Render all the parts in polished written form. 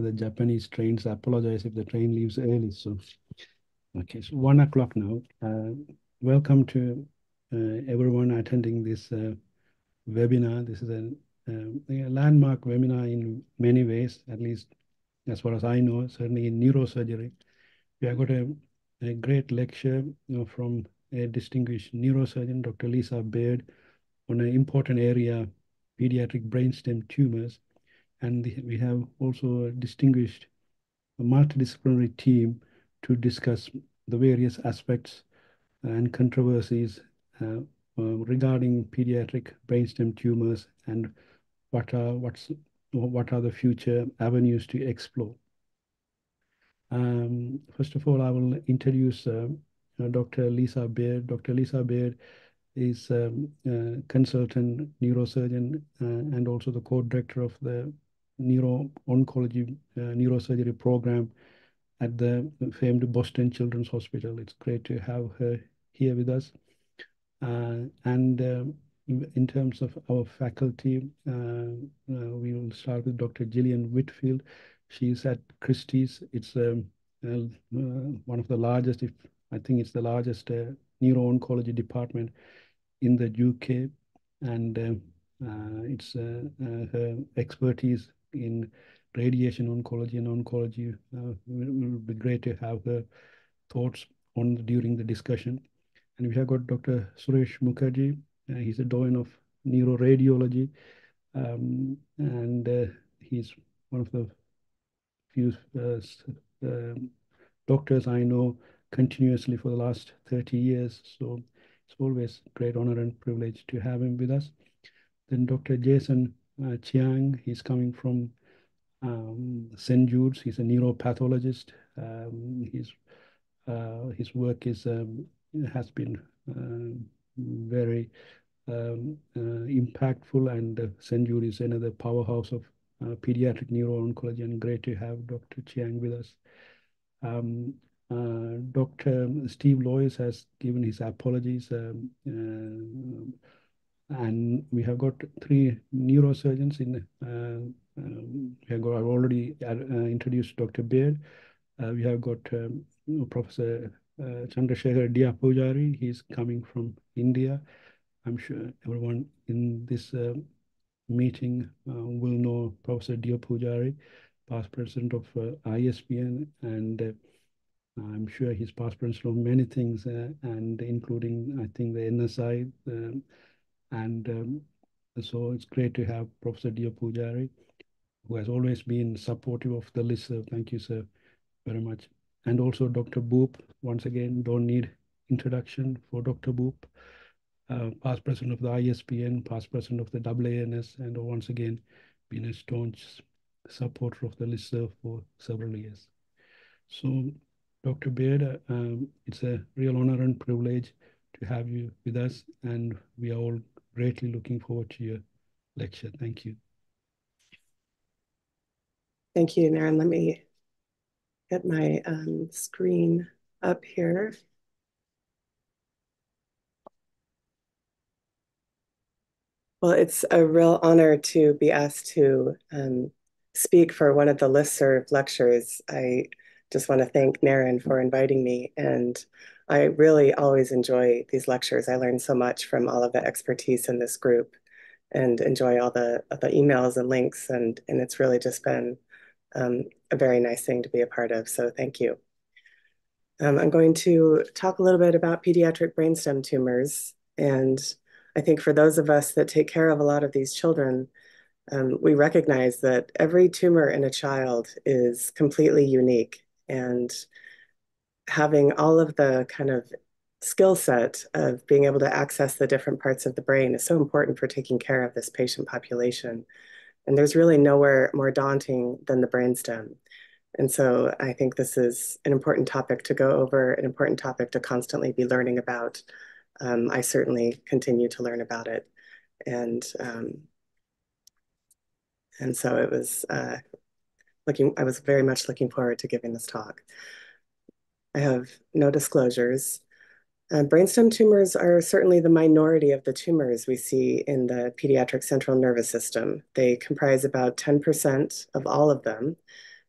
the Japanese trains. I apologize if the train leaves early. So, okay, so 1 o'clock now. Welcome to everyone attending this webinar. This is a landmark webinar in many ways, at least as far as I know, certainly in neurosurgery. We have got a great lecture from a distinguished neurosurgeon, Dr. Lissa Baird, on an important area, pediatric brainstem tumors. And we have also a distinguished multidisciplinary team to discuss the various aspects and controversies regarding pediatric brainstem tumors and what are the future avenues to explore. First of all, I will introduce Dr. Lissa Baird. Dr. Lissa Baird is a consultant neurosurgeon and also the co-director of the neuro-oncology neurosurgery program at the famed Boston Children's Hospital. It's great to have her here with us. In terms of our faculty, we will start with Dr. Gillian Whitfield. She's at Christie's. It's one of the largest, I think it's the largest neuro-oncology department in the UK. And it's her expertise in radiation oncology and oncology. It will be great to have her thoughts on during the discussion. And we have got Dr. Suresh Mukherji. He's a doyen of neuroradiology, and he's one of the few doctors I know continuously for the last 30 years. So it's always a great honor and privilege to have him with us. Then Dr. Jason Chiang, he's coming from St. Jude's. He's a neuropathologist. His work is has been very impactful, and St. Jude is another powerhouse of pediatric neuro-oncology, and great to have Dr. Chiang with us. Dr. Steve Lois has given his apologies, and we have got three neurosurgeons in. I've already introduced Dr. Baird. We have got Professor Chandrasekhar Deopujari. He's coming from India. I'm sure everyone in this meeting will know Professor Deopujari, past president of ISPN, and I'm sure he's past president of many things, and including, I think, the NSI. So it's great to have Professor Deopujari, who has always been supportive of the list. Thank you, sir, very much. And also Dr. Boop, once again, don't need introduction for Dr. Boop, past president of the ISPN, past president of the AANS, and once again, been a staunch supporter of the listserv for several years. So Dr. Baird, it's a real honor and privilege to have you with us, and we are all greatly looking forward to your lecture. Thank you. Thank you, Naren. Let me get my screen up here. Well, it's a real honor to be asked to speak for one of the listserv lectures. I just want to thank Naren for inviting me, and I really always enjoy these lectures. I learn so much from all of the expertise in this group and enjoy all the emails and links, and it's really just been a very nice thing to be a part of, so thank you. I'm going to talk a little bit about pediatric brainstem tumors, and I think for those of us that take care of a lot of these children, we recognize that every tumor in a child is completely unique, and having all of the kind of skill set of being able to access the different parts of the brain is so important for taking care of this patient population. And there's really nowhere more daunting than the brainstem. And so I think this is an important topic to go over, an important topic to constantly be learning about. I certainly continue to learn about it. And so it was I was very much looking forward to giving this talk. I have no disclosures. Brainstem tumors are certainly the minority of the tumors we see in the pediatric central nervous system. They comprise about 10% of all of them,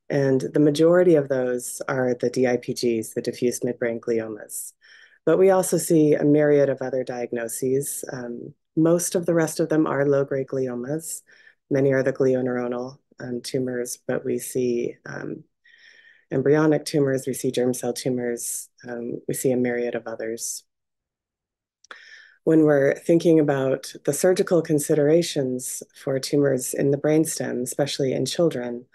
And the majority of those are the DIPGs, the diffuse midbrain gliomas. But we also see a myriad of other diagnoses. Most of the rest of them are low-grade gliomas. Many are the glioneuronal tumors, but we see embryonic tumors, we see germ cell tumors, we see a myriad of others. When we're thinking about the surgical considerations for tumors in the brainstem, especially in children,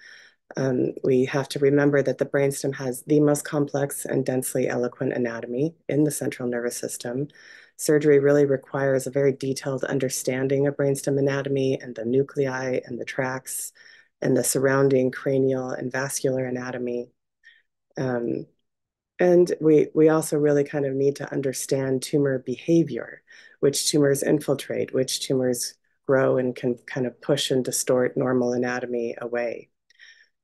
we have to remember that the brainstem has the most complex and densely eloquent anatomy in the central nervous system. Surgery really requires a very detailed understanding of brainstem anatomy and the nuclei and the tracts and the surrounding cranial and vascular anatomy. And we also really kind of need to understand tumor behavior, which tumors infiltrate, which tumors grow and can kind of push and distort normal anatomy away.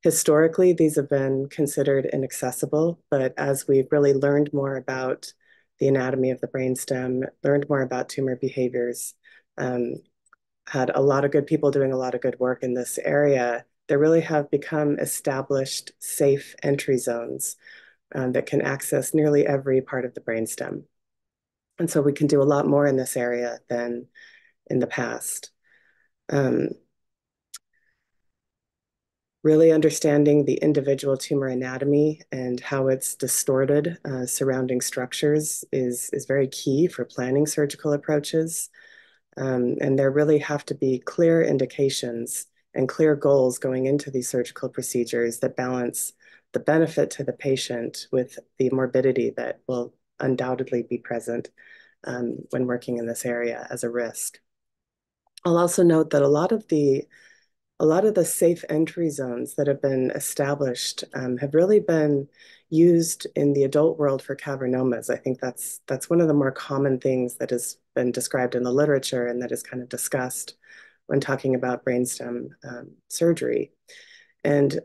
Historically, these have been considered inaccessible, but as we've really learned more about the anatomy of the brainstem, learned more about tumor behaviors, had a lot of good people doing a lot of good work in this area, there really have become established safe entry zones that can access nearly every part of the brainstem. And so we can do a lot more in this area than in the past. Really understanding the individual tumor anatomy and how it's distorted surrounding structures is very key for planning surgical approaches. And there really have to be clear indications and clear goals going into these surgical procedures that balance the benefit to the patient with the morbidity that will undoubtedly be present when working in this area as a risk. I'll also note that a lot of the safe entry zones that have been established have really been used in the adult world for cavernomas. I think that's one of the more common things that has been described in the literature and that is kind of discussed when talking about brainstem surgery. And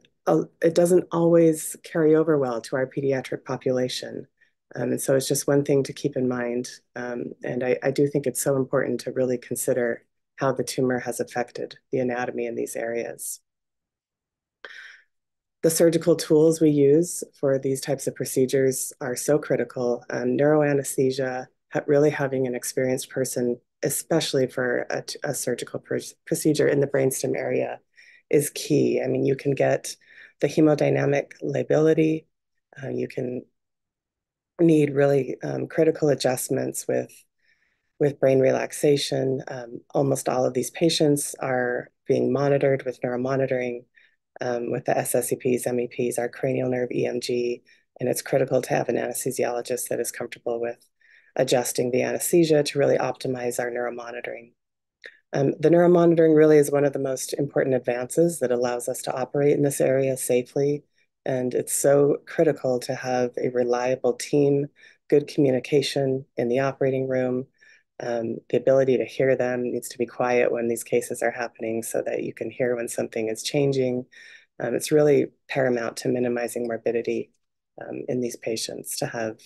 it doesn't always carry over well to our pediatric population. And so it's just one thing to keep in mind. And I do think it's so important to really consider how the tumor has affected the anatomy in these areas. The surgical tools we use for these types of procedures are so critical. Neuroanesthesia, really having an experienced person, especially for a surgical procedure in the brainstem area, is key. I mean, you can get the hemodynamic lability, you can need really critical adjustments with brain relaxation. Almost all of these patients are being monitored with neuromonitoring, with the SSEPs, MEPs, our cranial nerve EMG, and it's critical to have an anesthesiologist that is comfortable with adjusting the anesthesia to really optimize our neuromonitoring. The neuromonitoring really is one of the most important advances that allows us to operate in this area safely, and it's so critical to have a reliable team, good communication in the operating room. The ability to hear them needs to be quiet when these cases are happening so that you can hear when something is changing. It's really paramount to minimizing morbidity in these patients to have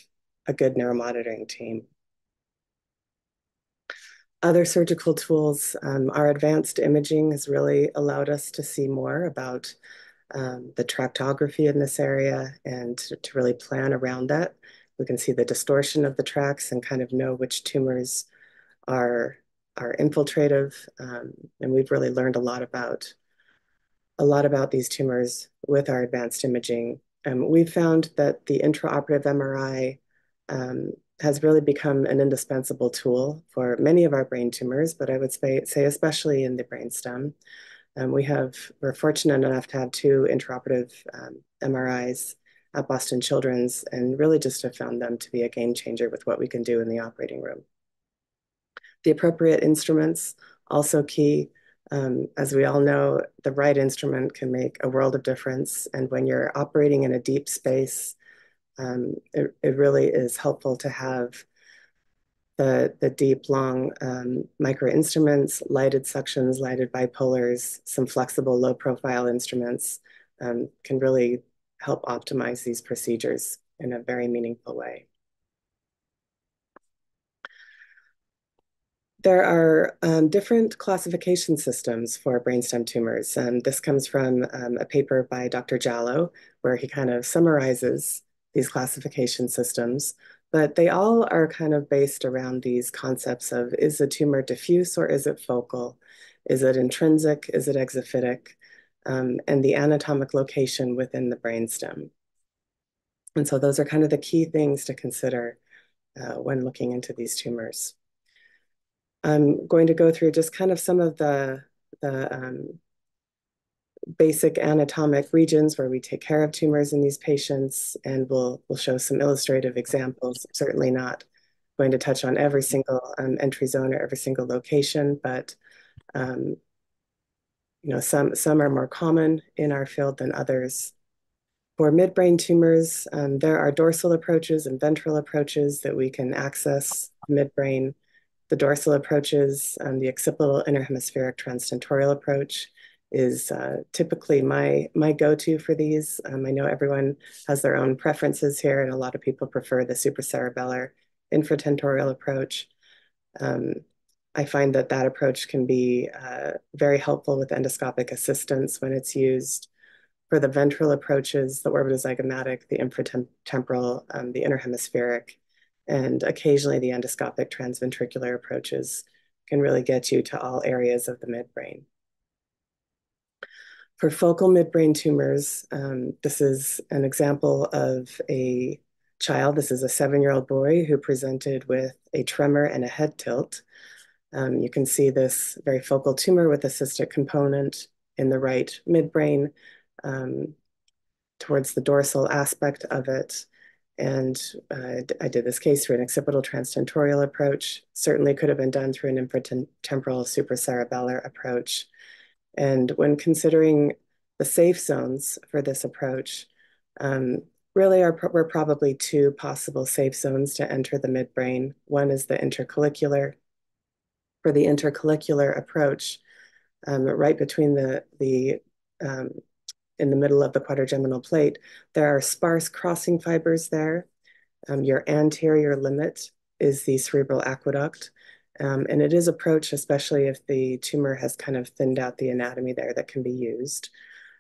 a good neuromonitoring team. Other surgical tools, our advanced imaging has really allowed us to see more about the tractography in this area and to really plan around that. We can see the distortion of the tracts and kind of know which tumors are infiltrative, and we've really learned a lot about these tumors with our advanced imaging. We've found that the intraoperative MRI has really become an indispensable tool for many of our brain tumors, but I would say especially in the brainstem. We're fortunate enough to have two intraoperative MRIs at Boston Children's, and really just have found them to be a game changer with what we can do in the operating room. The appropriate instruments, also key. As we all know, the right instrument can make a world of difference. And when you're operating in a deep space, it really is helpful to have the deep, long micro-instruments, lighted suctions, lighted bipolars, some flexible low-profile instruments can really help optimize these procedures in a very meaningful way. There are different classification systems for brainstem tumors. This comes from a paper by Dr. Jallow, where he kind of summarizes these classification systems, but they all are kind of based around these concepts of, is the tumor diffuse or is it focal? Is it intrinsic? Is it exophytic? And the anatomic location within the brainstem. And so those are kind of the key things to consider when looking into these tumors. I'm going to go through just kind of some of the basic anatomic regions where we take care of tumors in these patients, and we'll show some illustrative examples. I'm certainly not going to touch on every single entry zone or every single location, but you know, some are more common in our field than others. For midbrain tumors, there are dorsal approaches and ventral approaches that we can access midbrain. The dorsal approaches, the occipital interhemispheric transtentorial approach is typically my go-to for these. I know everyone has their own preferences here, and a lot of people prefer the supracerebellar infratentorial approach. I find that approach can be very helpful with endoscopic assistance when it's used. For the ventral approaches, the orbitozygomatic, the infratemporal, the interhemispheric, and occasionally the endoscopic transventricular approaches can really get you to all areas of the midbrain. For focal midbrain tumors, this is an example of a child. This is a 7-year-old boy who presented with a tremor and a head tilt. You can see this very focal tumor with a cystic component in the right midbrain towards the dorsal aspect of it. And I did this case through an occipital transtentorial approach. Certainly could have been done through an infratemporal supracerebellar approach. And when considering the safe zones for this approach, really were probably two possible safe zones to enter the midbrain. One is the intercollicular. For the intercollicular approach, right between in the middle of the quadrigeminal plate, there are sparse crossing fibers there. Your anterior limit is the cerebral aqueduct, and it is approached, especially if the tumor has kind of thinned out the anatomy there, that can be used.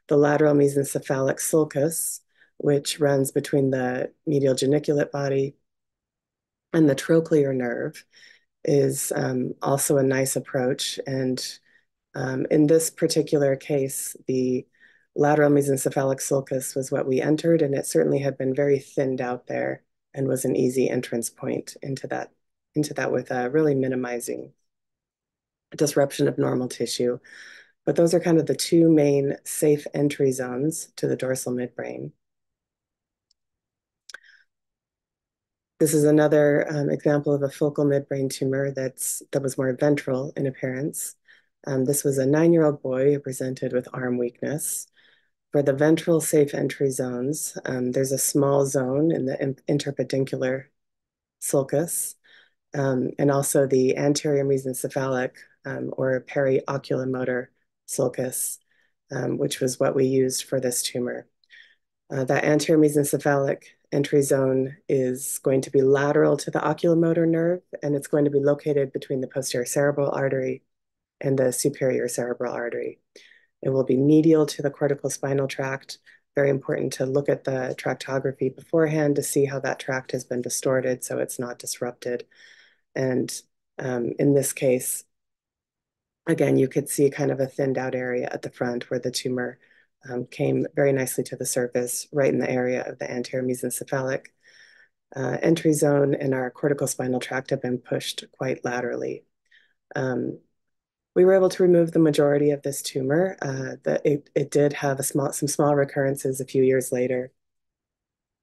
The lateral mesencephalic sulcus, which runs between the medial geniculate body and the trochlear nerve, is also a nice approach. And in this particular case, the lateral mesencephalic sulcus was what we entered, and it certainly had been very thinned out there and was an easy entrance point into that with really minimizing disruption of normal tissue. But those are kind of the two main safe entry zones to the dorsal midbrain. This is another example of a focal midbrain tumor that was more ventral in appearance. This was a 9-year-old boy who presented with arm weakness. For the ventral safe entry zones, there's a small zone in the interpeduncular sulcus, and also the anterior mesencephalic or perioculomotor sulcus, which was what we used for this tumor. That anterior mesencephalic entry zone is going to be lateral to the oculomotor nerve, and it's going to be located between the posterior cerebral artery and the superior cerebral artery. It will be medial to the corticospinal tract. Very important to look at the tractography beforehand to see how that tract has been distorted so it's not disrupted. And in this case, again, you could see kind of a thinned out area at the front where the tumor came very nicely to the surface, right in the area of the anterior mesencephalic entry zone, and our corticospinal tract have been pushed quite laterally. We were able to remove the majority of this tumor. It did have some small recurrences a few years later,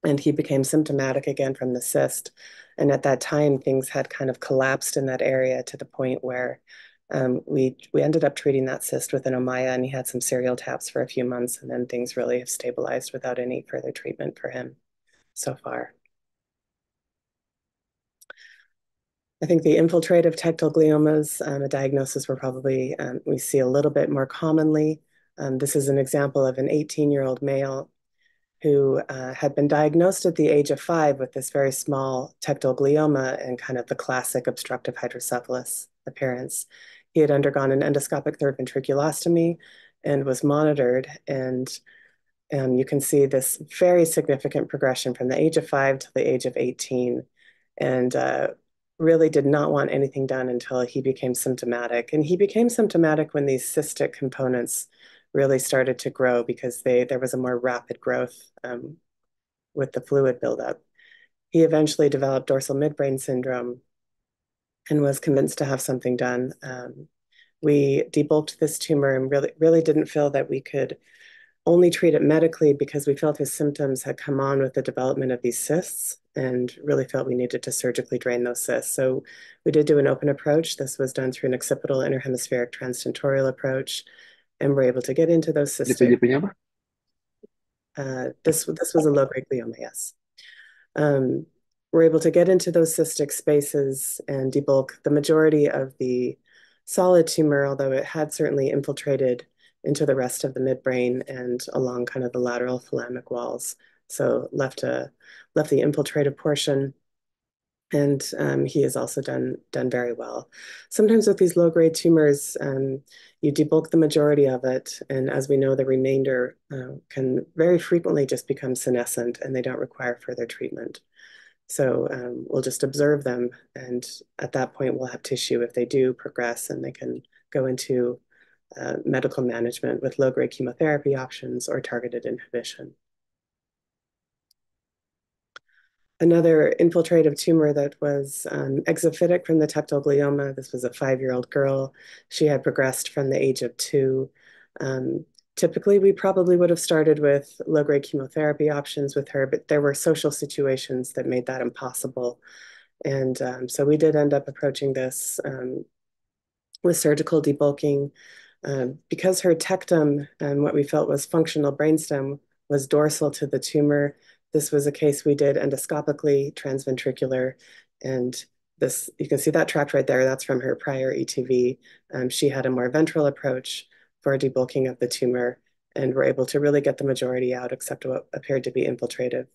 and he became symptomatic again from the cyst. And at that time, things had kind of collapsed in that area to the point where we ended up treating that cyst with an Ommaya, and he had some serial taps for a few months, and then things really have stabilized without any further treatment for him so far. I think the infiltrative tectal gliomas, a diagnosis we're probably, we see a little bit more commonly. This is an example of an 18-year-old male who had been diagnosed at the age of 5 with this very small tectoglioma and kind of the classic obstructive hydrocephalus appearance. He had undergone an endoscopic third ventriculostomy and was monitored. And you can see this very significant progression from the age of 5 to the age of 18, and really did not want anything done until he became symptomatic. And he became symptomatic when these cystic components really started to grow, because there was a more rapid growth with the fluid buildup. He eventually developed dorsal midbrain syndrome and was convinced to have something done. We debulked this tumor and really didn't feel that we could only treat it medically, because we felt his symptoms had come on with the development of these cysts and really felt we needed to surgically drain those cysts. So we did do an open approach. This was done through an occipital interhemispheric transtentorial approach, and we're able to get into those cysts. This was a low-grade glioma, yes. We're able to get into those cystic spaces and debulk the majority of the solid tumor, although it had certainly infiltrated into the rest of the midbrain and along kind of the lateral thalamic walls. So left the infiltrative portion, and he has also done very well. Sometimes with these low-grade tumors, you debulk the majority of it, and as we know, the remainder can very frequently just become senescent, and they don't require further treatment. So we'll just observe them, and at that point, we'll have tissue if they do progress, and they can go into medical management with low-grade chemotherapy options or targeted inhibition. Another infiltrative tumor that was exophytic from the tectoglioma, this was a 5-year-old girl. She had progressed from the age of 2. Typically, we probably would have started with low-grade chemotherapy options with her, but there were social situations that made that impossible. And so we did end up approaching this with surgical debulking. Because her tectum and what we felt was functional brainstem was dorsal to the tumor, this was a case we did endoscopically transventricular. And this, you can see that tract right there, that's from her prior ETV. She had a more ventral approach for debulking of the tumor, and were able to really get the majority out except what appeared to be infiltrative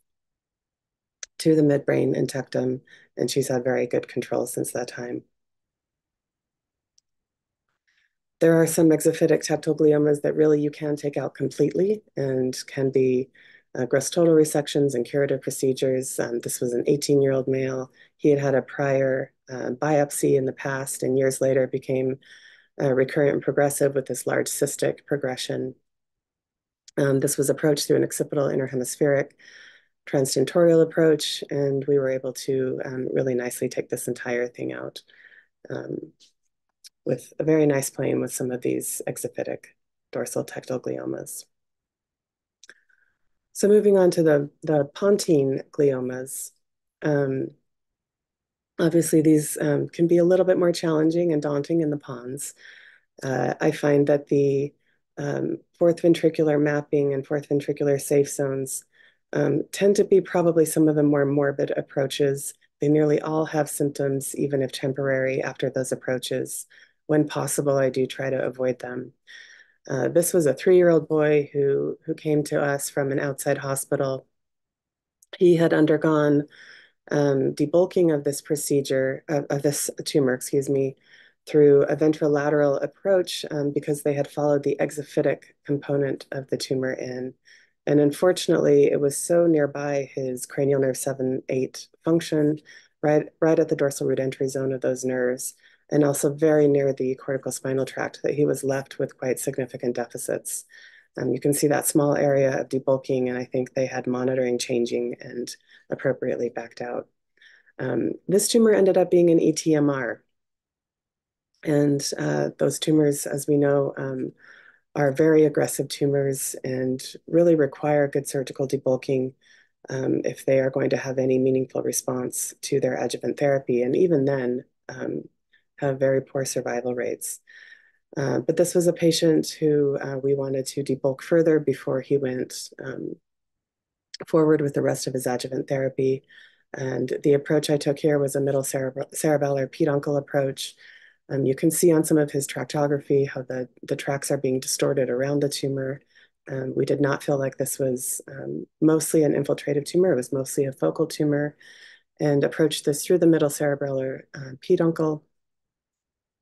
to the midbrain and tectum, and she's had very good control since that time. There are some exophytic tectogliomas that really you can take out completely and can be gross total resections and curative procedures. This was an 18-year-old male. He had had a prior biopsy in the past, and years later became recurrent and progressive with this large cystic progression. This was approached through an occipital interhemispheric transtentorial approach, and we were able to really nicely take this entire thing out. With a very nice plane with some of these exophytic dorsal tectogliomas. So moving on to the pontine gliomas. Obviously, these can be a little bit more challenging and daunting in the pons. I find that the fourth ventricular mapping and fourth ventricular safe zones tend to be probably some of the more morbid approaches. They nearly all have symptoms, even if temporary, after those approaches. When possible, I do try to avoid them. This was a 3-year-old boy who came to us from an outside hospital. He had undergone debulking of this procedure, of this tumor, excuse me, through a ventrolateral approach because they had followed the exophytic component of the tumor in. And unfortunately, it was so nearby his cranial nerve 7-8 function, right at the dorsal root entry zone of those nerves, and also very near the corticospinal tract, that he was left with quite significant deficits. You can see that small area of debulking, and I think they had monitoring changing and appropriately backed out. This tumor ended up being an ETMR. And those tumors, as we know, are very aggressive tumors and really require good surgical debulking if they are going to have any meaningful response to their adjuvant therapy, and even then have very poor survival rates. But this was a patient who we wanted to debulk further before he went forward with the rest of his adjuvant therapy. And the approach I took here was a middle cerebellar peduncle approach. You can see on some of his tractography how the tracts are being distorted around the tumor, We did not feel like this was mostly an infiltrative tumor. It was mostly a focal tumor, and approached this through the middle cerebellar peduncle,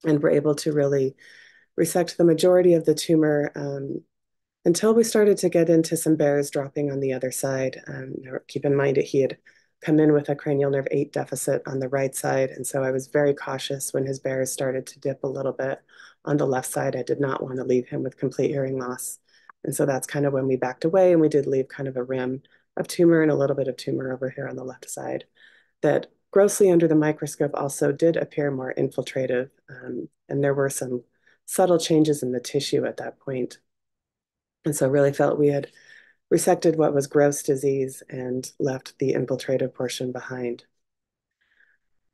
and were able to really resect the majority of the tumor until we started to get into some bears dropping on the other side. Keep in mind that he had come in with a cranial nerve 8 deficit on the right side, and so I was very cautious when his bears started to dip a little bit on the left side. I did not want to leave him with complete hearing loss. And so that's kind of when we backed away, and we did leave kind of a rim of tumor and a little bit of tumor over here on the left side that grossly under the microscope also did appear more infiltrative. And there were some subtle changes in the tissue at that point. And so really felt we had resected what was gross disease and left the infiltrative portion behind.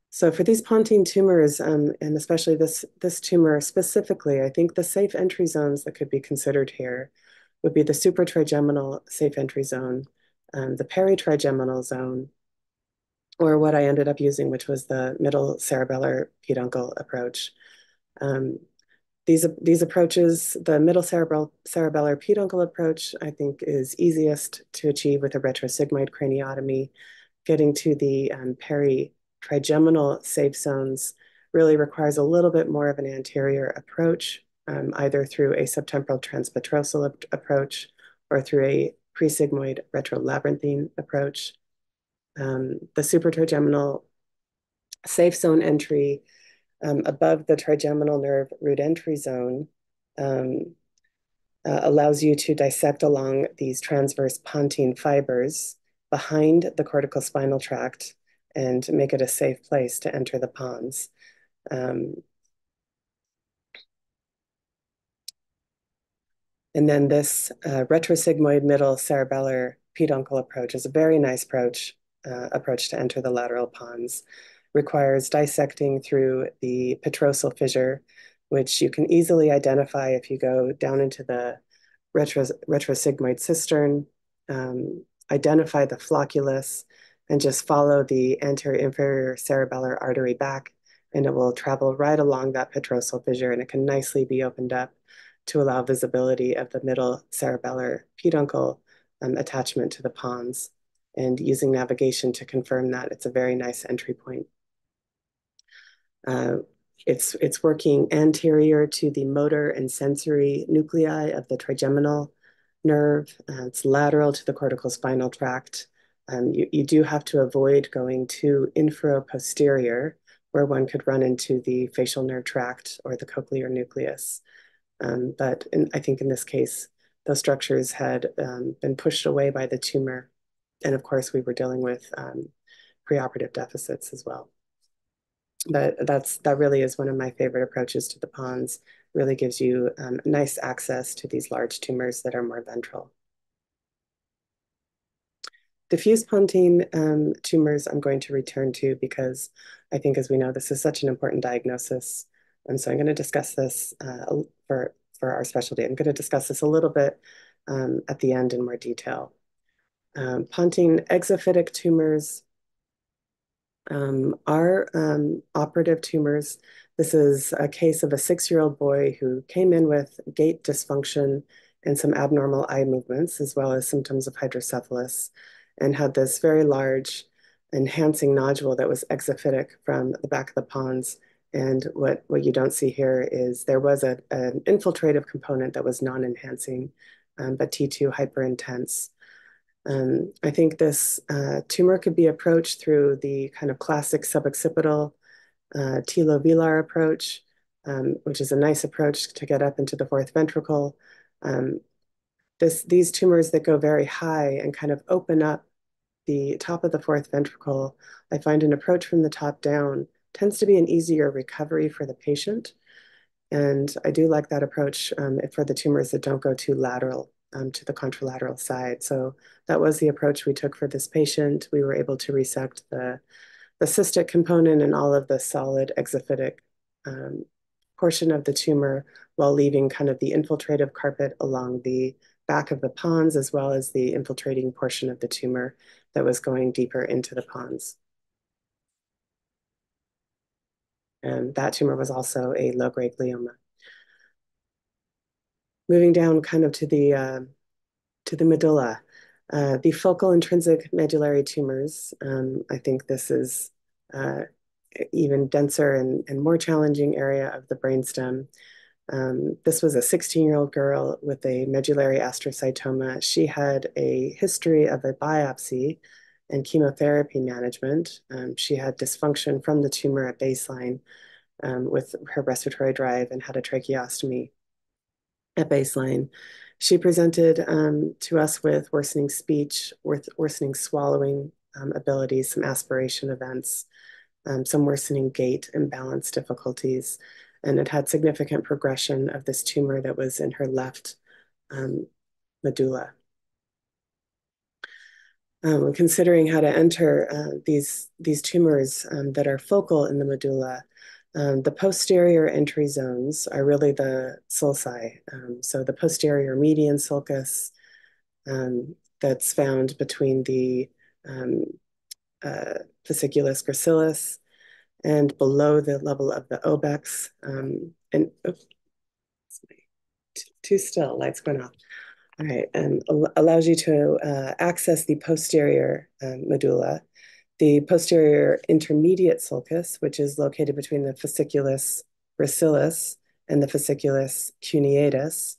So for these pontine tumors, and especially this tumor specifically, I think the safe entry zones that could be considered here would be the supratrigeminal safe entry zone, the peritrigeminal zone, or what I ended up using, which was the middle cerebellar peduncle approach. These approaches, the middle cerebellar peduncle approach, I think is easiest to achieve with a retrosigmoid craniotomy. Getting to the peritrigeminal safe zones really requires a little bit more of an anterior approach, either through a subtemporal transpetrosal approach or through a presigmoid retrolabyrinthine approach. The supratrigeminal safe zone entry above the trigeminal nerve root entry zone allows you to dissect along these transverse pontine fibers behind the corticospinal tract and make it a safe place to enter the pons. And then this retrosigmoid middle cerebellar peduncle approach is a very nice approach to enter the lateral pons. Requires dissecting through the petrosal fissure, which you can easily identify if you go down into the retrosigmoid cistern, identify the flocculus, and just follow the anterior inferior cerebellar artery back, and it will travel right along that petrosal fissure, and it can nicely be opened up to allow visibility of the middle cerebellar peduncle attachment to the pons. And using navigation to confirm that, it's a very nice entry point. It's working anterior to the motor and sensory nuclei of the trigeminal nerve. It's lateral to the corticospinal tract. You do have to avoid going too infraposterior, where one could run into the facial nerve tract or the cochlear nucleus. I think in this case, those structures had been pushed away by the tumor. And of course, we were dealing with preoperative deficits as well. But that really is one of my favorite approaches to the pons. Really gives you nice access to these large tumors that are more ventral. Diffuse pontine tumors I'm going to return to because I think, as we know, this is such an important diagnosis. And so I'm going to discuss this for our specialty. I'm going to discuss this a little bit at the end in more detail. Pontine exophytic tumors are operative tumors. This is a case of a 6-year-old boy who came in with gait dysfunction and some abnormal eye movements, as well as symptoms of hydrocephalus, and had this very large enhancing nodule that was exophytic from the back of the pons. And what you don't see here is there was an infiltrative component that was non-enhancing, but T2 hyperintense. I think this tumor could be approached through the kind of classic suboccipital telovelar approach, which is a nice approach to get up into the fourth ventricle. These tumors that go very high and kind of open up the top of the fourth ventricle, I find an approach from the top down tends to be an easier recovery for the patient. And I do like that approach for the tumors that don't go too lateral. To the contralateral side. So that was the approach we took for this patient. We were able to resect the cystic component and all of the solid exophytic portion of the tumor while leaving kind of the infiltrative carpet along the back of the pons, as well as the infiltrating portion of the tumor that was going deeper into the pons. And that tumor was also a low-grade glioma. Moving down kind of to the to the medulla. The focal intrinsic medullary tumors, I think this is even denser and more challenging area of the brainstem. This was a 16-year-old girl with a medullary astrocytoma. She had a history of a biopsy and chemotherapy management. She had dysfunction from the tumor at baseline with her respiratory drive and had a tracheostomy at baseline. She presented to us with worsening speech, with worsening swallowing abilities, some aspiration events, some worsening gait imbalance difficulties, and it had significant progression of this tumor that was in her left medulla. When considering how to enter these tumors that are focal in the medulla, the posterior entry zones are really the sulci. So the posterior median sulcus that's found between the fasciculus gracilis and below the level of the obex. And oops, too still, light's going off. All right, and allows you to access the posterior medulla. The posterior intermediate sulcus, which is located between the fasciculus gracilis and the fasciculus cuneatus,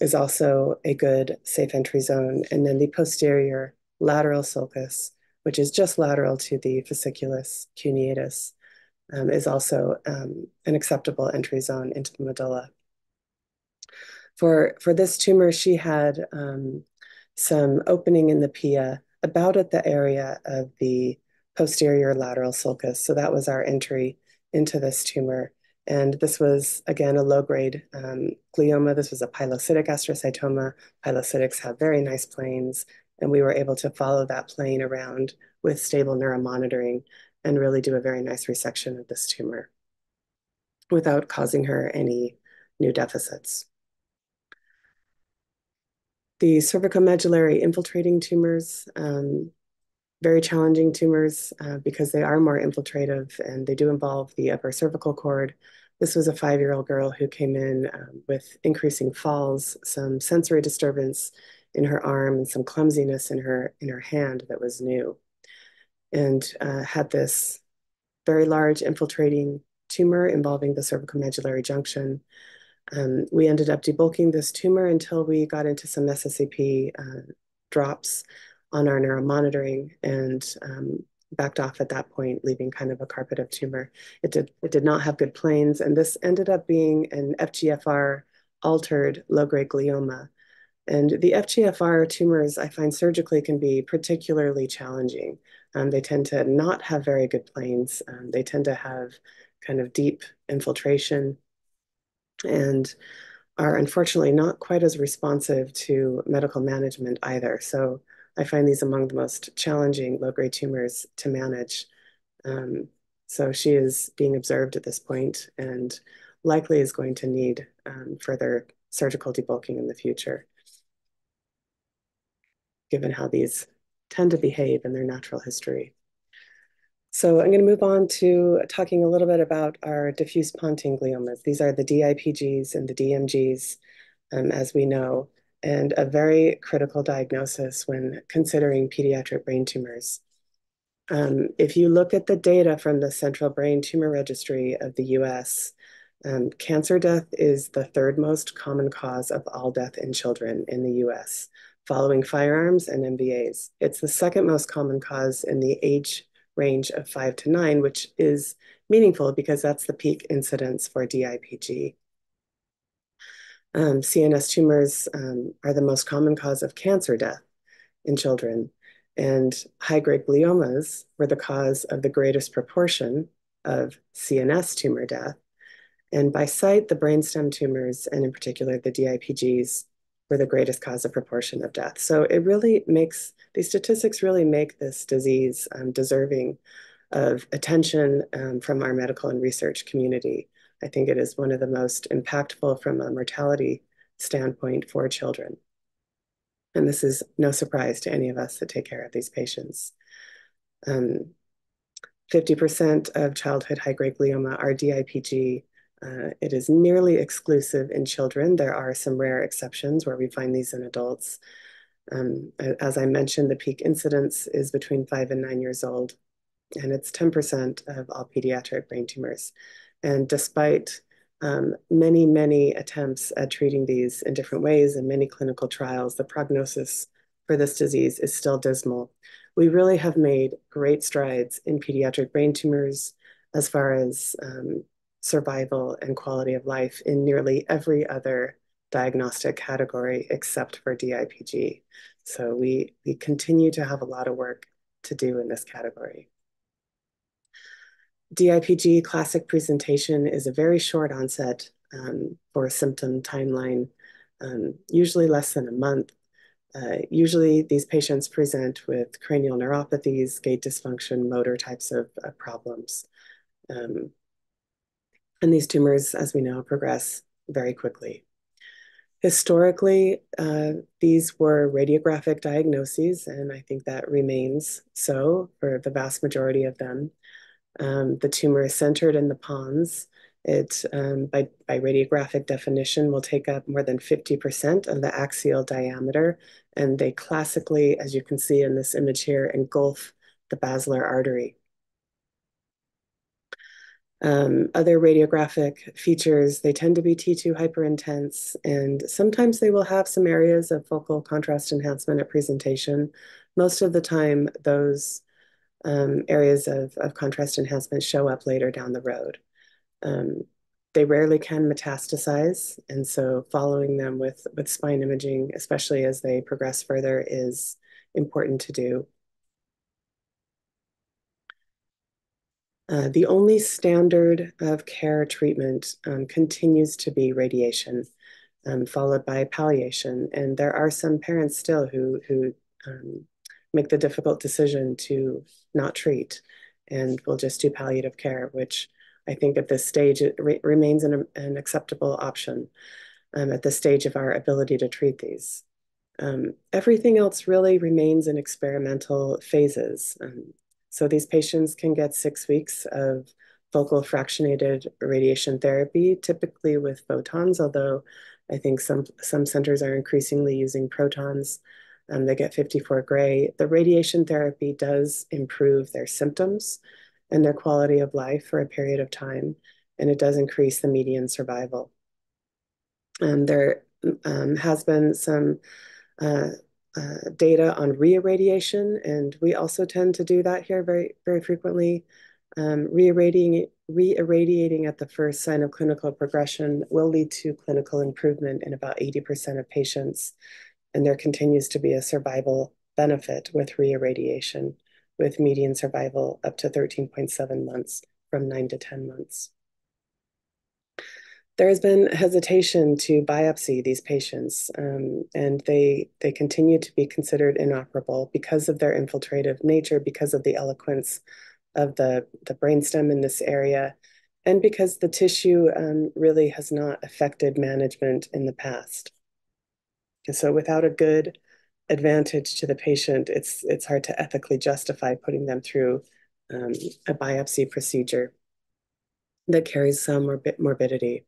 is also a good safe entry zone. And then the posterior lateral sulcus, which is just lateral to the fasciculus cuneatus, is also an acceptable entry zone into the medulla. For this tumor, she had some opening in the pia about at the area of the posterior lateral sulcus. So that was our entry into this tumor. And this was, again, a low-grade glioma. This was a pilocytic astrocytoma. Pilocytics have very nice planes, and we were able to follow that plane around with stable neuromonitoring and really do a very nice resection of this tumor without causing her any new deficits. The cervicomedullary infiltrating tumors, very challenging tumors because they are more infiltrative and they do involve the upper cervical cord. This was a 5-year-old girl who came in with increasing falls, some sensory disturbance in her arm and some clumsiness in her hand that was new, and had this very large infiltrating tumor involving the cervicomedullary junction. We ended up debulking this tumor until we got into some SSEP drops on our neuromonitoring and backed off at that point, leaving kind of a carpet of tumor. It did not have good planes, and this ended up being an FGFR altered low-grade glioma. And the FGFR tumors, I find surgically, can be particularly challenging. They tend to not have very good planes. They tend to have kind of deep infiltration and are unfortunately not quite as responsive to medical management either. So I find these among the most challenging low-grade tumors to manage. So she is being observed at this point and likely is going to need further surgical debulking in the future, given how these tend to behave in their natural history. So I'm going to move on to talking a little bit about our diffuse pontine gliomas. These are the DIPGs and the DMGs, as we know, and a very critical diagnosis when considering pediatric brain tumors. If you look at the data from the Central Brain Tumor Registry of the US, cancer death is the third most common cause of all death in children in the US, following firearms and MVAs. It's the second most common cause in the age range of 5 to 9, which is meaningful because that's the peak incidence for DIPG. CNS tumors are the most common cause of cancer death in children, and high-grade gliomas were the cause of the greatest proportion of CNS tumor death. And by site, the brainstem tumors, and in particular the DIPGs, were the greatest cause of proportion of death. So it really makes, these statistics really make this disease deserving of attention from our medical and research community. I think it is one of the most impactful from a mortality standpoint for children. And this is no surprise to any of us that take care of these patients. 50% of childhood high-grade glioma are DIPG, It is nearly exclusive in children. There are some rare exceptions where we find these in adults. As I mentioned, the peak incidence is between 5 and 9 years old, and it's 10% of all pediatric brain tumors. And despite many, many attempts at treating these in different ways and many clinical trials, the prognosis for this disease is still dismal. We really have made great strides in pediatric brain tumors as far as survival and quality of life in nearly every other diagnostic category except for DIPG. So we continue to have a lot of work to do in this category. DIPG classic presentation is a very short onset for a symptom timeline, usually less than a month. Usually these patients present with cranial neuropathies, gait dysfunction, motor types of problems. And these tumors, as we know, progress very quickly. Historically, these were radiographic diagnoses, and I think that remains so for the vast majority of them. The tumor is centered in the pons. It, by radiographic definition, will take up more than 50% of the axial diameter, and they classically, as you can see in this image here, engulf the basilar artery. Other radiographic features, they tend to be T2 hyperintense, and sometimes they will have some areas of focal contrast enhancement at presentation. Most of the time, those areas of contrast enhancement show up later down the road. They rarely can metastasize, and so following them with spine imaging, especially as they progress further, is important to do. The only standard of care treatment continues to be radiation, followed by palliation. And there are some parents still who make the difficult decision to not treat and will just do palliative care, which I think at this stage it remains an acceptable option at this stage of our ability to treat these. Everything else really remains in experimental phases. So these patients can get 6 weeks of focal fractionated radiation therapy, typically with photons, although I think some centers are increasingly using protons. They get 54 gray. The radiation therapy does improve their symptoms and their quality of life for a period of time, and it does increase the median survival. There has been some data on reirradiation, and we also tend to do that here very, very frequently. Reirradiating at the first sign of clinical progression will lead to clinical improvement in about 80% of patients, and there continues to be a survival benefit with reirradiation, with median survival up to 13.7 months from 9 to 10 months. There has been hesitation to biopsy these patients, and they continue to be considered inoperable because of their infiltrative nature, because of the eloquence of the brainstem in this area, and because the tissue really has not affected management in the past. And so without a good advantage to the patient, it's hard to ethically justify putting them through a biopsy procedure that carries some morbidity.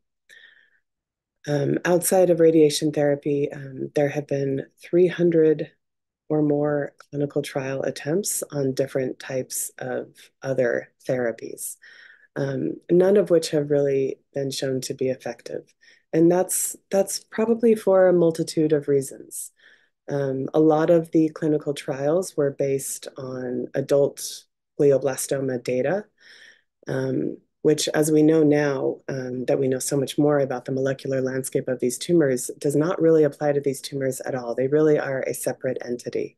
Outside of radiation therapy, there have been 300 or more clinical trial attempts on different types of other therapies, none of which have really been shown to be effective. And that's probably for a multitude of reasons. A lot of the clinical trials were based on adult glioblastoma data, which, as we know now, that we know so much more about the molecular landscape of these tumors, does not really apply to these tumors at all. They really are a separate entity.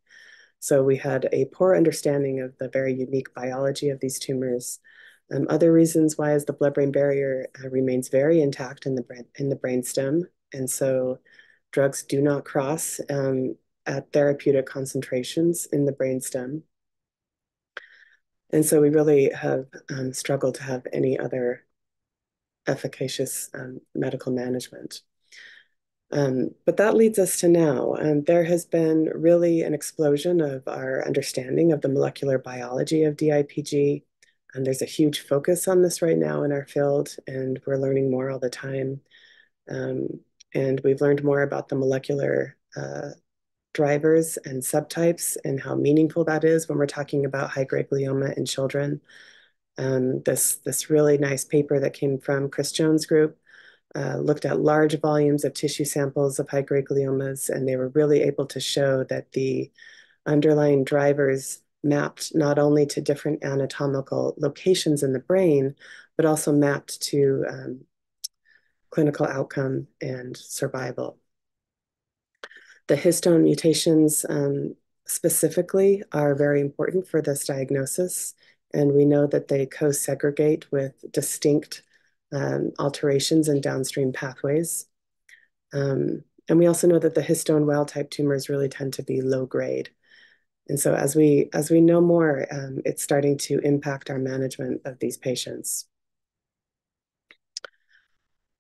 So we had a poor understanding of the very unique biology of these tumors. Other reasons why is the blood-brain barrier remains very intact in the brainstem, and so drugs do not cross at therapeutic concentrations in the brainstem. And so we really have struggled to have any other efficacious medical management. But that leads us to now. There has been really an explosion of our understanding of the molecular biology of DIPG. And there's a huge focus on this right now in our field, and we're learning more all the time. And we've learned more about the molecular drivers and subtypes and how meaningful that is when we're talking about high-grade glioma in children. This really nice paper that came from Chris Jones' group looked at large volumes of tissue samples of high-grade gliomas, and they were really able to show that the underlying drivers mapped not only to different anatomical locations in the brain, but also mapped to clinical outcome and survival. The histone mutations specifically are very important for this diagnosis, and we know that they co-segregate with distinct alterations in downstream pathways. And we also know that the histone wild-type tumors really tend to be low-grade. And so as we know more, it's starting to impact our management of these patients.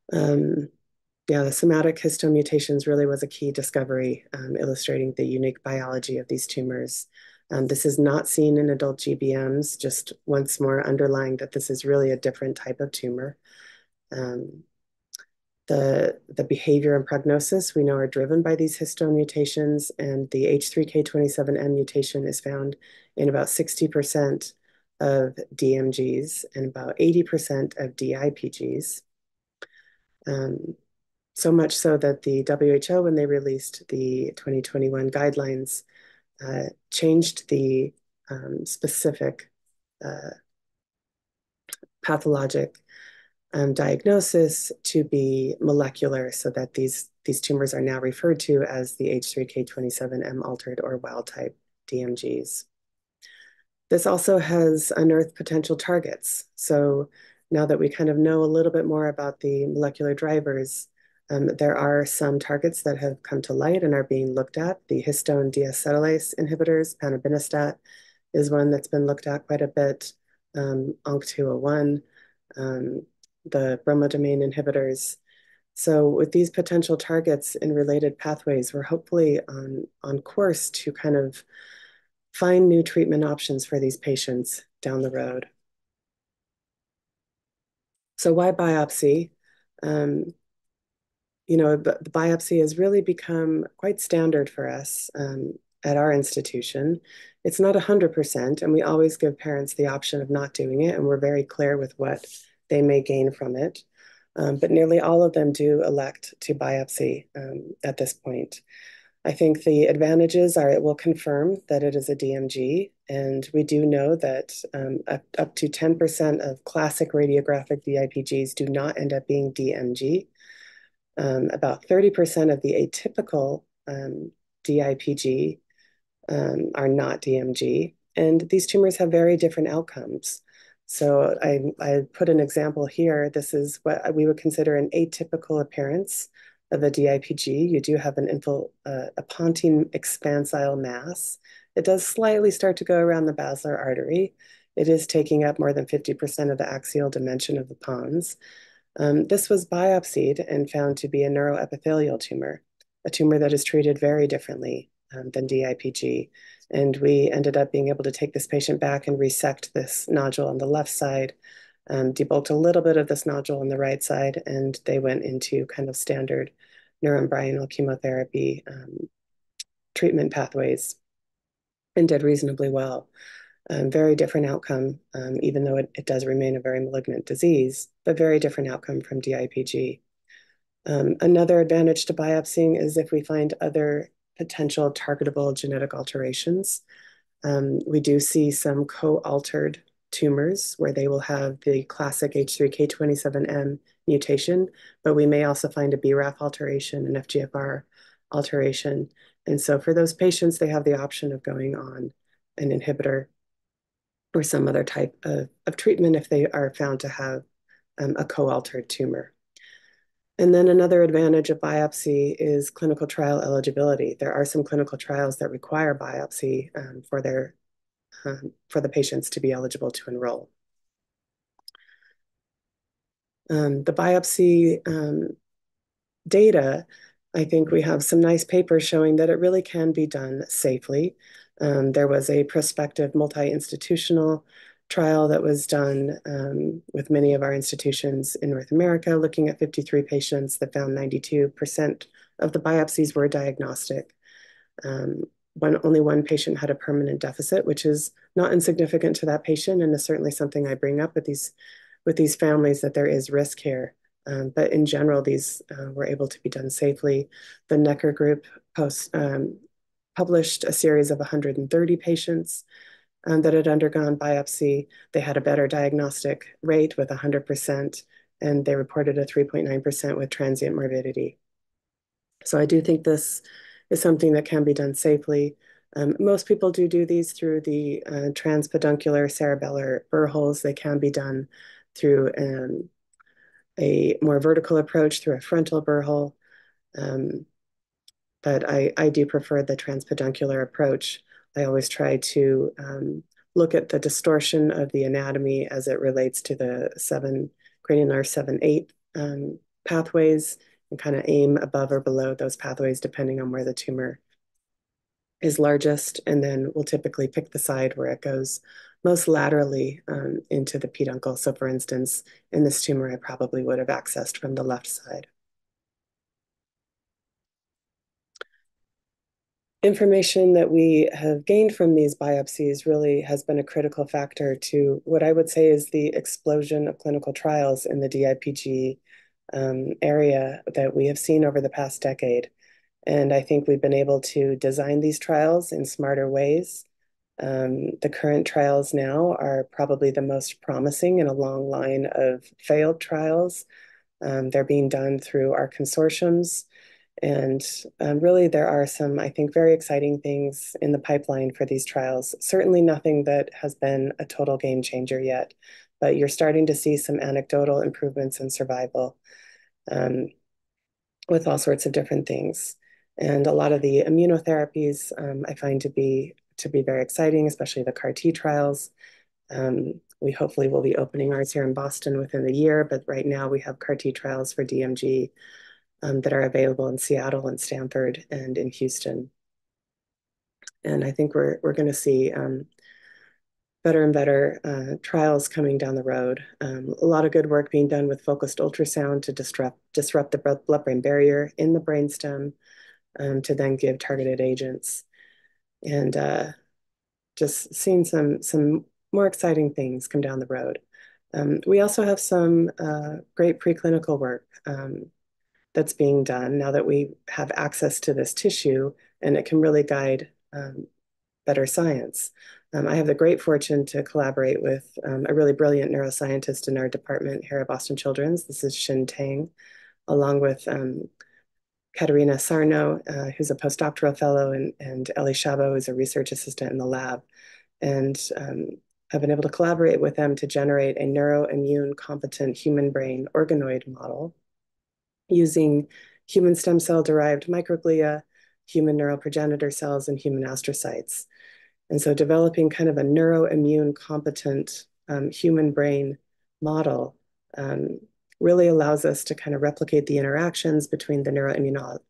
The somatic histone mutations really was a key discovery, illustrating the unique biology of these tumors. This is not seen in adult GBMs, just once more underlying that this is really a different type of tumor. The behavior and prognosis we know are driven by these histone mutations, and the H3K27M mutation is found in about 60% of DMGs and about 80% of DIPGs. So much so that the WHO, when they released the 2021 guidelines, changed the specific pathologic diagnosis to be molecular, so that these tumors are now referred to as the H3K27M altered or wild type DMGs. This also has unearthed potential targets. So now that we kind of know a little bit more about the molecular drivers, there are some targets that have come to light and are being looked at. The histone deacetylase inhibitors, panobinostat, is one that's been looked at quite a bit, ONC201, the bromodomain inhibitors. So with these potential targets in related pathways, we're hopefully on course to kind of find new treatment options for these patients down the road. So why biopsy? The biopsy has really become quite standard for us at our institution. It's not 100%, and we always give parents the option of not doing it, and we're very clear with what they may gain from it. But nearly all of them do elect to biopsy at this point. I think the advantages are it will confirm that it is a DMG, and we do know that up to 10% of classic radiographic DIPGs do not end up being DMG. About 30% of the atypical DIPG are not DMG, and these tumors have very different outcomes. So I put an example here. This is what we would consider an atypical appearance of the DIPG. You do have a pontine expansile mass. It does slightly start to go around the basilar artery. It is taking up more than 50% of the axial dimension of the pons. This was biopsied and found to be a neuroepithelial tumor, a tumor that is treated very differently than DIPG. And we ended up being able to take this patient back and resect this nodule on the left side, debulked a little bit of this nodule on the right side, and they went into kind of standard neuroembryonal chemotherapy treatment pathways and did reasonably well. Very different outcome, even though it does remain a very malignant disease, but very different outcome from DIPG. Another advantage to biopsying is if we find other potential targetable genetic alterations. We do see some co-altered tumors where they will have the classic H3K27M mutation, but we may also find a BRAF alteration, an FGFR alteration. And so for those patients, they have the option of going on an inhibitor or some other type of treatment if they are found to have a co-altered tumor. And then another advantage of biopsy is clinical trial eligibility. There are some clinical trials that require biopsy for the patients to be eligible to enroll. The biopsy data, I think we have some nice papers showing that it really can be done safely. There was a prospective multi-institutional trial that was done with many of our institutions in North America, looking at 53 patients that found 92% of the biopsies were diagnostic. Only one patient had a permanent deficit, which is not insignificant to that patient, and is certainly something I bring up with these families, that there is risk here. But in general, these were able to be done safely. The Necker group published a series of 130 patients that had undergone biopsy. They had a better diagnostic rate with 100%, and they reported a 3.9% with transient morbidity. So I do think this is something that can be done safely. Most people do these through the transpeduncular cerebellar burr holes. They can be done through a more vertical approach, through a frontal burr hole. But I do prefer the transpeduncular approach. I always try to look at the distortion of the anatomy as it relates to the cranial nerve 7/8 pathways, and kind of aim above or below those pathways depending on where the tumor is largest. And then we'll typically pick the side where it goes most laterally into the peduncle. So for instance, in this tumor, I probably would have accessed from the left side. Information that we have gained from these biopsies really has been a critical factor to what I would say is the explosion of clinical trials in the DIPG area that we have seen over the past decade. And I think we've been able to design these trials in smarter ways. The current trials now are probably the most promising in a long line of failed trials. They're being done through our consortiums. And really there are some, I think, very exciting things in the pipeline for these trials. Certainly nothing that has been a total game changer yet, but you're starting to see some anecdotal improvements in survival with all sorts of different things. And a lot of the immunotherapies I find to be very exciting, especially the CAR-T trials. We hopefully will be opening ours here in Boston within the year, but right now we have CAR-T trials for DMG that are available in Seattle and Stanford and in Houston. And I think we're gonna see better and better trials coming down the road. A lot of good work being done with focused ultrasound to disrupt the blood-brain barrier in the brainstem to then give targeted agents. And just seeing some more exciting things come down the road. We also have some great preclinical work that's being done now that we have access to this tissue, and it can really guide better science. I have the great fortune to collaborate with a really brilliant neuroscientist in our department here at Boston Children's. This is Shin Tang, along with Katerina Sarno, who's a postdoctoral fellow, and Ellie Shabo, who's a research assistant in the lab. And I've been able to collaborate with them to generate a neuroimmune competent human brain organoid model using human stem cell derived microglia, human neural progenitor cells, and human astrocytes. And so developing kind of a neuroimmune competent human brain model really allows us to kind of replicate the interactions between the neuroimmunologic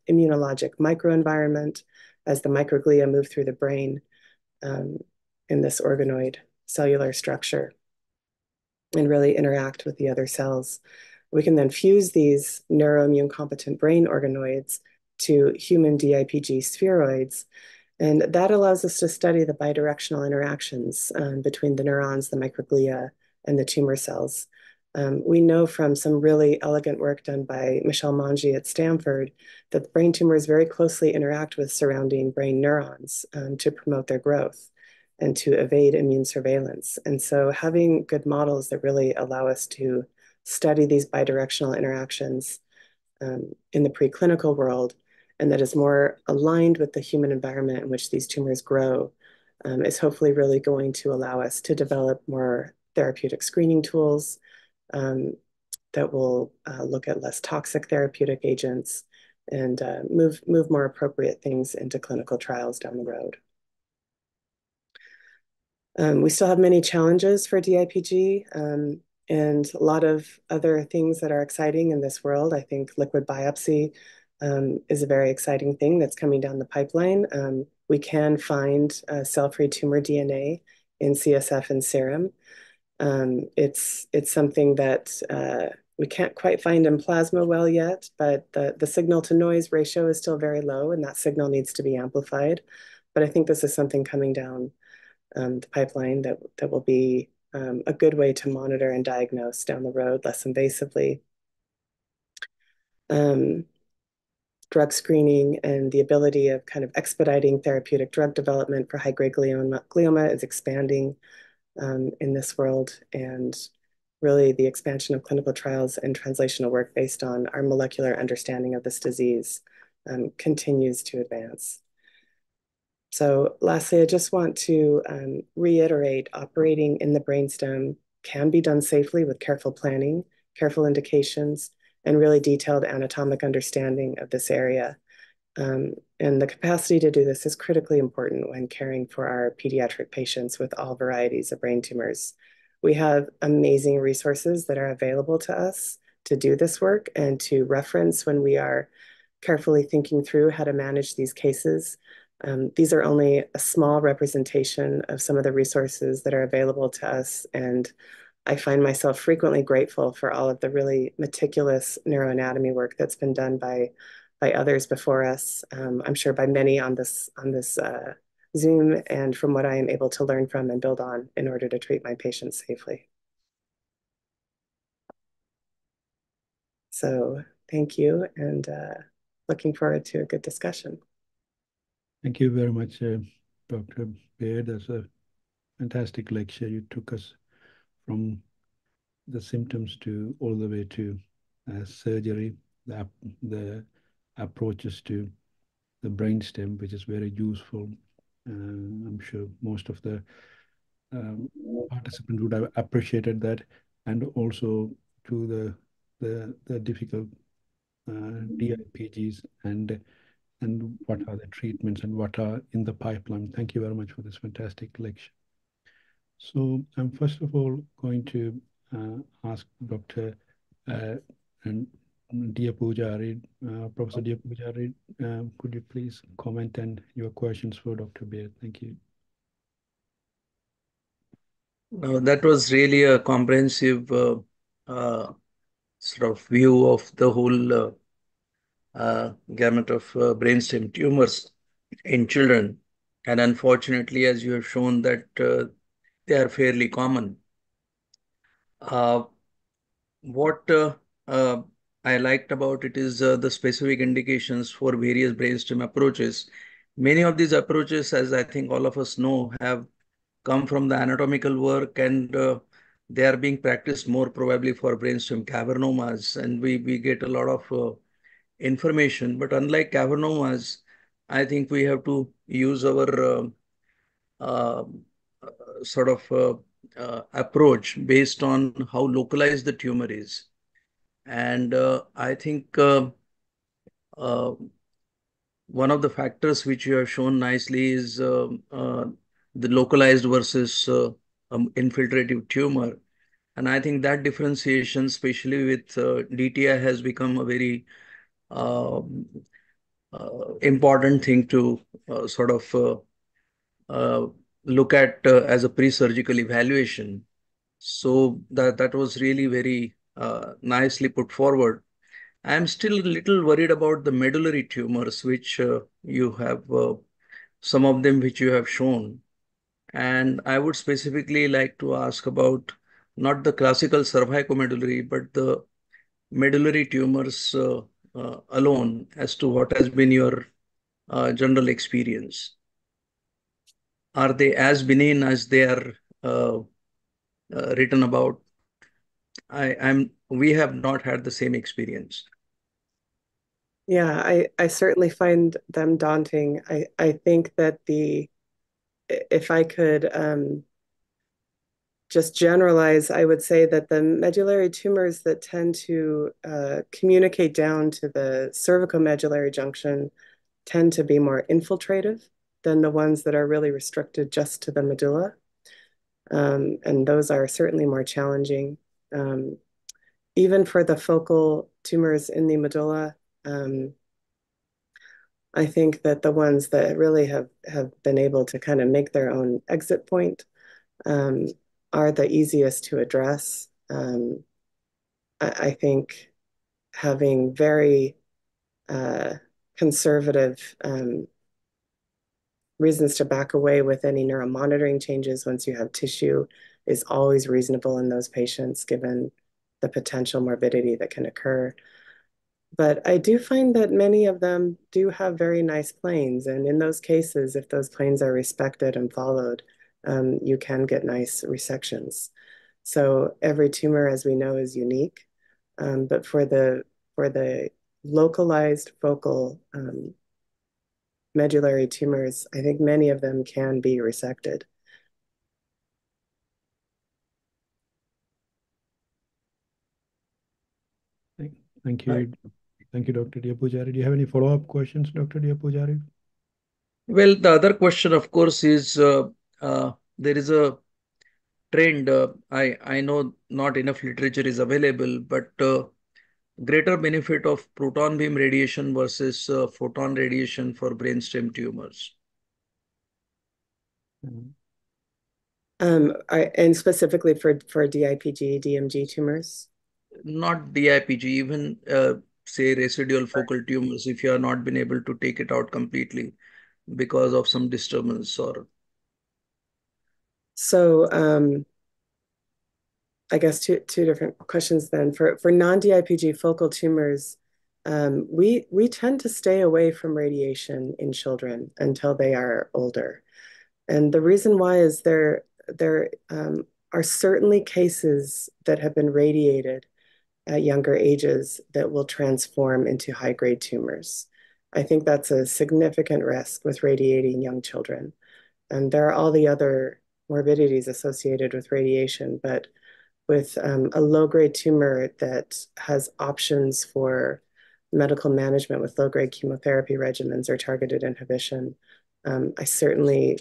microenvironment as the microglia move through the brain in this organoid cellular structure and really interact with the other cells. We can then fuse these neuroimmune competent brain organoids to human DIPG spheroids. And that allows us to study the bidirectional interactions between the neurons, the microglia, and the tumor cells. We know from some really elegant work done by Michelle Manji at Stanford that brain tumors very closely interact with surrounding brain neurons to promote their growth and to evade immune surveillance. And so having good models that really allow us to study these bidirectional interactions in the preclinical world, and that is more aligned with the human environment in which these tumors grow, is hopefully really going to allow us to develop more therapeutic screening tools that will look at less toxic therapeutic agents and move more appropriate things into clinical trials down the road. We still have many challenges for DIPG. And a lot of other things that are exciting in this world. I think liquid biopsy is a very exciting thing that's coming down the pipeline. We can find cell-free tumor DNA in CSF and serum. It's something that we can't quite find in plasma well yet, but the signal to noise ratio is still very low, and that signal needs to be amplified. But I think this is something coming down the pipeline that will be a good way to monitor and diagnose down the road less invasively. Drug screening and the ability of kind of expediting therapeutic drug development for high-grade glioma is expanding in this world, and really the expansion of clinical trials and translational work based on our molecular understanding of this disease continues to advance. So lastly, I just want to reiterate, operating in the brainstem can be done safely with careful planning, careful indications, and really detailed anatomic understanding of this area. And the capacity to do this is critically important when caring for our pediatric patients with all varieties of brain tumors. We have amazing resources that are available to us to do this work and to reference when we are carefully thinking through how to manage these cases. These are only a small representation of some of the resources that are available to us, and I find myself frequently grateful for all of the really meticulous neuroanatomy work that's been done by others before us. I'm sure by many on this Zoom, and from what I am able to learn from and build on in order to treat my patients safely. So thank you, and looking forward to a good discussion. Thank you very much, Dr. Baird. That's a fantastic lecture. You took us from the symptoms to all the way to surgery, the approaches to the brainstem, which is very useful. I'm sure most of the participants would have appreciated that, and also to the difficult DIPGs and what are the treatments and what are in the pipeline. Thank you very much for this fantastic lecture. So I'm first of all going to ask Dr. Deopujari, Professor Deopujari, could you please comment on your questions for Dr. Baird? Thank you. That was really a comprehensive sort of view of the whole gamut of brainstem tumors in children, and unfortunately, as you have shown, that they are fairly common. What I liked about it is the specific indications for various brainstem approaches. Many of these approaches, as I think all of us know, have come from the anatomical work, and they are being practiced more probably for brainstem cavernomas, and we get a lot of information, but unlike cavernomas, I think we have to use our sort of approach based on how localized the tumor is. And I think one of the factors which you have shown nicely is the localized versus infiltrative tumor. And I think that differentiation, especially with DTI, has become a very important thing to sort of look at as a pre-surgical evaluation. So that was really very nicely put forward. I'm still a little worried about the medullary tumors, which you have, some of them which you have shown. And I would specifically like to ask about not the classical cervicomedullary, but the medullary tumors alone, as to what has been your general experience. Are they as benign as they are written about? We have not had the same experience. Yeah, I certainly find them daunting. I think that if I could just generalize, I would say that the medullary tumors that tend to communicate down to the cervicomedullary junction tend to be more infiltrative than the ones that are really restricted just to the medulla. And those are certainly more challenging. Even for the focal tumors in the medulla, I think that the ones that really have been able to kind of make their own exit point are the easiest to address. I think having very conservative reasons to back away with any neuromonitoring changes once you have tissue is always reasonable in those patients, given the potential morbidity that can occur. But I do find that many of them do have very nice planes. And in those cases, if those planes are respected and followed, you can get nice resections. So every tumor, as we know, is unique. But for the localized focal medullary tumors, I think many of them can be resected. Thank you, Dr. Deopujari. Do you have any follow-up questions, Dr. Deopujari? Well, the other question, of course, is there is a trend. I know not enough literature is available, but greater benefit of proton beam radiation versus photon radiation for brainstem tumors. And specifically for DIPG, DMG tumors? Not DIPG, even say residual focal tumors, if you are not been able to take it out completely because of some disturbance or... So I guess two different questions then. For non-DIPG focal tumors, we tend to stay away from radiation in children until they are older. And the reason why is there are certainly cases that have been radiated at younger ages that will transform into high-grade tumors. I think that's a significant risk with radiating young children. And there are all the other morbidities associated with radiation, but with a low-grade tumor that has options for medical management with low-grade chemotherapy regimens or targeted inhibition, I certainly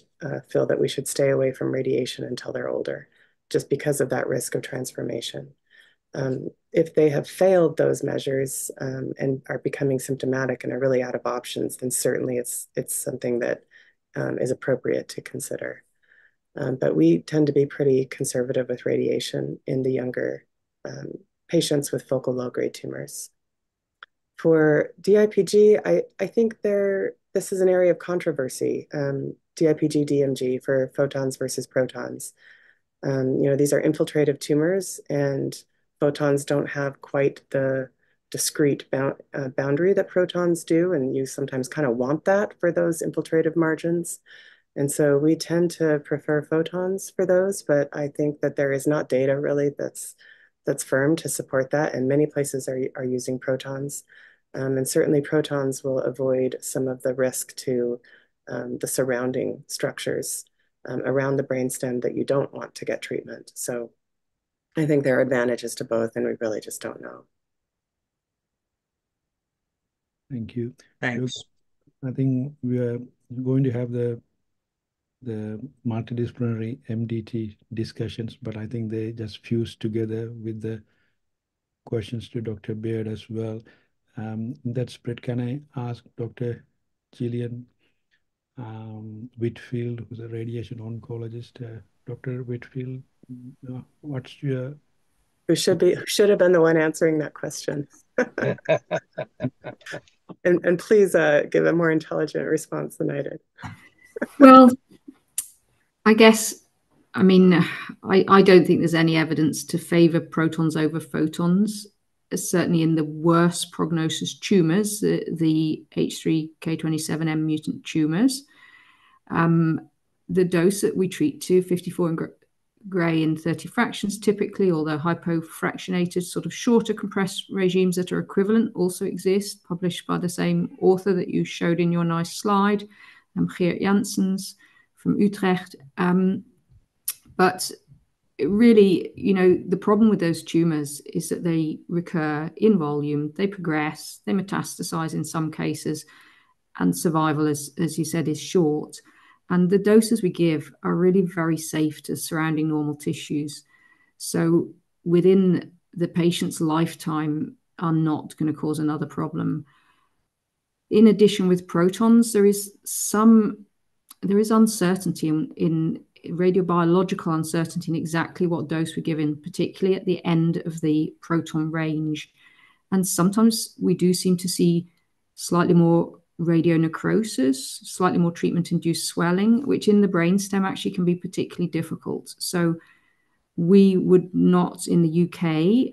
feel that we should stay away from radiation until they're older, just because of that risk of transformation. If they have failed those measures and are becoming symptomatic and are really out of options, then certainly it's something that is appropriate to consider. But we tend to be pretty conservative with radiation in the younger patients with focal low-grade tumors. For DIPG, I think this is an area of controversy, DIPG, DMG for photons versus protons. These are infiltrative tumors, and photons don't have quite the discrete boundary that protons do, and you sometimes kind of want that for those infiltrative margins. And so we tend to prefer photons for those, but I think that there is not data really that's firm to support that, and many places are using protons. And certainly protons will avoid some of the risk to the surrounding structures around the brainstem that you don't want to get treatment. So I think there are advantages to both, and we really just don't know. Thank you. Thanks. I think we are going to have the multidisciplinary MDT discussions, but I think they just fused together with the questions to Dr. Baird as well. In that spread, can I ask Dr. Gillian Whitfield, who's a radiation oncologist. Dr. Whitfield, what's your... Who should have been the one answering that question. and please give a more intelligent response than I did. Well, I guess, I mean, I don't think there's any evidence to favor protons over photons. Certainly in the worst prognosis tumors, the H3K27M mutant tumors, the dose that we treat to 54 gray and 30 fractions typically, although hypofractionated sort of shorter compressed regimes that are equivalent also exist, published by the same author that you showed in your nice slide, Geert Janssens from Utrecht. But really, you know, the problem with those tumors is that they recur in volume, they progress, they metastasize in some cases, and survival, as you said, is short. And the doses we give are really very safe to surrounding normal tissues. So within the patient's lifetime are not going to cause another problem. In addition, with protons, there is uncertainty in radiobiological uncertainty in exactly what dose we're given, particularly at the end of the proton range. And sometimes we do seem to see slightly more radionecrosis, slightly more treatment-induced swelling, which in the brainstem actually can be particularly difficult. So we would not, in the UK,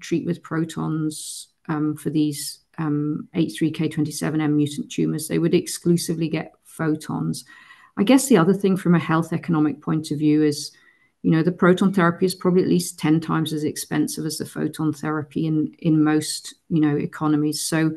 treat with protons for these H3K27M mutant tumours. They would exclusively get photons. I guess the other thing from a health economic point of view is, you know, the proton therapy is probably at least 10 times as expensive as the photon therapy in most, you know, economies. So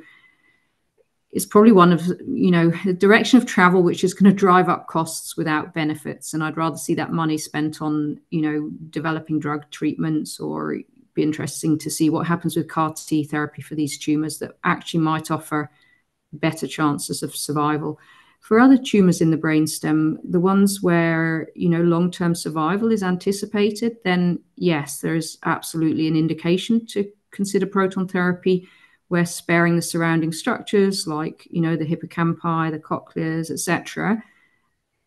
it's probably one of, you know, the direction of travel, which is going to drive up costs without benefits. And I'd rather see that money spent on, you know, developing drug treatments, or it'd be interesting to see what happens with CAR-T therapy for these tumours that actually might offer better chances of survival. For other tumours in the brainstem, the ones where, you know, long-term survival is anticipated, then yes, there is absolutely an indication to consider proton therapy where sparing the surrounding structures like, you know, the hippocampi, the cochleas, etc.,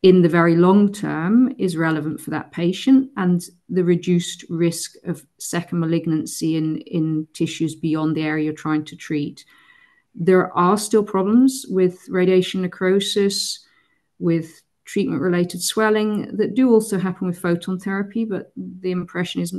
in the very long term is relevant for that patient, and the reduced risk of second malignancy in tissues beyond the area you're trying to treat. There are still problems with radiation necrosis, with treatment-related swelling that do also happen with photon therapy, but the impression is,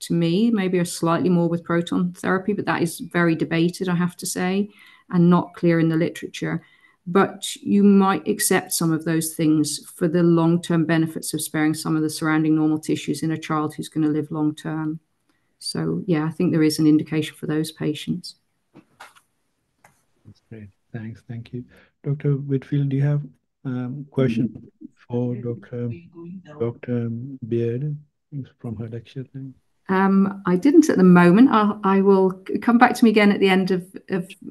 to me, maybe are slightly more with proton therapy, but that is very debated, I have to say, and not clear in the literature. But you might accept some of those things for the long-term benefits of sparing some of the surrounding normal tissues in a child who's going to live long-term. So, yeah, I think there is an indication for those patients. That's great. Thanks. Thank you. Dr. Whitfield, do you have a question for Dr. Baird from her lecture? I didn't at the moment. I will come back to me again at the end of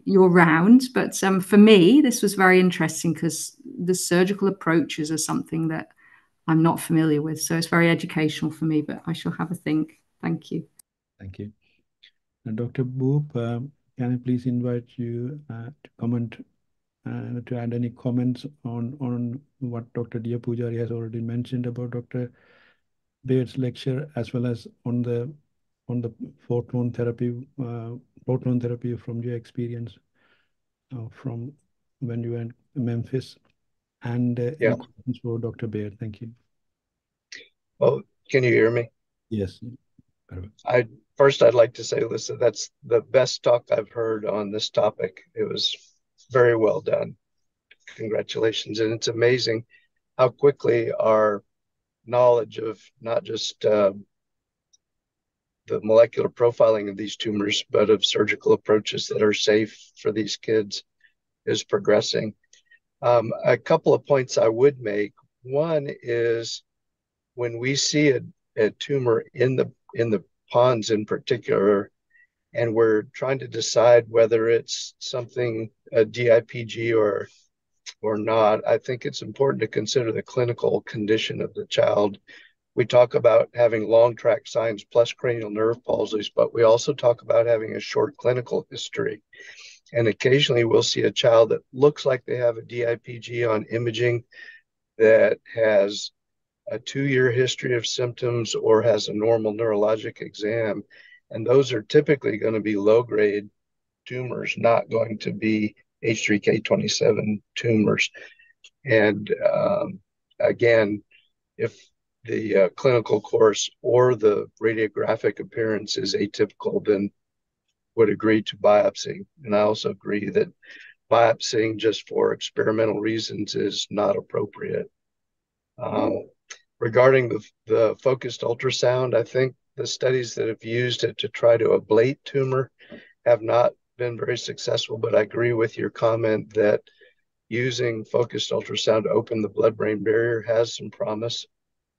your round. But for me, this was very interesting because the surgical approaches are something that I'm not familiar with. So it's very educational for me, but I shall have a think. Thank you. Thank you. And Dr. Boop, can I please invite you to comment, to add any comments on what Dr. Deopujari has already mentioned about Dr. Baird's lecture, as well as on the proton therapy from your experience from when you were in Memphis, and yeah, for Dr. Baird. Thank you. Well, can you hear me? Yes. First, I'd like to say, Lissa, that's the best talk I've heard on this topic. It was very well done. Congratulations. And it's amazing how quickly our knowledge of not just the molecular profiling of these tumors, but of surgical approaches that are safe for these kids is progressing. A couple of points I would make. One is when we see a tumor in the pons in particular, and we're trying to decide whether it's something, a DIPG or not, I think it's important to consider the clinical condition of the child. We talk about having long tract signs plus cranial nerve palsies, but we also talk about having a short clinical history. And occasionally we'll see a child that looks like they have a DIPG on imaging that has a 2-year history of symptoms or has a normal neurologic exam. And those are typically going to be low-grade tumors, not going to be H3K27 tumors. And again, if the clinical course or the radiographic appearance is atypical, then would agree to biopsy. And I also agree that biopsying just for experimental reasons is not appropriate. Regarding the focused ultrasound, I think the studies that have used it to try to ablate tumor have not been very successful, but I agree with your comment that using focused ultrasound to open the blood-brain barrier has some promise,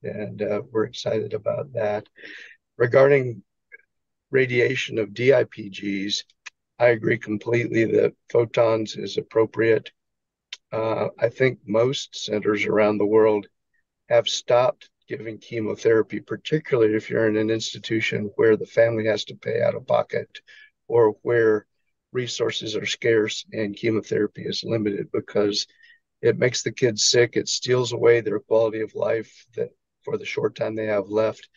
and we're excited about that. Regarding radiation of DIPGs, I agree completely that photons is appropriate. I think most centers around the world have stopped giving chemotherapy, particularly if you're in an institution where the family has to pay out of pocket or where resources are scarce and chemotherapy is limited, because it makes the kids sick. It steals away their quality of life that for the short time they have left,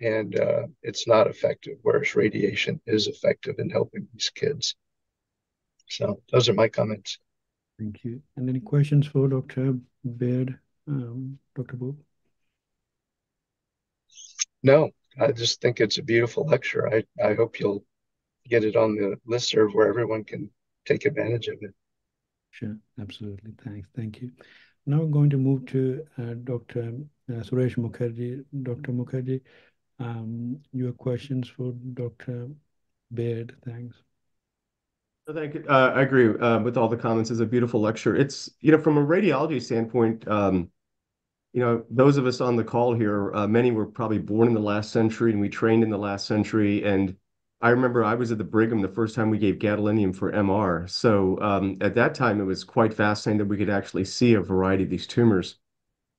and it's not effective, whereas radiation is effective in helping these kids. So those are my comments. Thank you. And any questions for Dr. Baird, Dr. Boop? No, I just think it's a beautiful lecture. I hope you'll get it on the listserv where everyone can take advantage of it. Sure, absolutely. Thanks. Thank you. Now we're going to move to Dr. Suresh Mukherji. Dr. Mukherji, your questions for Dr. Baird. Thanks. Thank you. I agree with all the comments. It's a beautiful lecture. It's, you know, from a radiology standpoint, you know, those of us on the call here, many were probably born in the last century and we trained in the last century. And I remember I was at the Brigham the first time we gave gadolinium for MR. So at that time, it was quite fascinating that we could actually see a variety of these tumors.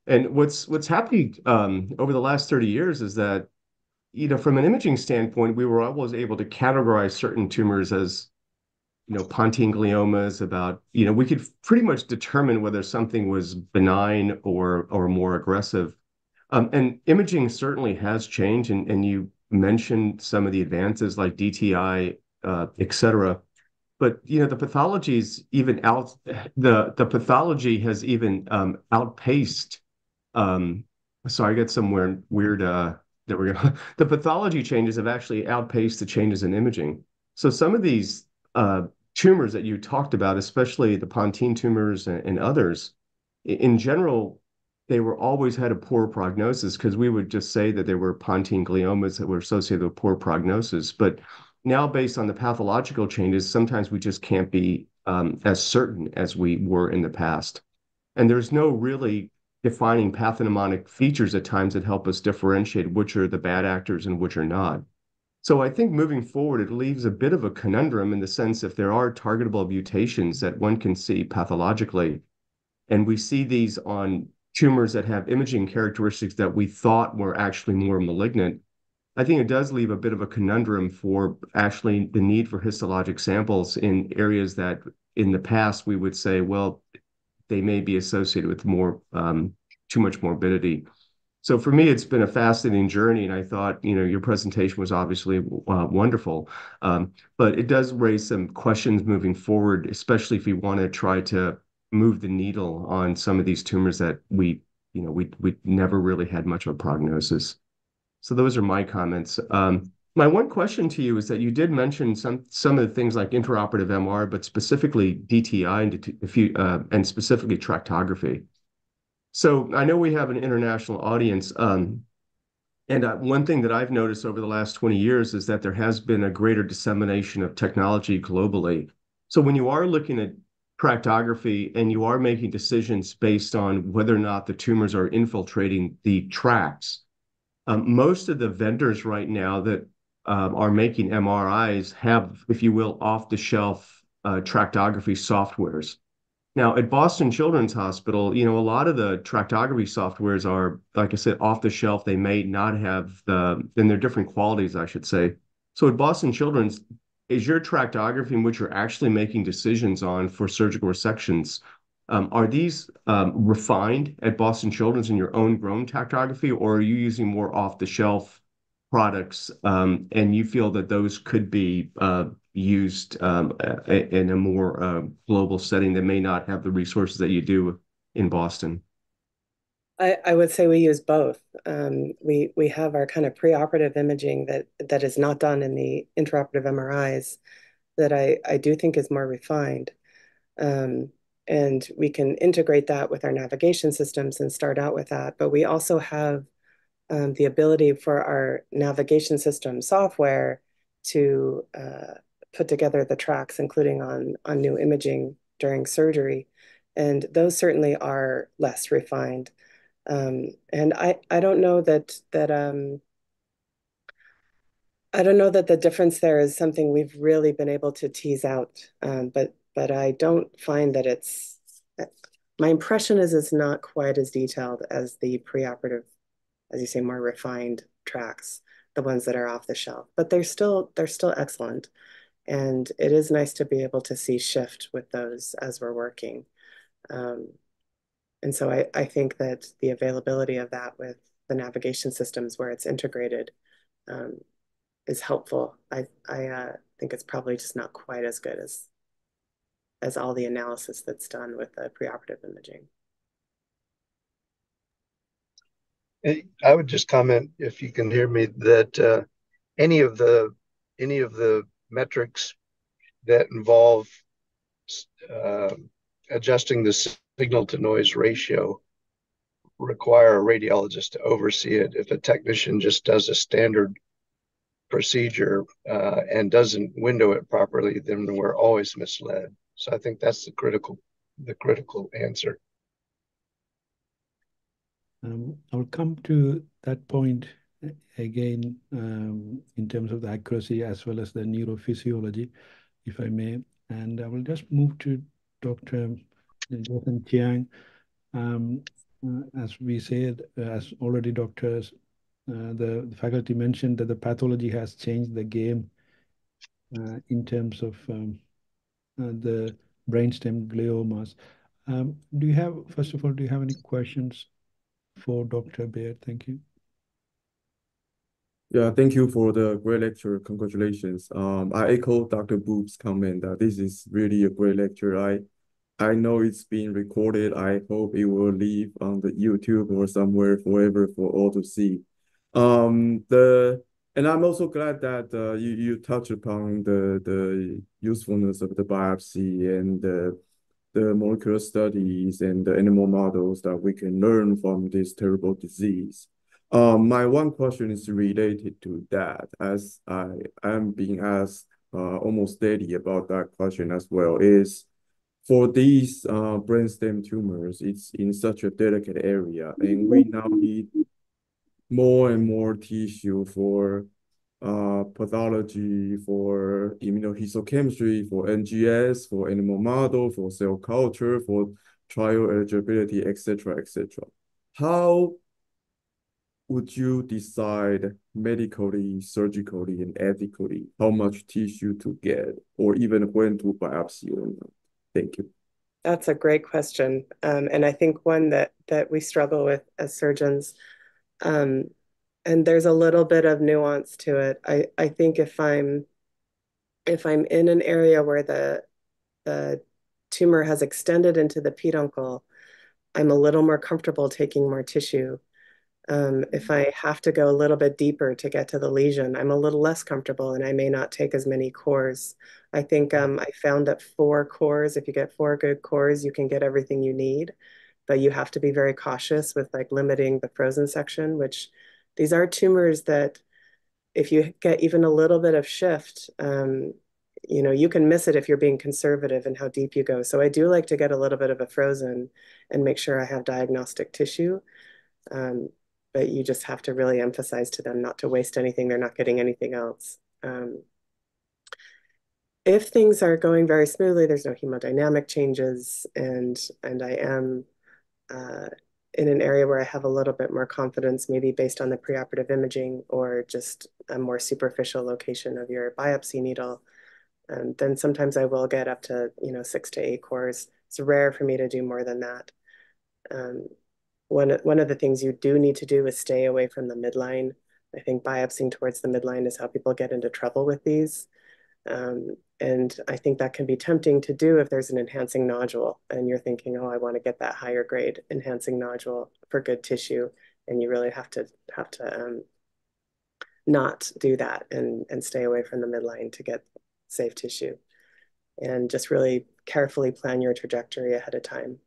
And what's happened over the last 30 years is that, you know, from an imaging standpoint, we were always able to categorize certain tumors as, you know, Pontine gliomas, about, you know, we could pretty much determine whether something was benign or more aggressive. And imaging certainly has changed, and you mentioned some of the advances like DTI, et cetera. But, you know, the pathologies even the pathology has even outpaced, sorry, I got somewhere weird, there we go. The pathology changes have actually outpaced the changes in imaging. So some of these tumors that you talked about, especially the Pontine tumors and others, in general, they were always had a poor prognosis because we would just say that there were Pontine gliomas that were associated with poor prognosis. But now, based on the pathological changes, sometimes we just can't be as certain as we were in the past. And there's no really defining pathognomonic features at times that help us differentiate which are the bad actors and which are not. So I think moving forward, it leaves a bit of a conundrum in the sense if there are targetable mutations that one can see pathologically, and we see these on tumors that have imaging characteristics that we thought were actually more malignant, I think it does leave a bit of a conundrum for actually the need for histologic samples in areas that in the past we would say, well, they may be associated with more too much morbidity. So for me, it's been a fascinating journey, and I thought, you know, your presentation was obviously wonderful, but it does raise some questions moving forward, especially if we want to try to move the needle on some of these tumors that we, you know, we never really had much of a prognosis. So those are my comments. My one question to you is that you did mention some of the things like intraoperative MR, but specifically DTI and specifically tractography. So I know we have an international audience, and one thing that I've noticed over the last 20 years is that there has been a greater dissemination of technology globally. So when you are looking at tractography and you are making decisions based on whether or not the tumors are infiltrating the tracts, most of the vendors right now that are making MRIs have, if you will, off-the-shelf tractography softwares. Now, at Boston Children's Hospital, you know, a lot of the tractography softwares are, like I said, off the shelf. They may not have the, and they're different qualities, I should say. So at Boston Children's, is your tractography in which you're actually making decisions on for surgical resections, are these refined at Boston Children's in your own grown tractography, or are you using more off-the-shelf products and you feel that those could be used in a more global setting that may not have the resources that you do in Boston? I would say we use both. We have our kind of preoperative imaging that is not done in the intraoperative MRIs that I do think is more refined. And we can integrate that with our navigation systems and start out with that. But we also have the ability for our navigation system software to put together the tracts, including on new imaging during surgery. And those certainly are less refined. And I don't know that the difference there is something we've really been able to tease out. But I don't find that it's, my impression is it's not quite as detailed as the preoperative, as you say, more refined tracts, the ones that are off the shelf, but they're still excellent. And it is nice to be able to see shift with those as we're working. And so I think that the availability of that with the navigation systems where it's integrated is helpful. I think it's probably just not quite as good as all the analysis that's done with the preoperative imaging. I would just comment, if you can hear me, that any of the metrics that involve adjusting the signal to noise ratio require a radiologist to oversee it. If a technician just does a standard procedure and doesn't window it properly, then we're always misled. So I think that's the critical answer. I'll come to that point again in terms of the accuracy as well as the neurophysiology, if I may. And I will just move to Dr. Jason Chiang. As we said, as already doctors, the faculty mentioned that the pathology has changed the game in terms of the brainstem gliomas. First of all, do you have any questions for Dr. Baird? Thank you. Yeah, thank you for the great lecture. Congratulations. I echo Dr. Boop's comment that this is really a great lecture. I know it's being recorded. I hope it will live on the YouTube or somewhere forever for all to see. And I'm also glad that you touched upon the usefulness of the biopsy and the molecular studies and the animal models that we can learn from this terrible disease. My one question is related to that, as I am being asked almost daily about that question as well, is for these brainstem tumors, it's in such a delicate area, and we now need more and more tissue for pathology, for immunohistochemistry, for NGS, for animal model, for cell culture, for trial eligibility, etc., etc. How would you decide medically, surgically, and ethically how much tissue to get, or even when to biopsy or not? Thank you. That's a great question. And I think one that we struggle with as surgeons. And there's a little bit of nuance to it. I think if I'm in an area where the tumor has extended into the peduncle, I'm a little more comfortable taking more tissue. If I have to go a little bit deeper to get to the lesion, I'm a little less comfortable and I may not take as many cores. I think I found that 4 cores, if you get 4 good cores, you can get everything you need, but you have to be very cautious with like limiting the frozen section, which these are tumors that if you get even a little bit of shift, you know, you can miss it if you're being conservative in how deep you go. So I do like to get a little bit of a frozen and make sure I have diagnostic tissue. But you just have to really emphasize to them not to waste anything. They're not getting anything else. If things are going very smoothly, there's no hemodynamic changes, and I am in an area where I have a little bit more confidence, maybe based on the preoperative imaging or just a more superficial location of your biopsy needle, then sometimes I will get up to 6 to 8 cores. It's rare for me to do more than that. One of the things you do need to do is stay away from the midline. I think biopsying towards the midline is how people get into trouble with these. And I think that can be tempting to do if there's an enhancing nodule and you're thinking, oh, I want to get that higher grade enhancing nodule for good tissue. And you really have to not do that and stay away from the midline to get safe tissue. And just really carefully plan your trajectory ahead of time.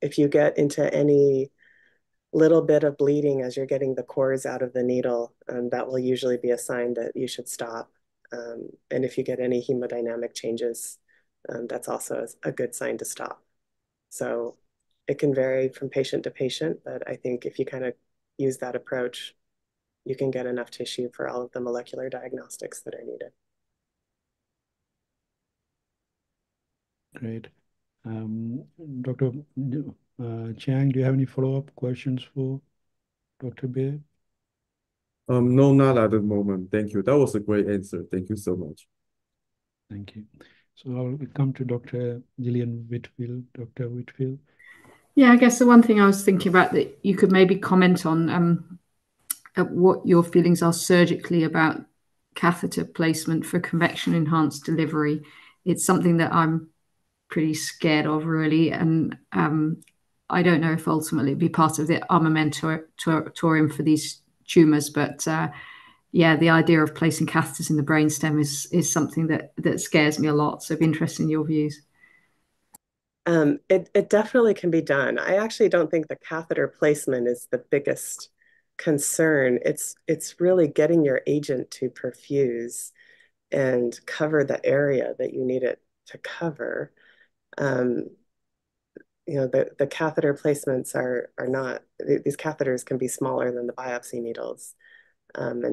If you get into any little bit of bleeding as you're getting the cores out of the needle, that will usually be a sign that you should stop. And if you get any hemodynamic changes, that's also a good sign to stop. So it can vary from patient to patient, but I think if you kind of use that approach, you can get enough tissue for all of the molecular diagnostics that are needed. Great. Dr. Chiang, do you have any follow-up questions for Dr. Baird? No, not at the moment. Thank you. That was a great answer. Thank you so much. Thank you. So I'll come to Dr. Gillian Whitfield. Dr. Whitfield, Yeah, I guess the one thing I was thinking about that you could maybe comment on at what your feelings are surgically about catheter placement for convection enhanced delivery. It's something that I'm pretty scared of, really, and I don't know if ultimately it'd be part of the armamentarium for these tumors, but yeah, the idea of placing catheters in the brainstem is something that scares me a lot. So it'd be interested in your views. It definitely can be done. I actually don't think the catheter placement is the biggest concern. It's really getting your agent to perfuse and cover the area that you need it to cover. You know, the catheter placements are not, these catheters can be smaller than the biopsy needles. You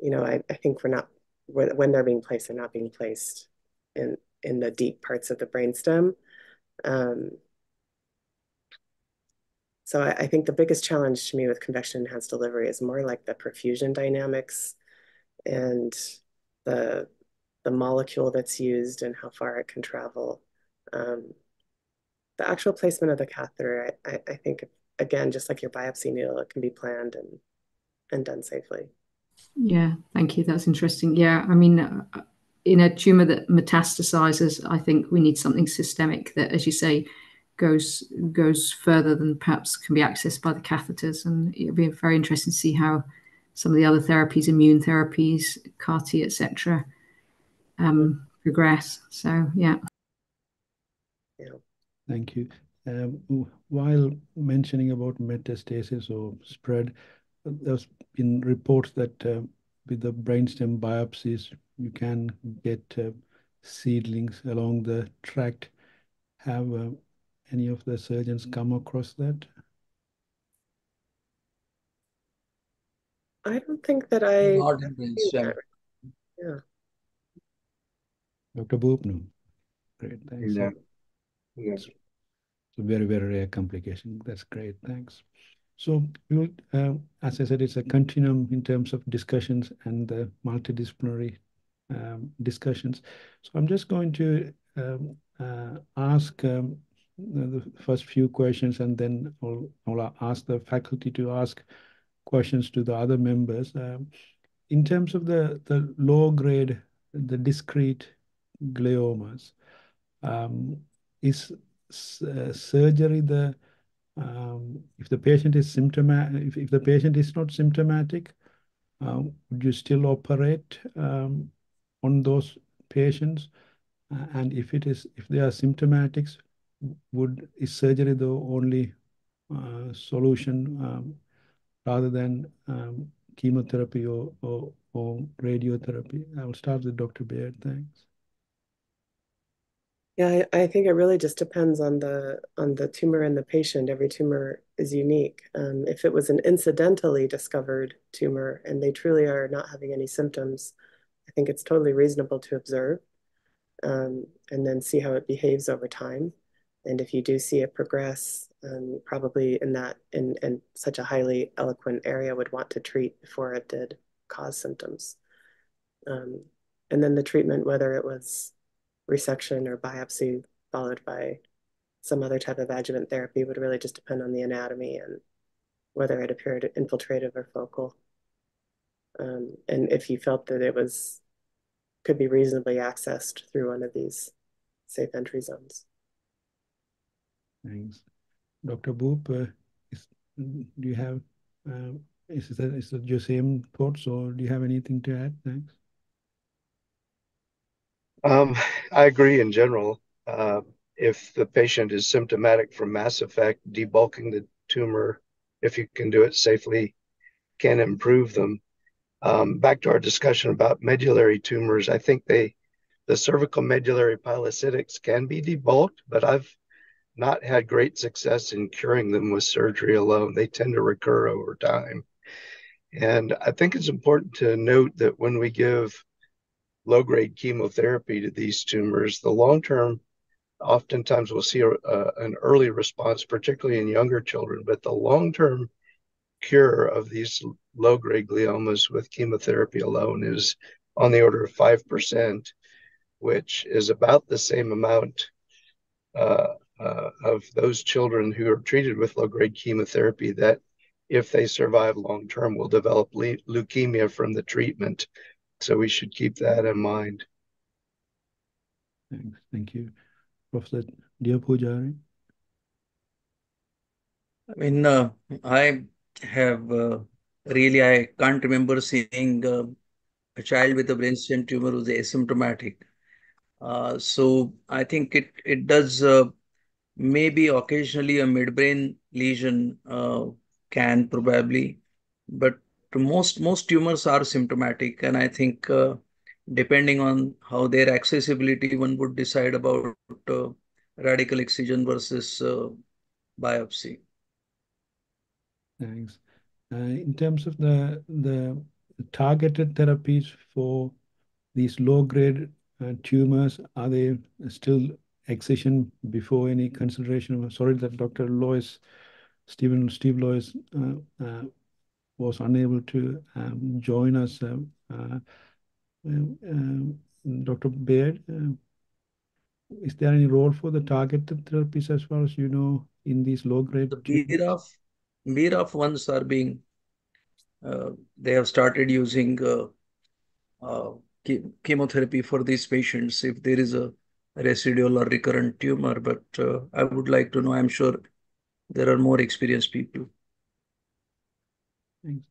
know, I think we're not, when they're being placed, they're not being placed in the deep parts of the brainstem. So I think the biggest challenge to me with convection-enhanced delivery is more like the perfusion dynamics and the molecule that's used and how far it can travel. The actual placement of the catheter, I think, again, just like your biopsy needle, it can be planned and done safely. Yeah, thank you. That's interesting. Yeah, I mean, in a tumor that metastasizes, I think we need something systemic that, as you say, goes further than perhaps can be accessed by the catheters. And it'll be very interesting to see how some of the other therapies, immune therapies, CAR-T, et cetera, progress. So, yeah. Thank you. While mentioning about metastasis or spread, there's been reports that with the brainstem biopsies, you can get seedlings along the tract. Have any of the surgeons come across that? I don't think that I... Dr. Boop, no. Great, thanks. Yeah. Yes. So very, very rare complication. That's great. Thanks. So, as I said, it's a continuum in terms of discussions and the multidisciplinary discussions. So I'm just going to ask the first few questions, and then I'll ask the faculty to ask questions to the other members. In terms of the low-grade, the discrete gliomas, is surgery the if the patient is symptomatic, if the patient is not symptomatic, would you still operate on those patients? And if they are symptomatic, is surgery the only solution rather than chemotherapy or radiotherapy? I will start with Dr. Baird. Thanks. Yeah, I think it really just depends on the tumor and the patient. Every tumor is unique. If it was an incidentally discovered tumor and they truly are not having any symptoms, I think it's totally reasonable to observe and then see how it behaves over time. And if you do see it progress, probably in such a highly eloquent area, would want to treat before it did cause symptoms. And then the treatment, whether it was resection or biopsy followed by some other type of adjuvant therapy, would really just depend on the anatomy and whether it appeared infiltrative or focal. And if you felt that it could be reasonably accessed through one of these safe entry zones. Thanks. Dr. Boop, do you have, is it your same thoughts, or do you have anything to add? Thanks. I agree in general. If the patient is symptomatic from mass effect, debulking the tumor, if you can do it safely, can improve them. Back to our discussion about medullary tumors, I think the cervical medullary pilocytics can be debulked, but I've not had great success in curing them with surgery alone. They tend to recur over time. And I think it's important to note that when we give low-grade chemotherapy to these tumors, the long-term, oftentimes we'll see an early response, particularly in younger children, but the long-term cure of these low-grade gliomas with chemotherapy alone is on the order of 5%, which is about the same amount of those children who are treated with low-grade chemotherapy that, if they survive long-term, will develop leukemia from the treatment. So we should keep that in mind. Thanks. Thank you. Professor Deopujari? I mean, I have really, I can't remember seeing a child with a brainstem tumor who's asymptomatic. So I think it does, maybe occasionally a midbrain lesion can probably, but most tumors are symptomatic. And I think depending on how their accessibility, one would decide about radical excision versus biopsy. Thanks. In terms of the targeted therapies for these low-grade tumors, are they still excision before any consideration? Sorry that Dr. Lois, Steve Lois was unable to join us. Dr. Baird, is there any role for the targeted therapies as far as you know in these low-grade? The BRAF ones are being, they have started using chemotherapy for these patients if there is a residual or recurrent tumor, but I would like to know, I'm sure there are more experienced people. Thanks.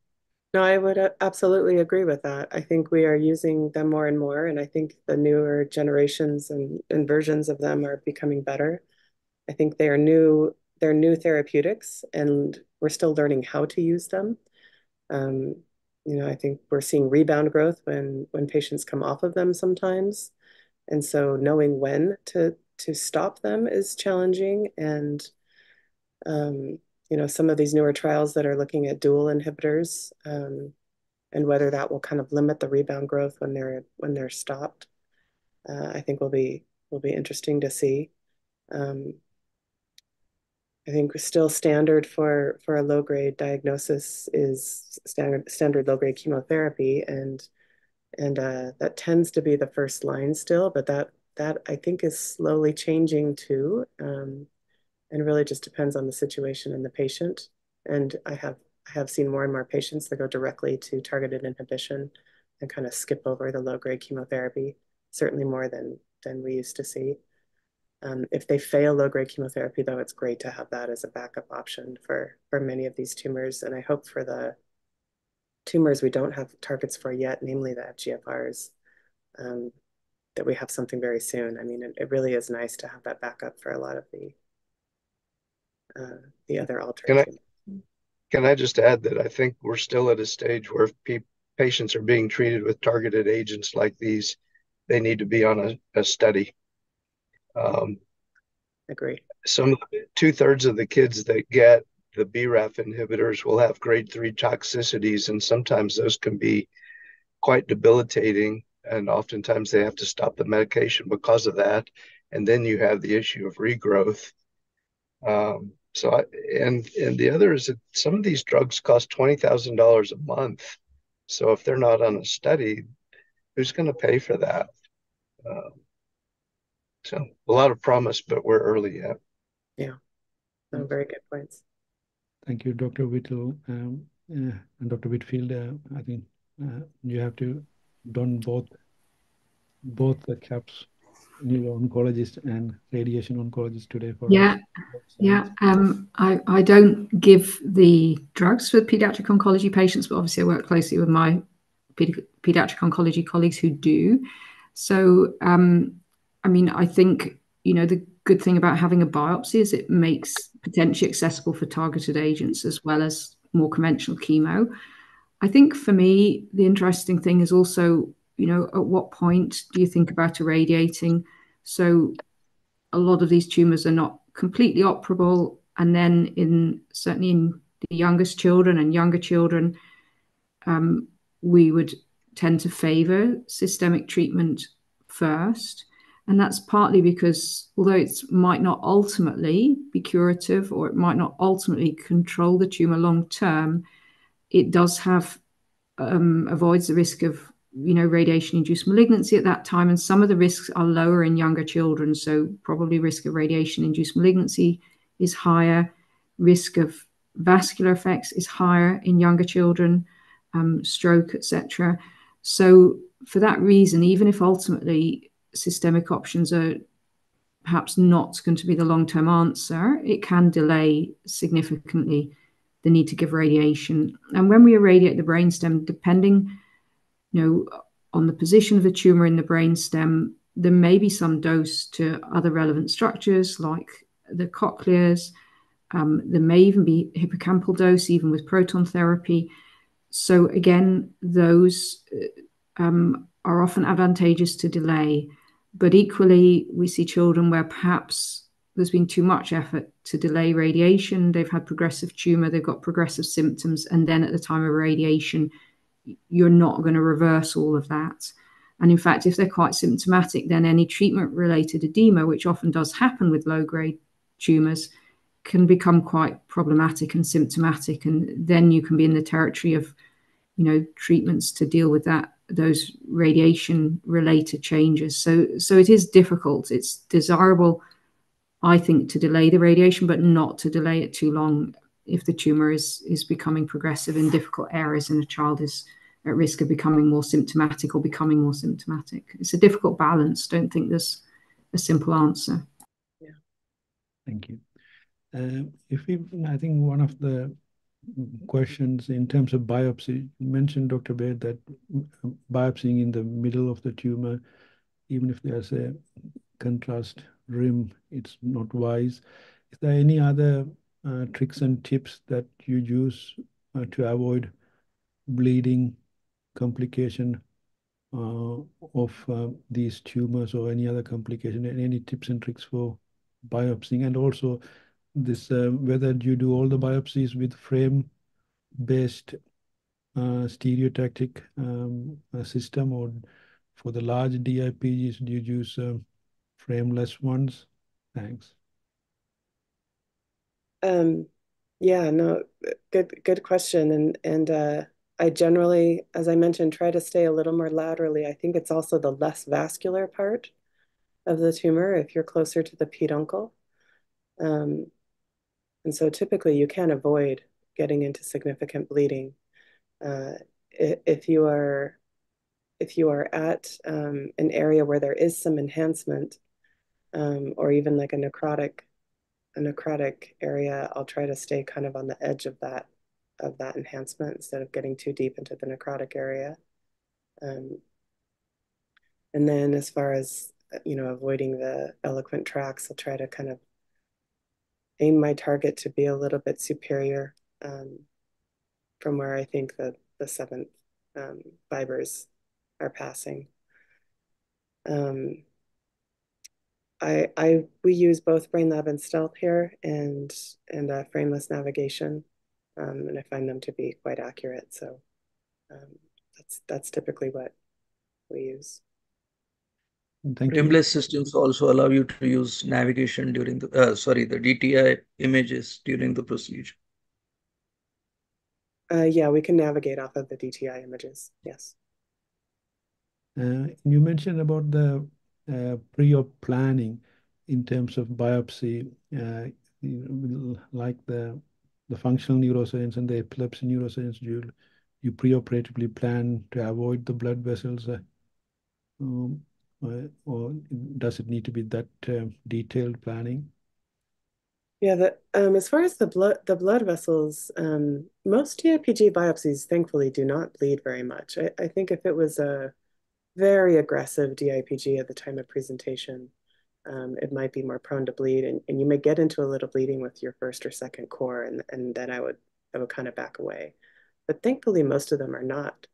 No, I would absolutely agree with that. I think we are using them more and more, and I think the newer generations and versions of them are becoming better. I think they are new. They're new therapeutics, and we're still learning how to use them. You know, I think we're seeing rebound growth when patients come off of them sometimes. And so knowing when to stop them is challenging. And, you know, some of these newer trials that are looking at dual inhibitors and whether that will kind of limit the rebound growth when they're stopped, I think will be interesting to see. I think still standard for a low-grade diagnosis is standard low-grade chemotherapy, and that tends to be the first line still, but that I think is slowly changing too, and really just depends on the situation and the patient. And I have seen more and more patients that go directly to targeted inhibition and kind of skip over the low-grade chemotherapy, certainly more than we used to see. If they fail low-grade chemotherapy, though, it's great to have that as a backup option for many of these tumors. And I hope for the tumors we don't have targets for yet, namely the FGFRs, that we have something very soon. I mean, it really is nice to have that backup for a lot of the other alternatives. Can I just add that I think we're still at a stage where if patients are being treated with targeted agents like these, they need to be on a study. Agree. Some 2/3 of the kids that get the BRAF inhibitors will have grade 3 toxicities, and sometimes those can be quite debilitating. And oftentimes they have to stop the medication because of that. And then you have the issue of regrowth. And the other is that some of these drugs cost $20,000 a month. So if they're not on a study, who's going to pay for that? So a lot of promise, but we're early yet. Yeah, no, very good points. Thank you, Dr. Whittle and Dr. Whitfield. I think you have to don both the caps, neuro-oncologist and radiation oncologist today. I don't give the drugs for pediatric oncology patients, but obviously I work closely with my pediatric oncology colleagues who do. So, I mean, I think, you know, the good thing about having a biopsy is it makes potentially accessible for targeted agents as well as more conventional chemo. I think for me, the interesting thing is also, you know, at what point do you think about irradiating? So a lot of these tumors are not completely operable. And then certainly in the youngest children and younger children, we would tend to favor systemic treatment first. And that's partly because although it might not ultimately be curative or it might not ultimately control the tumor long term, it does have, avoids the risk of radiation-induced malignancy at that time, and some of the risks are lower in younger children. So probably risk of radiation-induced malignancy is higher, risk of vascular effects is higher in younger children, stroke, etc. So for that reason, even if ultimately systemic options are perhaps not going to be the long-term answer, it can delay significantly the need to give radiation. And when we irradiate the brainstem, depending on the position of the tumor in the brainstem, there may be some dose to other relevant structures like the cochleas. There may even be hippocampal dose, even with proton therapy. So again, those are often advantageous to delay. But equally, we see children where perhaps there's been too much effort to delay radiation. They've had progressive tumor, they've got progressive symptoms, and then at the time of radiation, you're not going to reverse all of that. And in fact, if they're quite symptomatic, then any treatment-related edema, which often does happen with low-grade tumors, can become quite problematic and symptomatic. And then you can be in the territory of, treatments to deal with that, those radiation-related changes. So it is difficult. It's desirable, I think, to delay the radiation, but not to delay it too long if the tumor is becoming progressive in difficult areas and a child is at risk of becoming more symptomatic or becoming more symptomatic. It's a difficult balance. Don't think there's a simple answer. Yeah. Thank you. I think one of the questions in terms of biopsy, you mentioned, Dr. Baird, that biopsying in the middle of the tumor, even if there's a contrast rim, it's not wise. Is there any other tricks and tips that you use to avoid bleeding, complication of these tumors or any other complication, and any tips and tricks for biopsying? And also this, whether you do all the biopsies with frame-based stereotactic system, or for the large DIPGs, do you use frameless ones? Thanks. Yeah, no, good question. And I generally, as I mentioned, try to stay a little more laterally. I think it's also the less vascular part of the tumor if you're closer to the peduncle. And so typically you can avoid getting into significant bleeding. If you are at an area where there is some enhancement, or even like a necrotic area, I'll try to stay kind of on the edge of that enhancement instead of getting too deep into the necrotic area. And then as far as, avoiding the eloquent tracts, I'll try to kind of aim my target to be a little bit superior from where I think the seventh fibers are passing. We use both BrainLab and Stealth here, and frameless navigation, and I find them to be quite accurate. So that's typically what we use. Frameless systems also allow you to use navigation during the DTI images during the procedure. Yeah, we can navigate off of the DTI images. Yes. You mentioned about the pre-op planning in terms of biopsy, like the functional neurosurgeons and the epilepsy neurosurgeons, you pre-operatively plan to avoid the blood vessels. Or does it need to be that detailed planning? Yeah, as far as the blood vessels, most DIPG biopsies thankfully do not bleed very much. I think if it was a very aggressive DIPG at the time of presentation, it might be more prone to bleed, and you may get into a little bleeding with your first or second core, and then I would kind of back away. But thankfully, most of them are not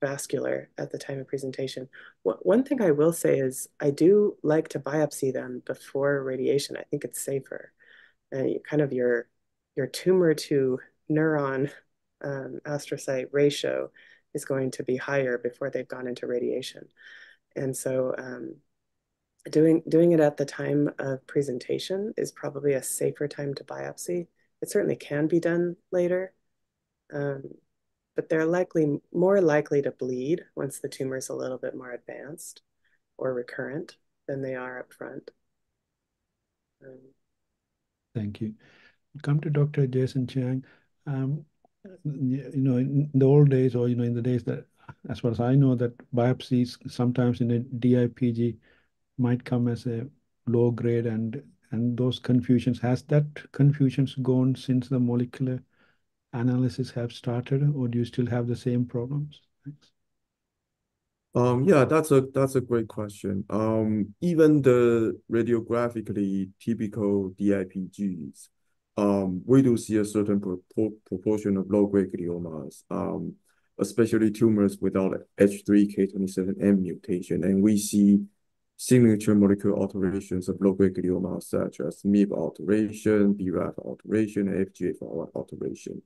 vascular at the time of presentation. One thing I will say is I do like to biopsy them before radiation. I think it's safer. And kind of your tumor to neuron astrocyte ratio is going to be higher before they've gone into radiation. And so doing it at the time of presentation is probably a safer time to biopsy. It certainly can be done later. but they're likely more likely to bleed once the tumor is a little bit more advanced or recurrent than they are up front. Thank you. Come to Dr. Jason Chiang. In the old days, or in the days that, as far as I know, that biopsies sometimes in a DIPG might come as a low grade, and those confusions, has that confusions gone since the molecular analysis have started, or do you still have the same problems? Thanks. Yeah, that's a great question. Even the radiographically typical DIPGs, we do see a certain proportion of low-grade gliomas, especially tumors without H3K27M mutation, and we see signature molecular alterations of low-grade gliomas such as MEP alteration, BRAF alteration, and FGFR alteration.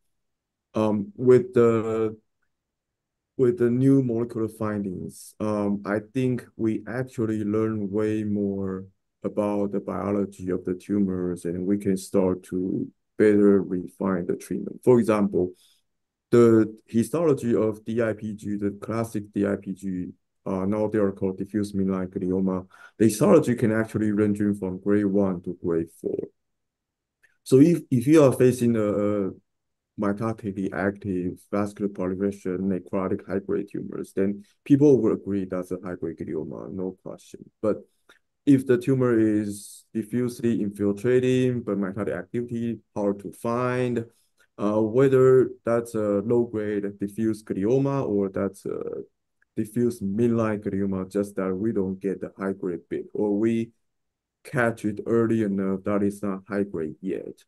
With the new molecular findings, I think we actually learn way more about the biology of the tumors, and we can start to better refine the treatment. For example, the histology of DIPG, the classic DIPG, now they are called diffuse midline glioma, the histology can actually range from grade 1 to grade 4. So if you are facing a mitotically active vascular proliferation necrotic high-grade tumors, then people will agree that's a high-grade glioma, no question. But if the tumor is diffusely infiltrating, but mitotic activity hard to find, whether that's a low-grade diffuse glioma or that's a diffuse midline glioma, just that we don't get the high-grade bit, or we catch it early enough that it's not high-grade yet.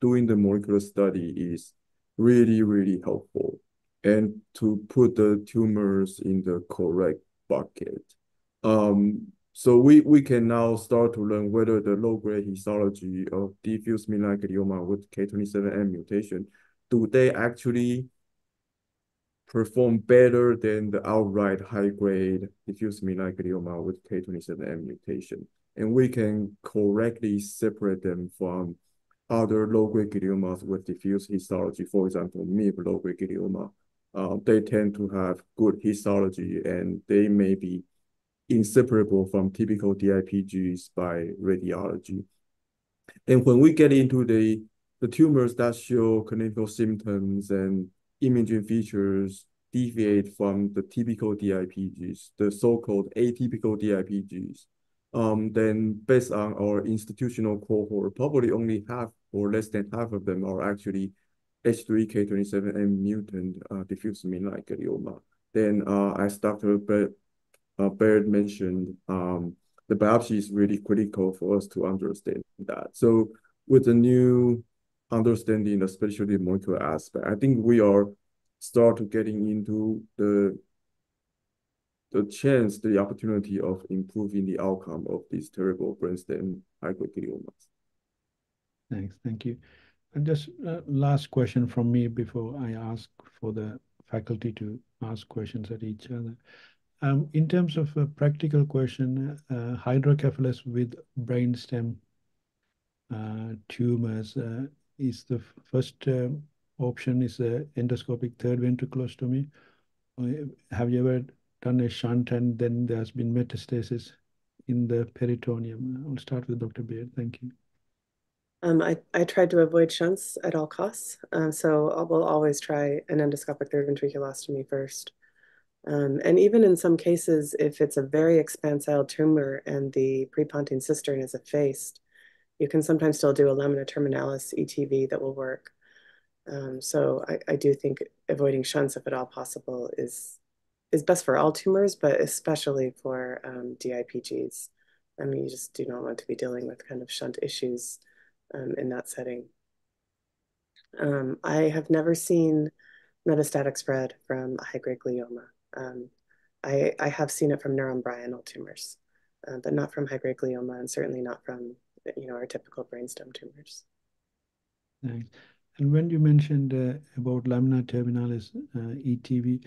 Doing the molecular study is really, really helpful, and to put the tumors in the correct bucket. So we can now start to learn whether the low-grade histology of diffuse midline glioma with K27M mutation, do they actually perform better than the outright high-grade diffuse midline glioma with K27M mutation? And we can correctly separate them from other low-grade gliomas with diffuse histology. For example, MIP low-grade glioma, they tend to have good histology, and they may be inseparable from typical DIPGs by radiology. And when we get into the tumors that show clinical symptoms and imaging features deviate from the typical DIPGs, the so-called atypical DIPGs, then based on our institutional cohort, probably only half or less than half of them are actually H3K27M mutant diffuse midline glioma. Then as Dr. Baird mentioned, the biopsy is really critical for us to understand that. So with the new understanding, especially the molecular aspect, I think we are starting getting into the chance, the opportunity of improving the outcome of these terrible brainstem high-grade gliomas. Thanks, thank you. And just last question from me before I ask for the faculty to ask questions at each other. In terms of a practical question, hydrocephalus with brainstem tumors is the first option is endoscopic third ventriculostomy. Have you ever done a shunt and then there's been metastasis in the peritoneum? I'll start with Dr. Baird. Thank you. I tried to avoid shunts at all costs, so we'll always try an endoscopic third ventriculostomy first. And even in some cases, if it's a very expansile tumor and the prepontine cistern is effaced, you can sometimes still do a lamina terminalis ETV that will work. So I do think avoiding shunts, if at all possible, is best for all tumors, but especially for DIPGs. I mean, you just do not want to be dealing with kind of shunt issues in that setting. I have never seen metastatic spread from a high-grade glioma. I have seen it from neuroembryonal tumors, but not from high-grade glioma, and certainly not from our typical brainstem tumors. Thanks. And when you mentioned about lamina terminalis ETV,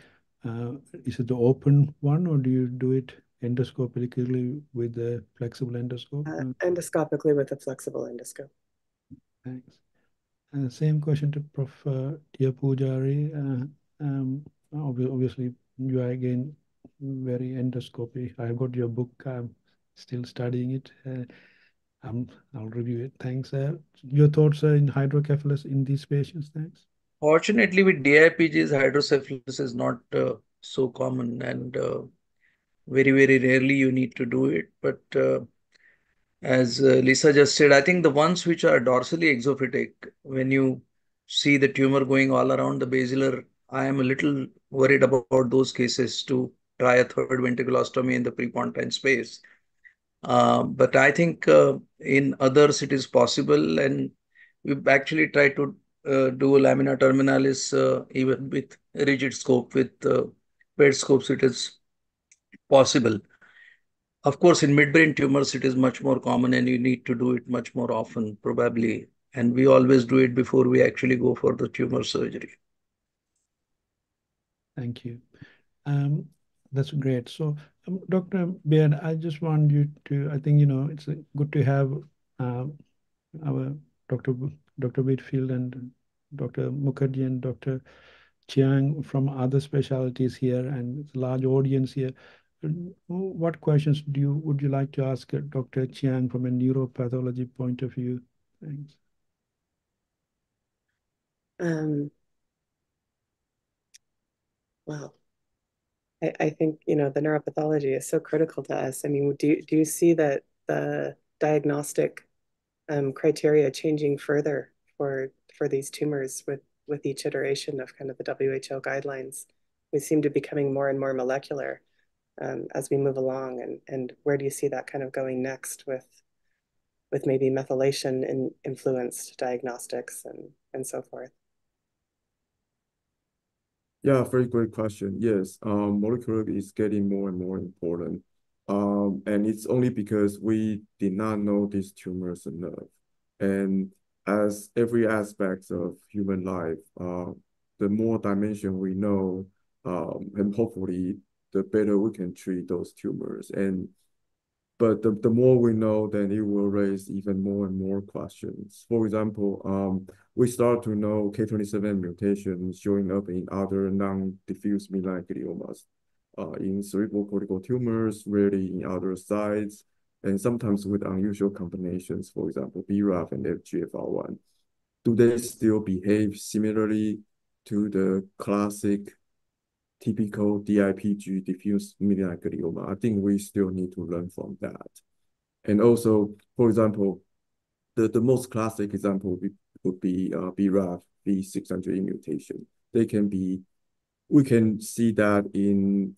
is it the open one, or do you do it endoscopically with a flexible endoscope? Endoscopically with a flexible endoscope. Thanks. Same question to Prof. Deopujari. Obviously, you are again very endoscopy. I've got your book. I'm still studying it. I'll review it. Thanks. Your thoughts in hydrocephalus in these patients? Thanks. Fortunately, with DIPGs, hydrocephalus is not so common, and very, very rarely you need to do it. But as Lissa just said, I think the ones which are dorsally exophytic, when you see the tumor going all around the basilar, I am a little worried about those cases to try a third ventriculostomy in the prepontine space. But I think in others it is possible, and we actually try to do lamina terminalis even with rigid scope, with paired scopes it is possible. Of course, in midbrain tumors it is much more common and you need to do it much more often probably, and we always do it before we actually go for the tumor surgery. Thank you. That's great. So, Dr. Baird, I just want you to, I think, you know, it's good to have our Dr. Whitfield and Dr. Mukherji and Dr. Chiang from other specialties here, and it's a large audience here. What questions would you like to ask Dr. Chiang from a neuropathology point of view? Thanks. Well, I think, you know, the neuropathology is so critical to us. I mean, do you see that the diagnostic criteria changing further for these tumors with each iteration of kind of the WHO guidelines? We seem to be becoming more and more molecular as we move along, and where do you see that kind of going next with maybe methylation in influenced diagnostics and so forth? Yeah, very great question. Yes, molecular is getting more and more important. And it's only because we did not know these tumors enough. And as every aspect of human life, the more dimension we know, and hopefully the better we can treat those tumors. And but the more we know, then it will raise even more and more questions. For example, we start to know K27 mutations showing up in other non-diffuse midline gliomas, in cerebrocortical tumors, rarely in other sites, and sometimes with unusual combinations, for example, BRAF and FGFR1. Do they still behave similarly to the classic typical DIPG diffuse midline glioma? I think we still need to learn from that. And also, for example, the most classic example would be BRAF V600E mutation. We can see that in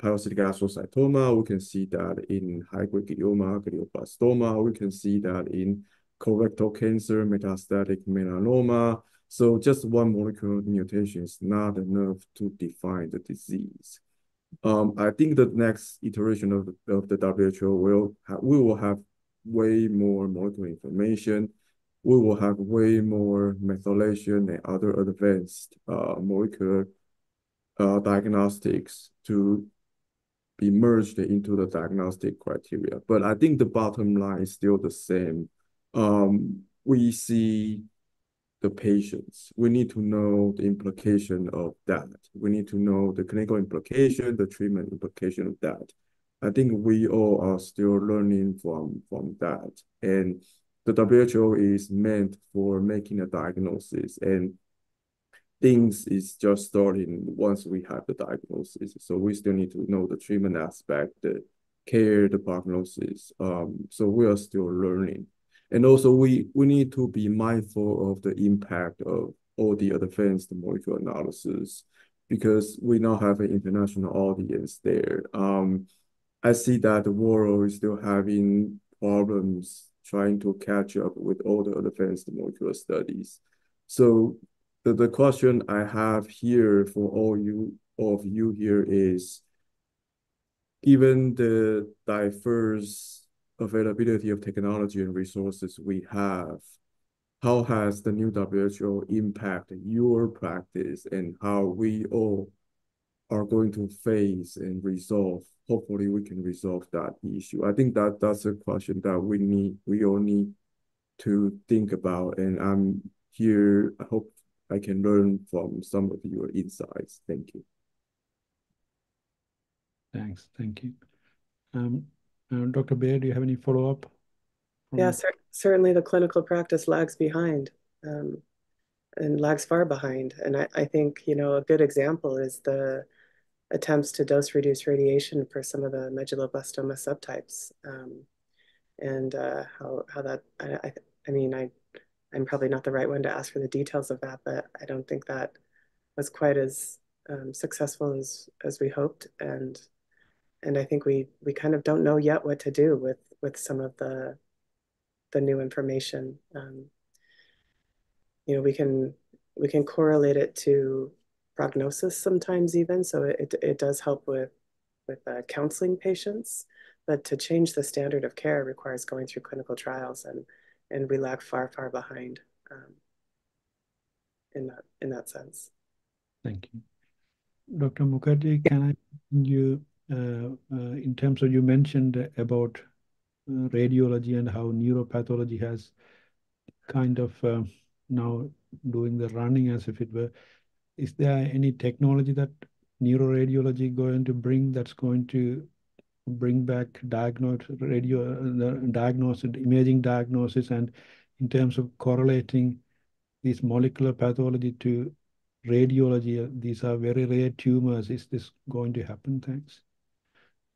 pilocytic astrocytoma, we can see that in high-grade glioma, glioblastoma, we can see that in colorectal cancer, metastatic melanoma. So just one molecular mutation is not enough to define the disease. I think the next iteration of the WHO we will have way more molecular information. We will have way more methylation and other advanced molecular diagnostics to be merged into the diagnostic criteria. But I think the bottom line is still the same. We see the patients. We need to know the implication of that. We need to know the clinical implication, the treatment implication of that. I think we all are still learning from that. And the WHO is meant for making a diagnosis, and things is just starting once we have the diagnosis. So we still need to know the treatment aspect, the care, the prognosis. So we are still learning. And also, we need to be mindful of the impact of all the advanced molecular analysis, because we now have an international audience there. I see that the world is still having problems trying to catch up with all the advanced molecular studies. So the question I have here for all of you here is, given the diverse availability of technology and resources we have, how has the new WHO impacted your practice, and how we all are going to face and resolve? Hopefully we can resolve that issue. I think that's a question that we all need to think about. And I'm here, I hope I can learn from some of your insights. Thank you. Thanks. Thank you. Dr. Baird, do you have any follow-up? Yeah, certainly the clinical practice lags behind and lags far behind. And I think, you know, a good example is the attempts to dose reduce radiation for some of the medulloblastoma subtypes. How that, I mean, I'm probably not the right one to ask for the details of that, but I don't think that was quite as successful as we hoped. And I think we kind of don't know yet what to do with some of the new information. You know, we can correlate it to prognosis sometimes even, so it does help with counseling patients, but to change the standard of care requires going through clinical trials, and we lag far behind in that sense. Thank you, Dr. Mukherji. Can I you in terms of you mentioned about radiology and how neuropathology has kind of now doing the running as if it were. Is there any technology that neuroradiology going to bring that's going to bring back imaging diagnosis, and in terms of correlating this molecular pathology to radiology? These are very rare tumors. Is this going to happen? Thanks.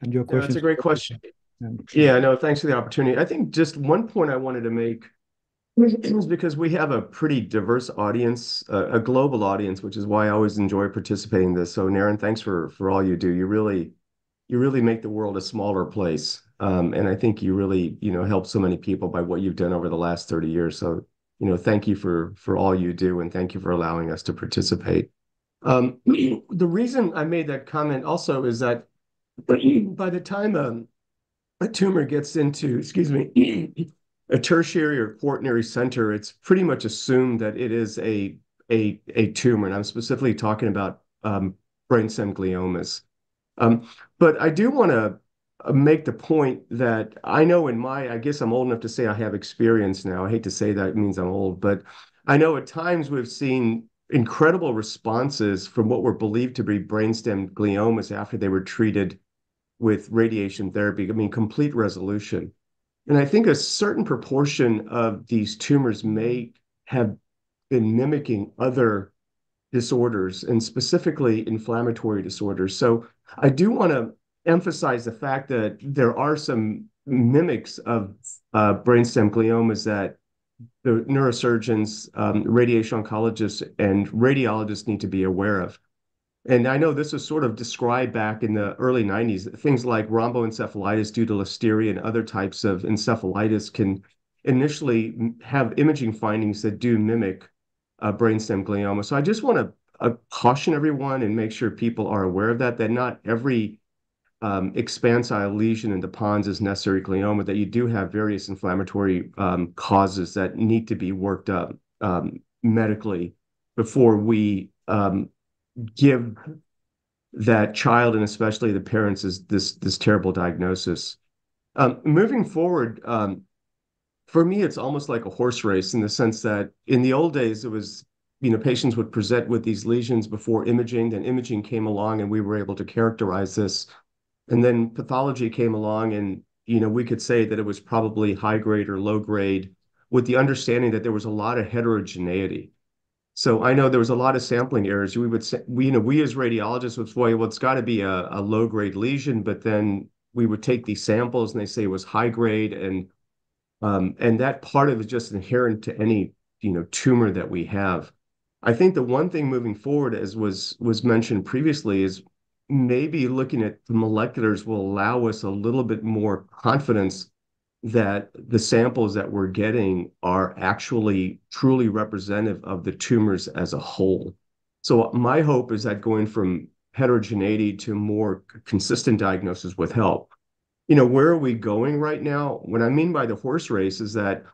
And your question. That's a great question. Yeah, no, thanks for the opportunity. I think just one point I wanted to make is because we have a pretty diverse audience, a global audience, which is why I always enjoy participating in this. So, Naren, thanks for all you do. You really make the world a smaller place. And I think you really, you know, help so many people by what you've done over the last 30 years. So, you know, thank you for all you do, and thank you for allowing us to participate. The reason I made that comment also is that by the time a tumor gets into, excuse me, a tertiary or quaternary center, it's pretty much assumed that it is a tumor. And I'm specifically talking about brainstem gliomas. But I do want to make the point that I know in my, I guess I'm old enough to say I have experience now. I hate to say that, it means I'm old, but I know at times we've seen incredible responses from what were believed to be brainstem gliomas after they were treated with radiation therapy. I mean, complete resolution. And I think a certain proportion of these tumors may have been mimicking other disorders, and specifically inflammatory disorders. So I do want to emphasize the fact that there are some mimics of brainstem gliomas that the neurosurgeons, radiation oncologists, and radiologists need to be aware of. And I know this was sort of described back in the early 90s, things like rhomboencephalitis due to listeria and other types of encephalitis can initially have imaging findings that do mimic brainstem glioma. So I just want to caution everyone and make sure people are aware of that not every expansile lesion in the pons is necessarily glioma, that you do have various inflammatory causes that need to be worked up medically before we give that child, and especially the parents, is this terrible diagnosis. Moving forward, for me, it's almost like a horse race in the sense that in the old days, it was, you know, patients would present with these lesions before imaging, then imaging came along and we were able to characterize this. And then pathology came along and, you know, we could say that it was probably high grade or low grade, with the understanding that there was a lot of heterogeneity. So I know there was a lot of sampling errors. We would say, we as radiologists would say, well, it's got to be a low-grade lesion, but then we would take these samples and they say it was high-grade, and that part of it is just inherent to any, you know, tumor that we have. I think the one thing moving forward, as was mentioned previously, is maybe looking at the moleculars will allow us a little bit more confidence that the samples that we're getting are actually truly representative of the tumors as a whole. So my hope is that going from heterogeneity to more consistent diagnosis with help. You know, where are we going right now? What I mean by the horse race is that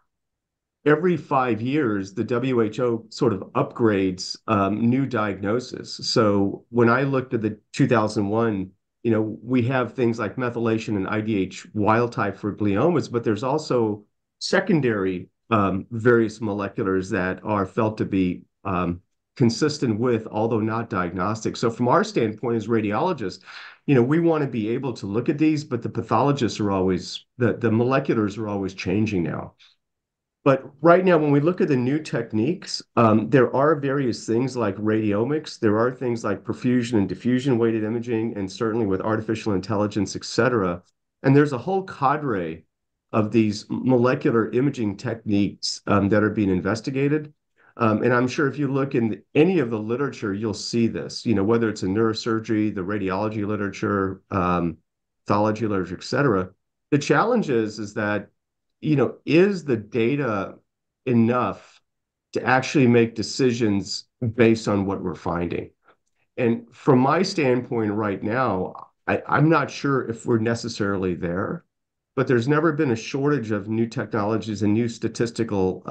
every 5 years, the WHO sort of upgrades new diagnosis. So when I looked at the 2001, you know, we have things like methylation and IDH wild type for gliomas, but there's also secondary various moleculars that are felt to be consistent with, although not diagnostic. So from our standpoint as radiologists, you know, we want to be able to look at these, but the pathologists are always, the moleculars are always changing now. But right now, when we look at the new techniques, there are various things like radiomics. There are things like perfusion and diffusion weighted imaging, and certainly with artificial intelligence, et cetera. And there's a whole cadre of these molecular imaging techniques that are being investigated. And I'm sure if you look in any of the literature, you'll see this, you know, whether it's in neurosurgery, the radiology literature, pathology literature, et cetera. The challenge is that, you know, is the data enough to actually make decisions based on what we're finding? And from my standpoint right now, I'm not sure if we're necessarily there, but there's never been a shortage of new technologies and new statistical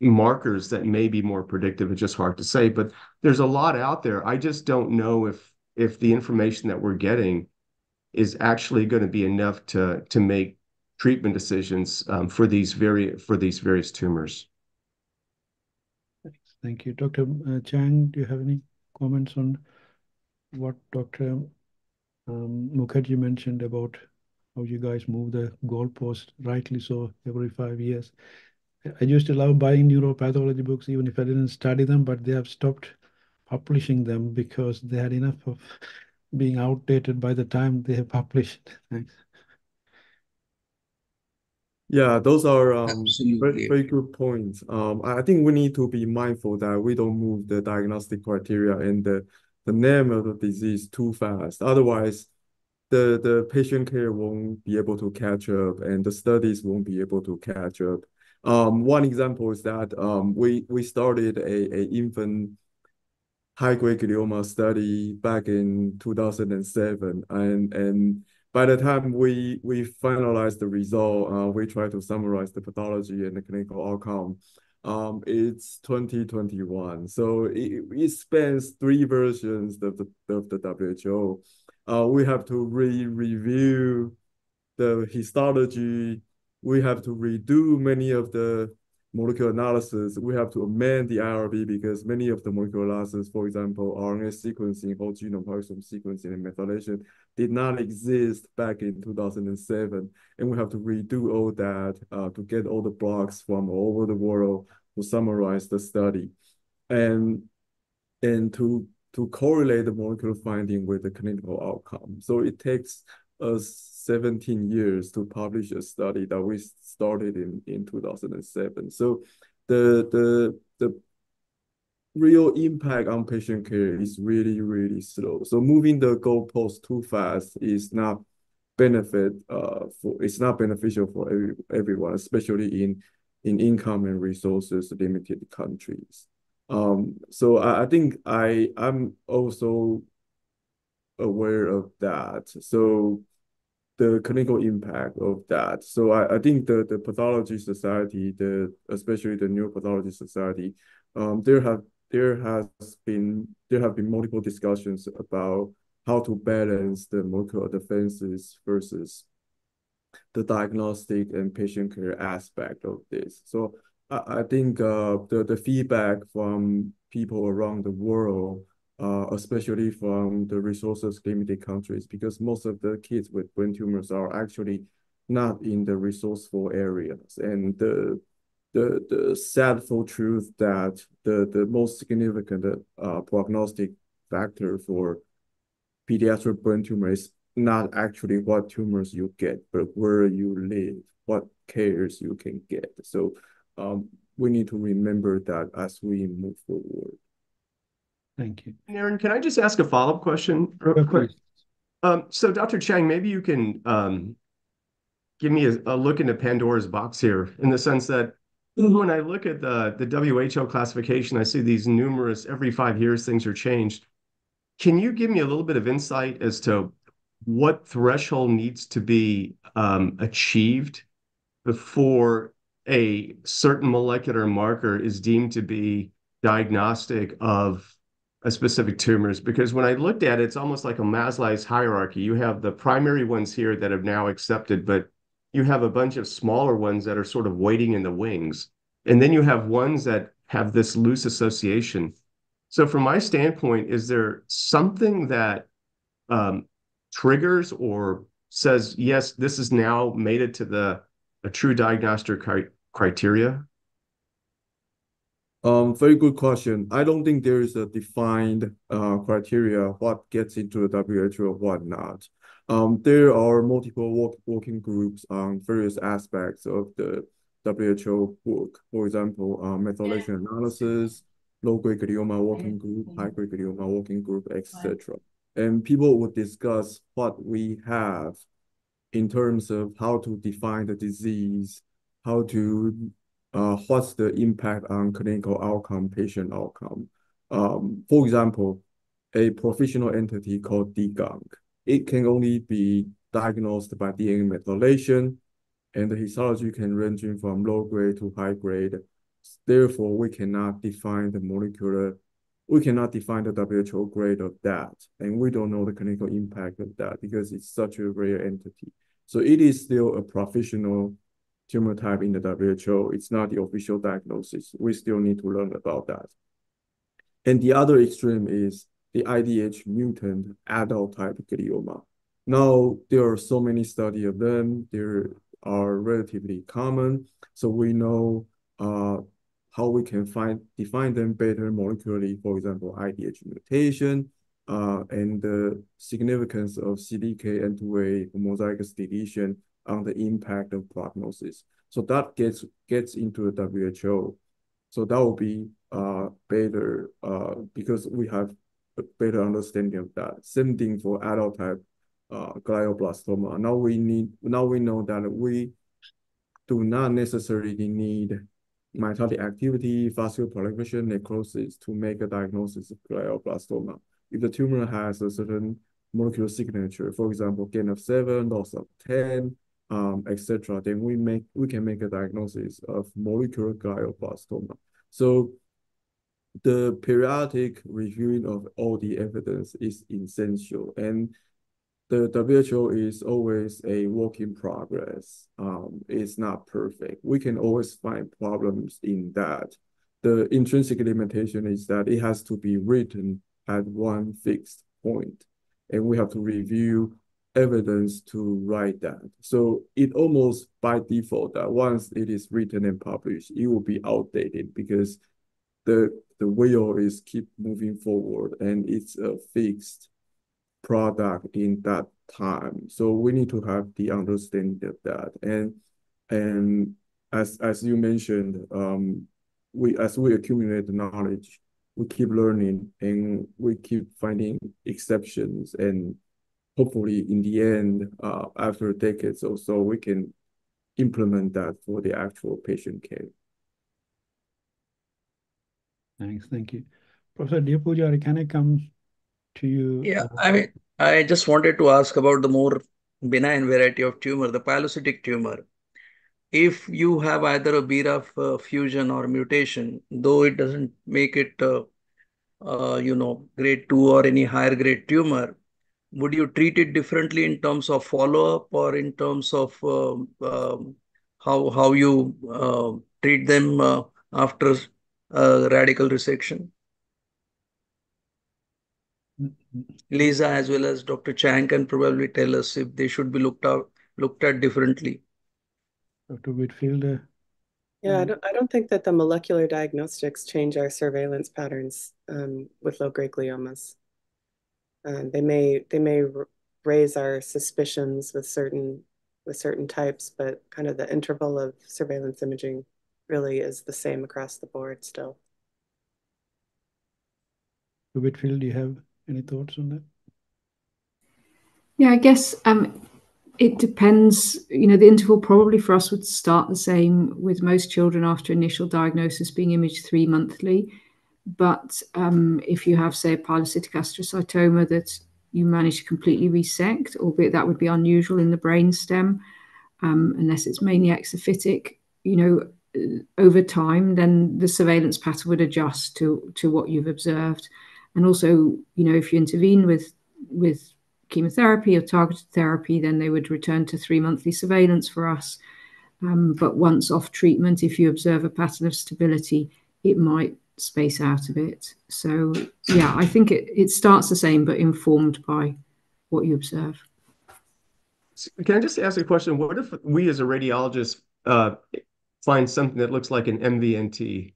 markers that may be more predictive. It's just hard to say, but there's a lot out there. I just don't know if the information that we're getting is actually going to be enough to make treatment decisions for these various tumors. Thank you, Dr. Chiang. Do you have any comments on what Dr. Mukherji mentioned about how you guys move the goalpost, rightly so, every 5 years? I used to love buying neuropathology books, even if I didn't study them, but they have stopped publishing them because they had enough of being outdated by the time they have published. Thanks. Yeah, those are very, very good points. I think we need to be mindful that we don't move the diagnostic criteria and the name of the disease too fast. Otherwise, the patient care won't be able to catch up, and the studies won't be able to catch up. One example is that we started a infant high-grade glioma study back in 2007, and by the time we finalized the result, we tried to summarize the pathology and the clinical outcome. It's 2021, so it spans three versions of the WHO. We have to re-review the histology. We have to redo many of the molecular analysis. We have to amend the IRB because many of the molecular analysis, for example, RNA sequencing, whole genome exome sequencing, and methylation did not exist back in 2007. And we have to redo all that to get all the blocks from all over the world to summarize the study and to correlate the molecular finding with the clinical outcome. So it takes us 17 years to publish a study that we started in 2007. So the real impact on patient care is really, really slow. So moving the goalpost too fast is not beneficial for everyone, especially in income and resources limited countries. So I think I'm also aware of that. So the clinical impact of that. So I think the pathology society, especially the neuropathology society, there have been multiple discussions about how to balance the molecular defenses versus the diagnostic and patient care aspect of this. So I think the feedback from people around the world, especially from the resources-limited countries, because most of the kids with brain tumors are actually not in the resourceful areas. And the sadful truth that the most significant prognostic factor for pediatric brain tumor is not actually what tumors you get, but where you live, what cares you can get. So we need to remember that as we move forward. Thank you. Aaron, can I just ask a follow-up question real quick? So Dr. Chiang, maybe you can give me a look into Pandora's box here, in the sense that when I look at the WHO classification, I see these numerous, every 5 years things are changed. Can you give me a little bit of insight as to what threshold needs to be achieved before a certain molecular marker is deemed to be diagnostic of a specific tumors? Because when I looked at it, it's almost like a Maslow's hierarchy. You have the primary ones here that have now accepted, but you have a bunch of smaller ones that are sort of waiting in the wings. And then you have ones that have this loose association. So from my standpoint, is there something that triggers or says, yes, this has now made it to a true diagnostic criteria? Very good question. I don't think there is a defined criteria what gets into the WHO or what not. There are multiple working groups on various aspects of the WHO work. For example, methodology analysis, low-grade glioma working group, high-grade glioma working group, etc. And people would discuss what we have in terms of how to define the disease, how to what's the impact on clinical outcome, patient outcome. For example, a professional entity called DGONG. It can only be diagnosed by DNA methylation, and the histology can range from low grade to high grade. Therefore, we cannot define the molecular, we cannot define the WHO grade of that, and we don't know the clinical impact of that because it's such a rare entity. So it is still a professional tumor type in the WHO. It's not the official diagnosis. We still need to learn about that. And the other extreme is the IDH mutant adult type glioma. Now, there are so many studies of them. They are relatively common. So we know how we can define them better molecularly, for example, IDH mutation and the significance of CDKN2A homozygous deletion on the impact of prognosis. So that gets into the WHO. So that will be better because we have a better understanding of that. Same thing for adult type glioblastoma. Now we know that we do not necessarily need mitotic activity, vascular proliferation, necrosis to make a diagnosis of glioblastoma. If the tumor has a certain molecular signature, for example, gain of 7, loss of 10, etc., then we can make a diagnosis of molecular glioblastoma. So the periodic reviewing of all the evidence is essential, and the WHO is always a work in progress. It's not perfect. We can always find problems in that. The intrinsic limitation is that it has to be written at one fixed point, and we have to review evidence to write that. So it almost by default that once it is written and published, it will be outdated because the wheel is keep moving forward and it's a fixed product in that time. So we need to have the understanding of that. And as you mentioned, as we accumulate the knowledge, we keep learning and we keep finding exceptions, and hopefully in the end, after decades or so, we can implement that for the actual patient care. Thanks, thank you. Professor Deopujari, can I come to you? Yeah, I mean, I just wanted to ask about the more benign variety of tumor, the pilocytic tumor. If you have either a BRAF fusion or mutation, though it doesn't make it, grade 2 or any higher grade tumor, would you treat it differently in terms of follow-up or in terms of how you treat them after radical resection? Lissa as well as Dr. Chiang can probably tell us if they should be looked at differently. Dr. Whitfield? Yeah, I don't think that the molecular diagnostics change our surveillance patterns with low-grade gliomas. They may raise our suspicions with certain types, but kind of the interval of surveillance imaging really is the same across the board still. Dr. Whitfield, do you have any thoughts on that? Yeah, I guess it depends. You know, the interval probably for us would start the same with most children after initial diagnosis, being imaged 3 monthly. But if you have, say, a pilocytic astrocytoma that you manage to completely resect, albeit that would be unusual in the brainstem, unless it's mainly exophytic, you know, over time, then the surveillance pattern would adjust to what you've observed. And also, you know, if you intervene with chemotherapy or targeted therapy, then they would return to 3 monthly surveillance for us. But once off treatment, if you observe a pattern of stability, it might space out a bit. So yeah, I think it starts the same, but informed by what you observe. Can I just ask a question? What if we as a radiologist find something that looks like an MVNT?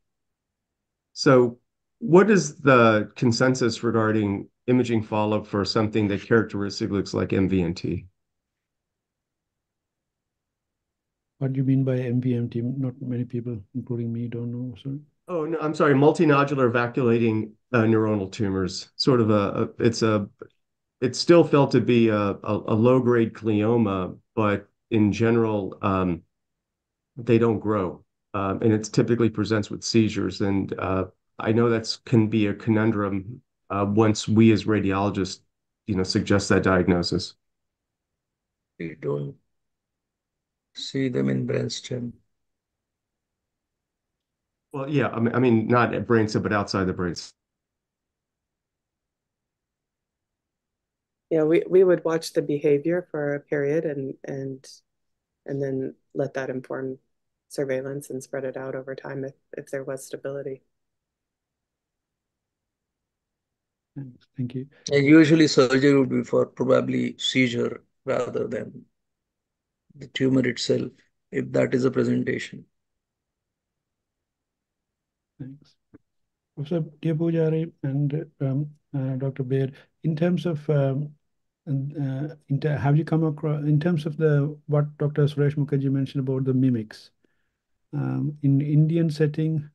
So what is the consensus regarding imaging follow-up for something that characteristically looks like MVNT? What do you mean by MVNT? Not many people, including me, don't know. Sorry. Oh, no, I'm sorry. Multinodular vacuolating neuronal tumors. Sort of it's still felt to be a low-grade glioma, but in general, they don't grow. And it typically presents with seizures. And I know that can be a conundrum once we as radiologists, suggest that diagnosis. We don't see them in brainstem. Well, yeah, I mean, not at brainstem, but outside the brainstem. Yeah, we would watch the behavior for a period and then let that inform surveillance and spread it out over time if there was stability. Thank you. And usually surgery would be for probably seizure rather than the tumor itself, if that is a presentation. Thanks. Professor Deopujari and Dr. Baird, in terms of have you come across in terms of what Dr. Suresh Mukherji mentioned about the mimics in Indian setting?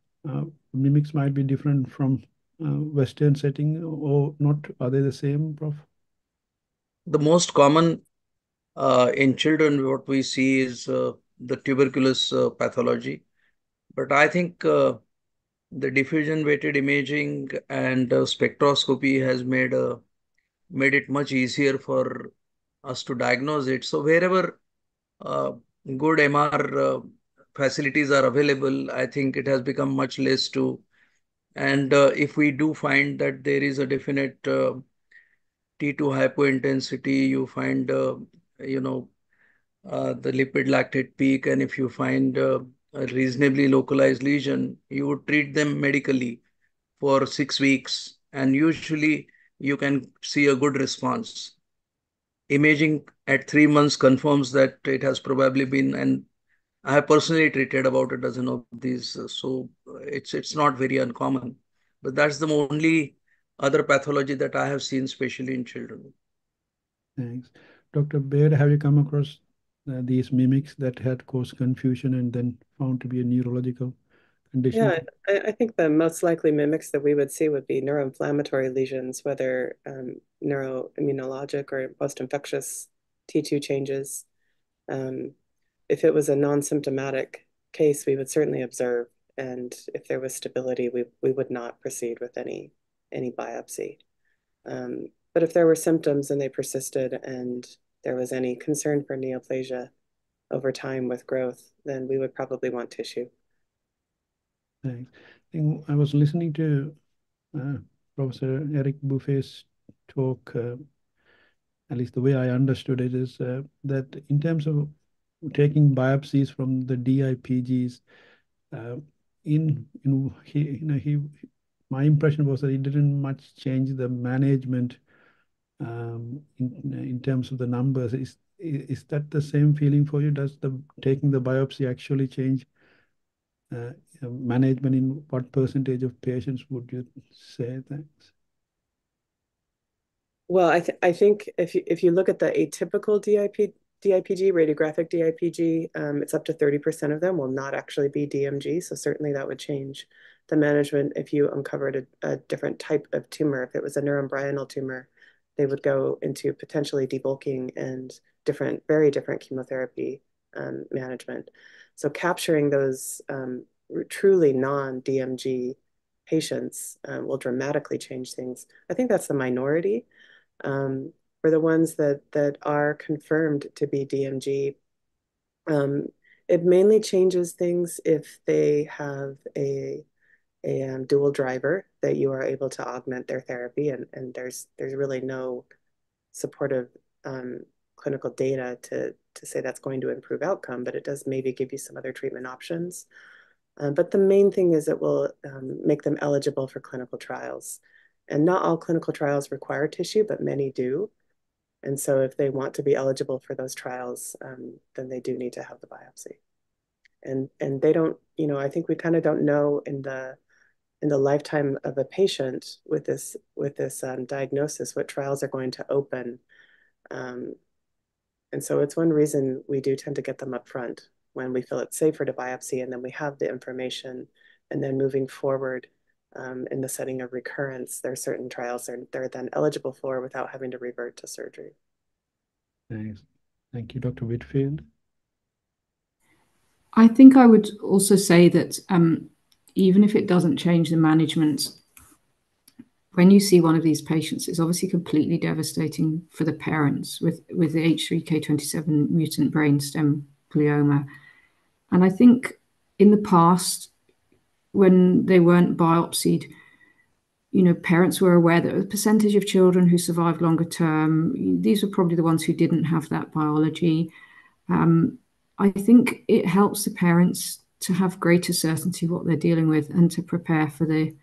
Mimics might be different from Western setting, or not? Are they the same, Prof? The most common in children, what we see is the tuberculous pathology, but I think the diffusion-weighted imaging and spectroscopy has made it much easier for us to diagnose it. So wherever good MR facilities are available, I think it has become much less to. And if we do find that there is a definite T2 hypointensity, you find the lipid lactate peak, and if you find a reasonably localized lesion, you would treat them medically for 6 weeks, and usually you can see a good response. Imaging at 3 months confirms that it has probably been, and I have personally treated about a dozen of these, so it's not very uncommon. But that's the only other pathology that I have seen, especially in children. Thanks. Dr. Baird, have you come across these mimics that had caused confusion and then found to be a neurological condition? Yeah, I think the most likely mimics that we would see would be neuroinflammatory lesions, whether neuroimmunologic or post-infectious T2 changes. If it was a non-symptomatic case, we would certainly observe, and if there was stability, we would not proceed with any biopsy. But if there were symptoms and they persisted and there was any concern for neoplasia over time with growth, then we would probably want tissue. Thanks. I was listening to Professor Eric Buffet's talk, at least the way I understood it is that in terms of taking biopsies from the DIPGs, my impression was that it didn't much change the management in terms of the numbers. Is that the same feeling for you? Does taking the biopsy actually change management in what percentage of patients would you say? Thanks. Well, I think if you look at the atypical DIPG, radiographic DIPG, it's up to 30% of them will not actually be DMG. So certainly that would change the management if you uncovered a different type of tumor. If it was a neuroembryonal tumor, they would go into potentially debulking and very different chemotherapy management. So capturing those truly non-DMG patients will dramatically change things. I think that's the minority. For the ones that are confirmed to be DMG, it mainly changes things if they have a dual driver that you are able to augment their therapy, and there's really no supportive clinical data to to say that's going to improve outcome, but it does maybe give you some other treatment options. But the main thing is it will make them eligible for clinical trials. And not all clinical trials require tissue, but many do. And so if they want to be eligible for those trials, then they do need to have the biopsy. And they don't, you know, I think we kind of don't know in the lifetime of a patient with this diagnosis what trials are going to open. And so it's one reason we do tend to get them up front when we feel it's safer to biopsy, and then we have the information, and then moving forward in the setting of recurrence, there are certain trials they're then eligible for without having to revert to surgery. Thanks. Thank you, Dr. Whitfield. I think I would also say that even if it doesn't change the management, when you see one of these patients, it's obviously completely devastating for the parents with the H3K27 mutant brainstem glioma. And I think in the past, when they weren't biopsied, you know, parents were aware that the percentage of children who survived longer term, these were probably the ones who didn't have that biology. I think it helps the parents to have greater certainty what they're dealing with and to prepare for the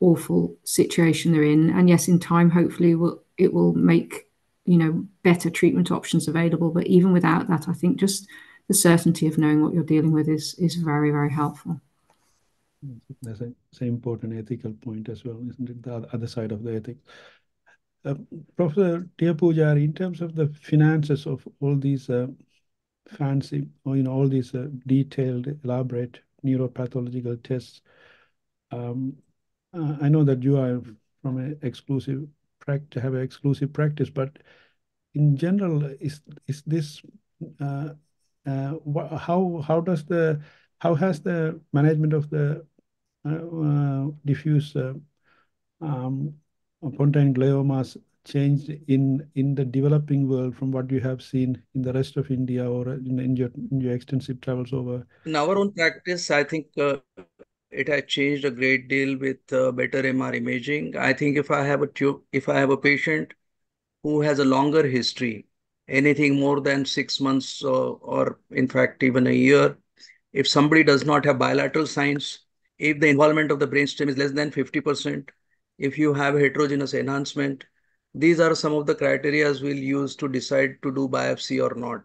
awful situation they're in. And yes, in time, hopefully it will make, you know, better treatment options available. But even without that, I think just the certainty of knowing what you're dealing with is very, very helpful. That's an important ethical point as well, isn't it? The other side of the ethics. Professor Deopujari, in terms of the finances of all these fancy, or, you know, all these detailed, elaborate neuropathological tests, I know that you are from an exclusive practice, have an exclusive practice, but in general, is this how has the management of the diffuse pontine gliomas changed in the developing world from what you have seen in the rest of India or in your extensive travels over? In our own practice, I think it has changed a great deal with better MR imaging. I think if I have a patient who has a longer history, anything more than 6 months or in fact even a year, if somebody does not have bilateral signs, if the involvement of the brainstem is less than 50%, if you have heterogeneous enhancement, these are some of the criteria we'll use to decide to do biopsy or not.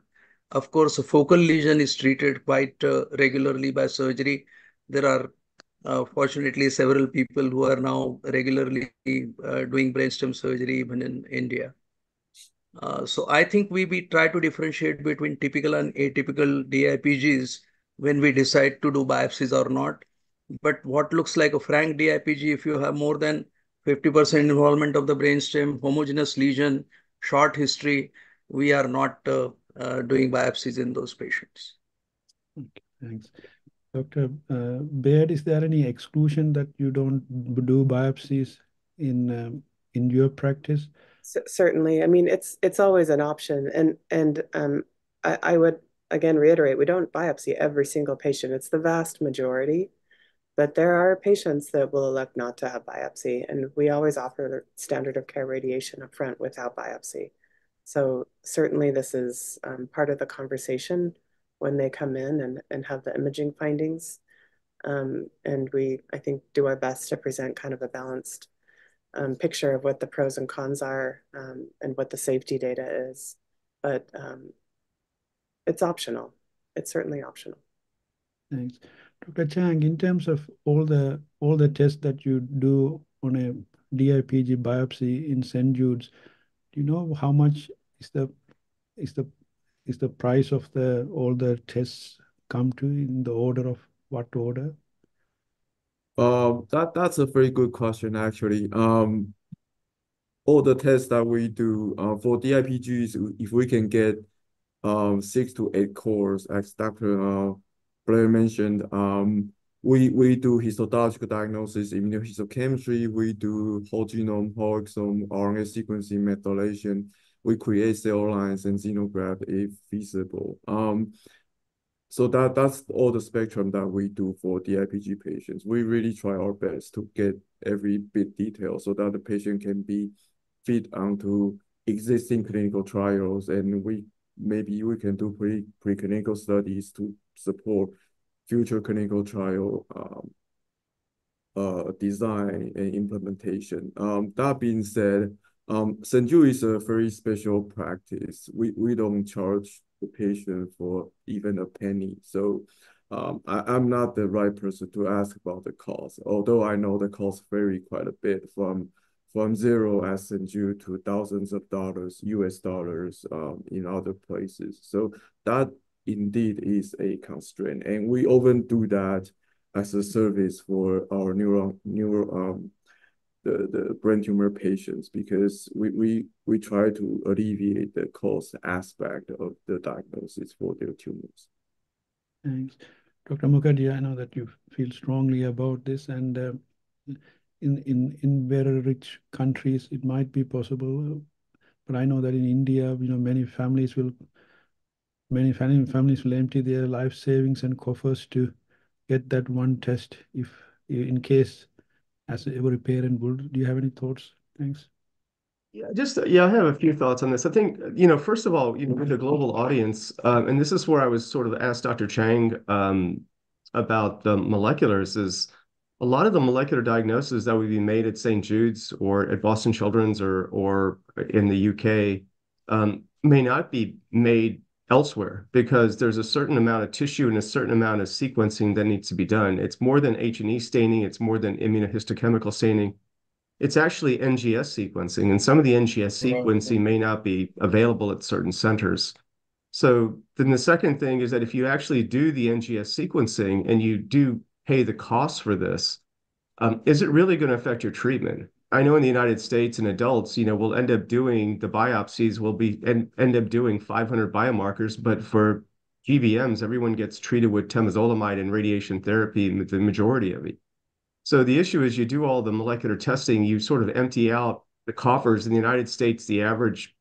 Of course, a focal lesion is treated quite regularly by surgery. There are fortunately several people who are now regularly doing brainstem surgery even in India. So I think we try to differentiate between typical and atypical DIPGs when we decide to do biopsies or not. But what looks like a frank DIPG, if you have more than 50% involvement of the brainstem, homogeneous lesion, short history, we are not doing biopsies in those patients. Okay, thanks. Dr. Baird, is there any exclusion that you don't do biopsies in your practice? Certainly. I mean, it's always an option. And I would, again, reiterate, we don't biopsy every single patient. It's the vast majority, but there are patients that will elect not to have biopsy, and we always offer the standard of care radiation upfront without biopsy. So certainly this is part of the conversation when they come in and have the imaging findings. And we, I think, do our best to present kind of a balanced picture of what the pros and cons are and what the safety data is. But it's optional. It's certainly optional. Thanks. Dr. Chiang, in terms of all the tests that you do on a DIPG biopsy in St. Jude's, do you know how much is the price of all the tests come to, in the order of what order? That's a very good question, actually. All the tests that we do for DIPGs, if we can get 6 to 8 cores, as Dr. Blair mentioned, we do histological diagnosis, immunohistochemistry, we do whole genome, whole exome, RNA sequencing, methylation. We create cell lines and xenograft if feasible. So that's all the spectrum that we do for DIPG patients. We really try our best to get every bit detail so that the patient can be fit onto existing clinical trials, and we maybe we can do preclinical studies to support future clinical trial design and implementation. That being said, St. Jude is a very special practice. We don't charge the patient for even a penny. So I'm not the right person to ask about the cost, although I know the costs vary quite a bit from zero at St. Jude to thousands of dollars, US dollars in other places. So that indeed is a constraint. And we often do that as a service for our the brain tumor patients, because we try to alleviate the cost aspect of the diagnosis for their tumors. Thanks. Dr. Mukherji, I know that you feel strongly about this, and in very rich countries, it might be possible, but I know that in India, you know, many families will empty their life savings and coffers to get that one test, if in case, as every parent would. Do you have any thoughts? Thanks. Yeah, I have a few thoughts on this. I think, first of all, with a global audience, and this is where I was sort of asked Dr. Chiang about the moleculars, is a lot of the molecular diagnoses that would be made at St. Jude's or at Boston Children's or in the UK may not be made elsewhere, because there's a certain amount of tissue and a certain amount of sequencing that needs to be done. It's more than H&E staining. It's more than immunohistochemical staining. It's actually NGS sequencing, and some of the NGS sequencing may not be available at certain centers. So then the second thing is that if you actually do the NGS sequencing and you do pay the cost for this, is it really going to affect your treatment? I know in the United States in adults, we'll end up doing the biopsies, we'll end up doing 500 biomarkers, but for GBMs, everyone gets treated with temozolomide and radiation therapy, the majority of it. So the issue is you do all the molecular testing, you sort of empty out the coffers. In the United States, the average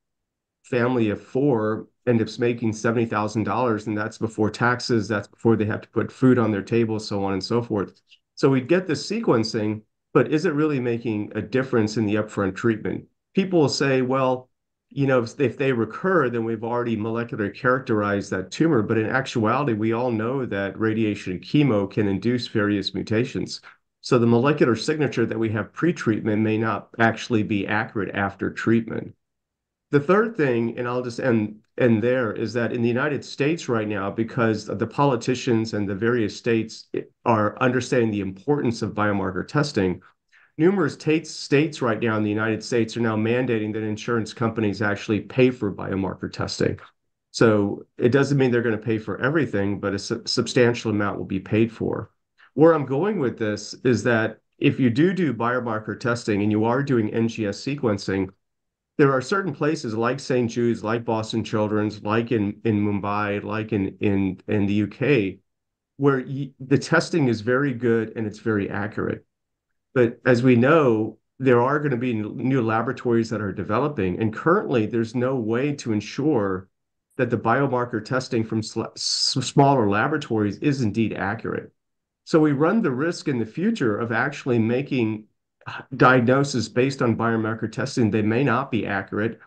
family of four ends up making $70,000, and that's before taxes, that's before they have to put food on their table, so on and so forth. So we get this sequencing, but is it really making a difference in the upfront treatment? People will say, well, if they recur, then we've already molecularly characterized that tumor. But in actuality, we all know that radiation and chemo can induce various mutations. So the molecular signature that we have pre-treatment may not actually be accurate after treatment. The third thing, and I'll just end there, is that in the United States right now, because the politicians and the various states are understanding the importance of biomarker testing, numerous states right now in the United States are now mandating that insurance companies actually pay for biomarker testing. So it doesn't mean they're going to pay for everything, but a substantial amount will be paid for. Where I'm going with this is that if you do biomarker testing and you are doing NGS sequencing, there are certain places like St. Jude's, like Boston Children's, like in Mumbai, like in the UK, where the testing is very good and it's very accurate. But as we know, there are going to be new laboratories that are developing, and currently there's no way to ensure that the biomarker testing from smaller laboratories is indeed accurate. So we run the risk in the future of actually making diagnosis based on biomarker testing, they may not be accurate.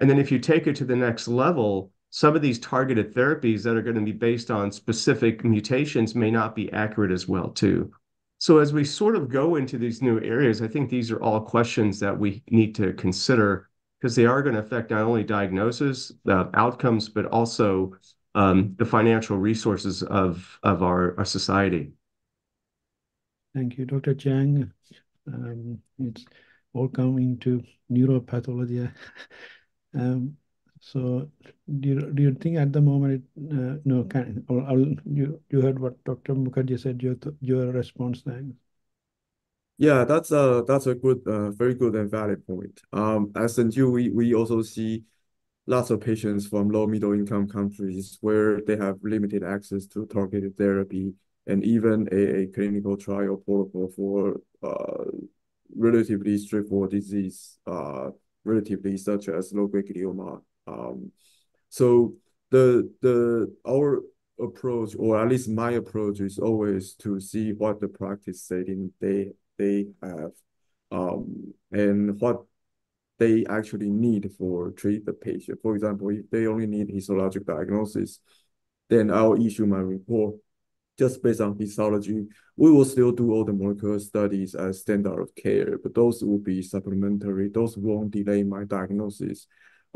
And then if you take it to the next level, some of these targeted therapies that are going to be based on specific mutations may not be accurate as well too. So as we sort of go into these new areas, I think these are all questions that we need to consider, because they are going to affect not only diagnosis, outcomes, but also the financial resources of our society. Thank you, Dr. Chiang. It's all coming to neuropathology. So do you think at the moment, you heard what Dr. Mukherji said, your response then? Yeah, that's a good, very good and valid point. As St. Jude, we also see lots of patients from low middle income countries where they have limited access to targeted therapy, and even a clinical trial protocol for relatively straightforward disease, such as low-grade glioma. So our approach, or at least my approach, is always to see what the practice setting they have, and what they actually need for treat the patient. For example, if they only need histologic diagnosis, then I'll issue my report just based on histology. We will still do all the molecular studies as standard of care, but those will be supplementary. Those won't delay my diagnosis.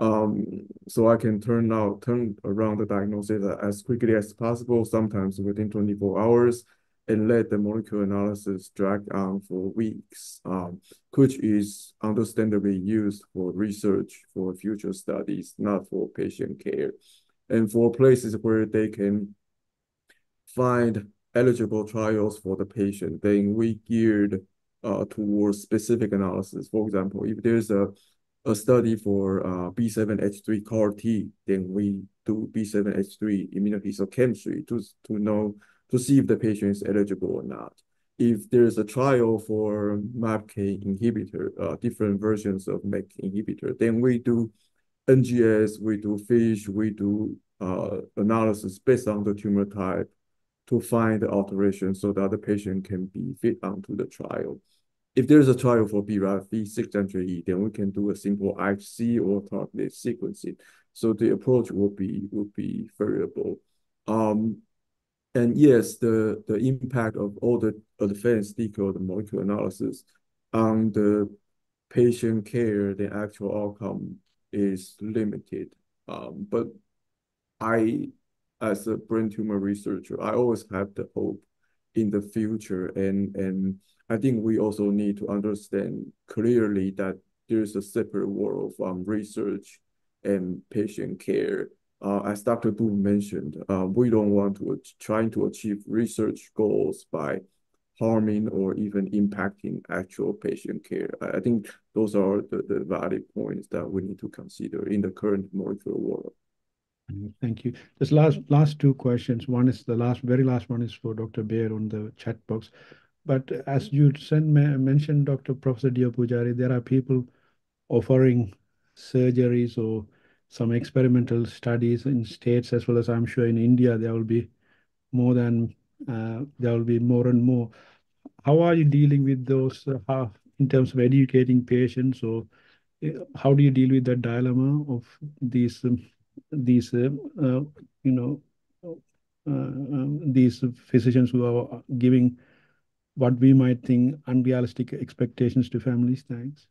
So I can turn around the diagnosis as quickly as possible, sometimes within 24 hours, and let the molecular analysis drag on for weeks, which is understandably used for research for future studies, not for patient care. And for places where they can find eligible trials for the patient, then we geared towards specific analysis. For example, if there's a study for B7H3 CAR-T, then we do B7H3 immunohistochemistry to see if the patient is eligible or not. If there's a trial for MAPK inhibitor, different versions of MEK inhibitor, then we do NGS, we do FISH, we do analysis based on the tumor type to find the alteration so that the patient can be fit onto the trial. If there's a trial for BRAF V600E, then we can do a simple IHC or targeted sequencing. So the approach will be variable. And yes, the impact of all the advanced decoder molecular analysis on the patient care, the actual outcome is limited. But I, as a brain tumor researcher, I always have the hope in the future. And I think we also need to understand clearly that there's a separate world from research and patient care. As Dr. Boop mentioned, we don't want to try to achieve research goals by harming or even impacting actual patient care. I think those are the valid points that we need to consider in the current molecular world. Thank you. This last two questions. One is the very last one is for Dr. Baird on the chat box. But as you mentioned, Dr. Professor Deopujari, there are people offering surgeries or some experimental studies in states, as well as I'm sure in India, there will be more and more. How are you dealing with those in terms of educating patients, or how do you deal with that dilemma of these physicians who are giving what we might think unrealistic expectations to families? Thanks.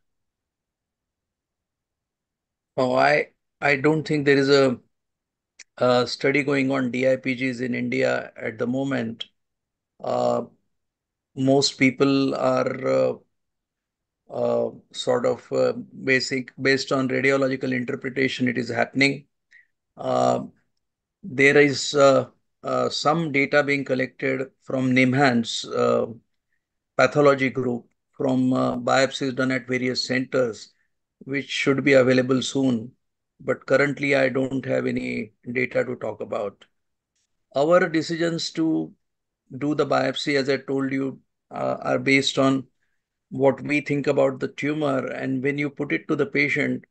Oh, I don't think there is a study going on DIPGs in India at the moment. Most people are sort of based on radiological interpretation, it is happening. There is some data being collected from NIMHANS pathology group, from biopsies done at various centers, which should be available soon. But currently, I don't have any data to talk about. Our decisions to do the biopsy, as I told you, are based on what we think about the tumor. And when you put it to the patient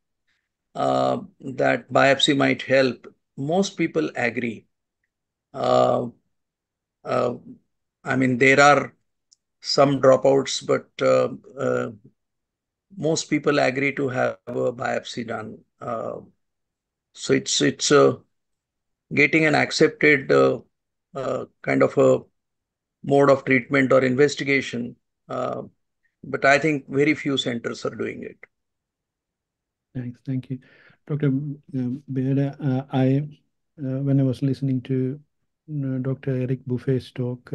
that biopsy might help, most people agree. I mean, there are some dropouts, but most people agree to have a biopsy done. So it's getting an accepted kind of a mode of treatment or investigation. But I think very few centers are doing it. Thanks. Thank you. Dr. Baird, when I was listening to Dr. Eric Buffet's talk,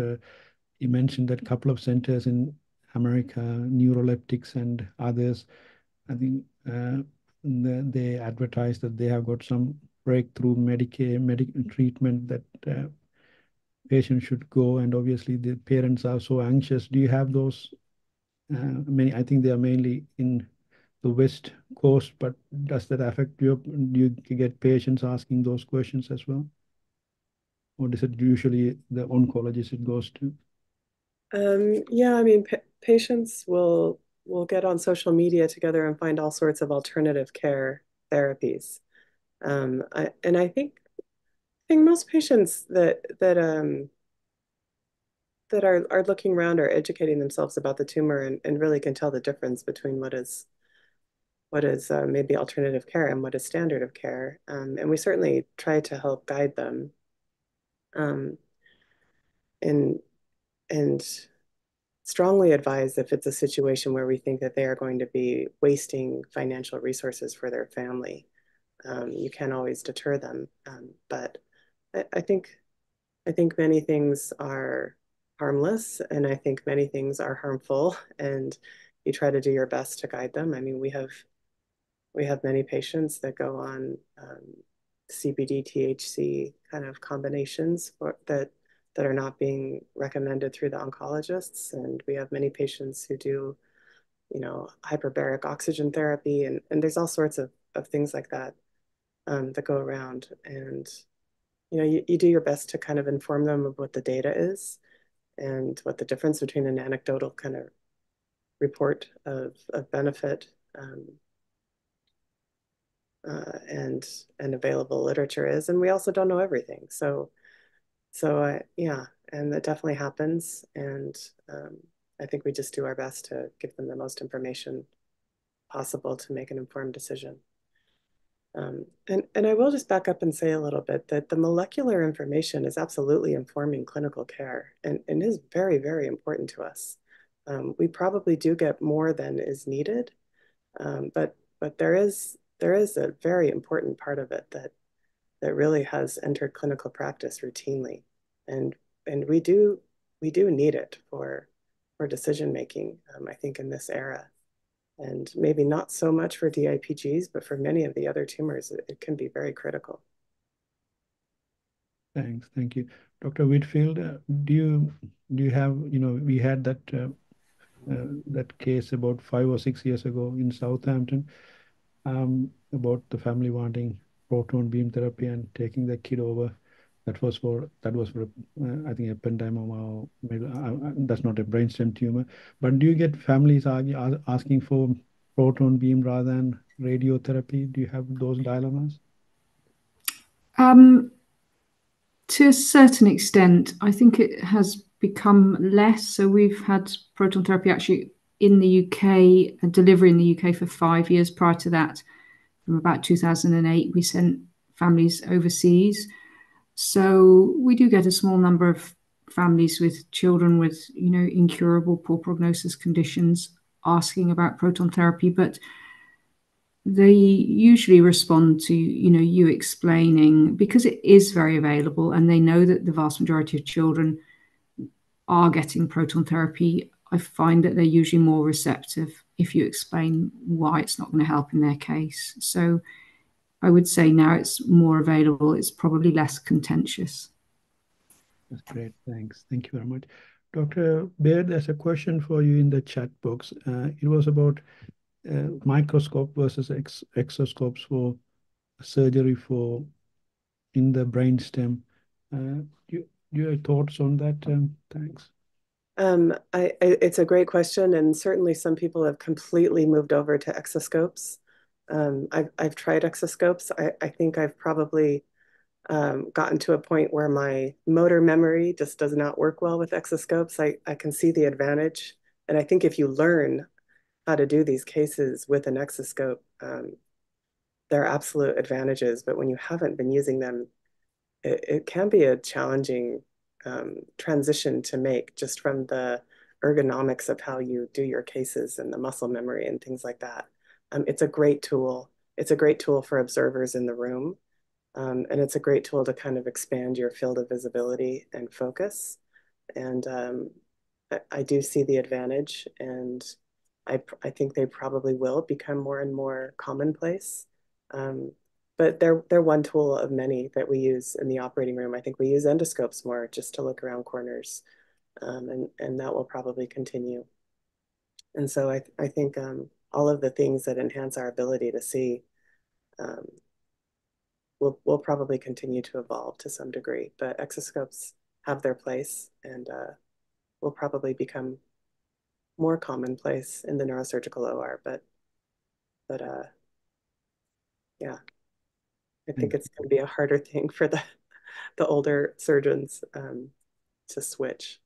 he mentioned that a couple of centers in America, Neuroleptics and others, I think they advertise that they have got some breakthrough medical treatment that patients should go, and obviously the parents are so anxious. Do you have those? I think they are mainly in the West Coast, but does that affect you? Do you get patients asking those questions as well? Or is it usually the oncologist it goes to? Yeah, I mean, patients will get on social media together and find all sorts of alternative care therapies. I think most patients that are looking around are educating themselves about the tumor and really can tell the difference between what is what is maybe alternative care and what is standard of care. And we certainly try to help guide them. And strongly advise if it's a situation where we think that they are going to be wasting financial resources for their family. You can't always deter them, but I think many things are harmless, and I think many things are harmful, and you try to do your best to guide them. I mean, we have many patients that go on CBD, THC kind of combinations that are not being recommended through the oncologists. And we have many patients who do, you know, hyperbaric oxygen therapy, and there's all sorts of things like that that go around. And, you know, you do your best to kind of inform them of what the data is and what the difference between an anecdotal kind of report of benefit and available literature is. And we also don't know everything. So yeah, and that definitely happens. And I think we just do our best to give them the most information possible to make an informed decision. And I will just back up and say a little bit that the molecular information is absolutely informing clinical care and is very, very important to us. We probably do get more than is needed, but there is a very important part of it that really has entered clinical practice routinely. And we do need it for decision-making, I think, in this era. And maybe not so much for DIPGs, but for many of the other tumors, it can be very critical. Thanks, thank you. Dr. Whitfield, do you have, you know, we had that, that case about 5 or 6 years ago in Southampton about the family wanting proton beam therapy and taking the kid over. That was for I think a pendyoma, or maybe that's not a brainstem tumor. But do you get families asking for proton beam rather than radiotherapy? Do you have those dilemmas? To a certain extent, I think it has become less. So we've had proton therapy actually in the UK and delivery in the UK for 5 years. Prior to that, from about 2008, we sent families overseas. So we do get a small number of families with children with, you know, incurable, poor prognosis conditions asking about proton therapy, but they usually respond to, you know, you explaining, because it is very available and they know that the vast majority of children are getting proton therapy. I find that they're usually more receptive if you explain why it's not going to help in their case. So I would say now it's more available. It's probably less contentious. That's great. Thanks. Thank you very much. Dr. Baird, there's a question for you in the chat box. It was about microscope versus exoscopes for surgery for in the brainstem. Your thoughts on that? Thanks. It's a great question, and certainly some people have completely moved over to exoscopes. I've tried exoscopes. I think I've probably gotten to a point where my motor memory just does not work well with exoscopes. I can see the advantage, and I think if you learn how to do these cases with an exoscope, there are absolute advantages, but when you haven't been using them, it can be a challenging transition to make, just from the ergonomics of how you do your cases and the muscle memory and things like that. It's a great tool. It's a great tool for observers in the room. And it's a great tool to kind of expand your field of visibility and focus. And I do see the advantage, and I think they probably will become more and more commonplace. But they're one tool of many that we use in the operating room. I think we use endoscopes more just to look around corners, and that will probably continue. And so I think all of the things that enhance our ability to see will probably continue to evolve to some degree, but exoscopes have their place and will probably become more commonplace in the neurosurgical OR, but yeah. I think it's going to be a harder thing for the older surgeons to switch.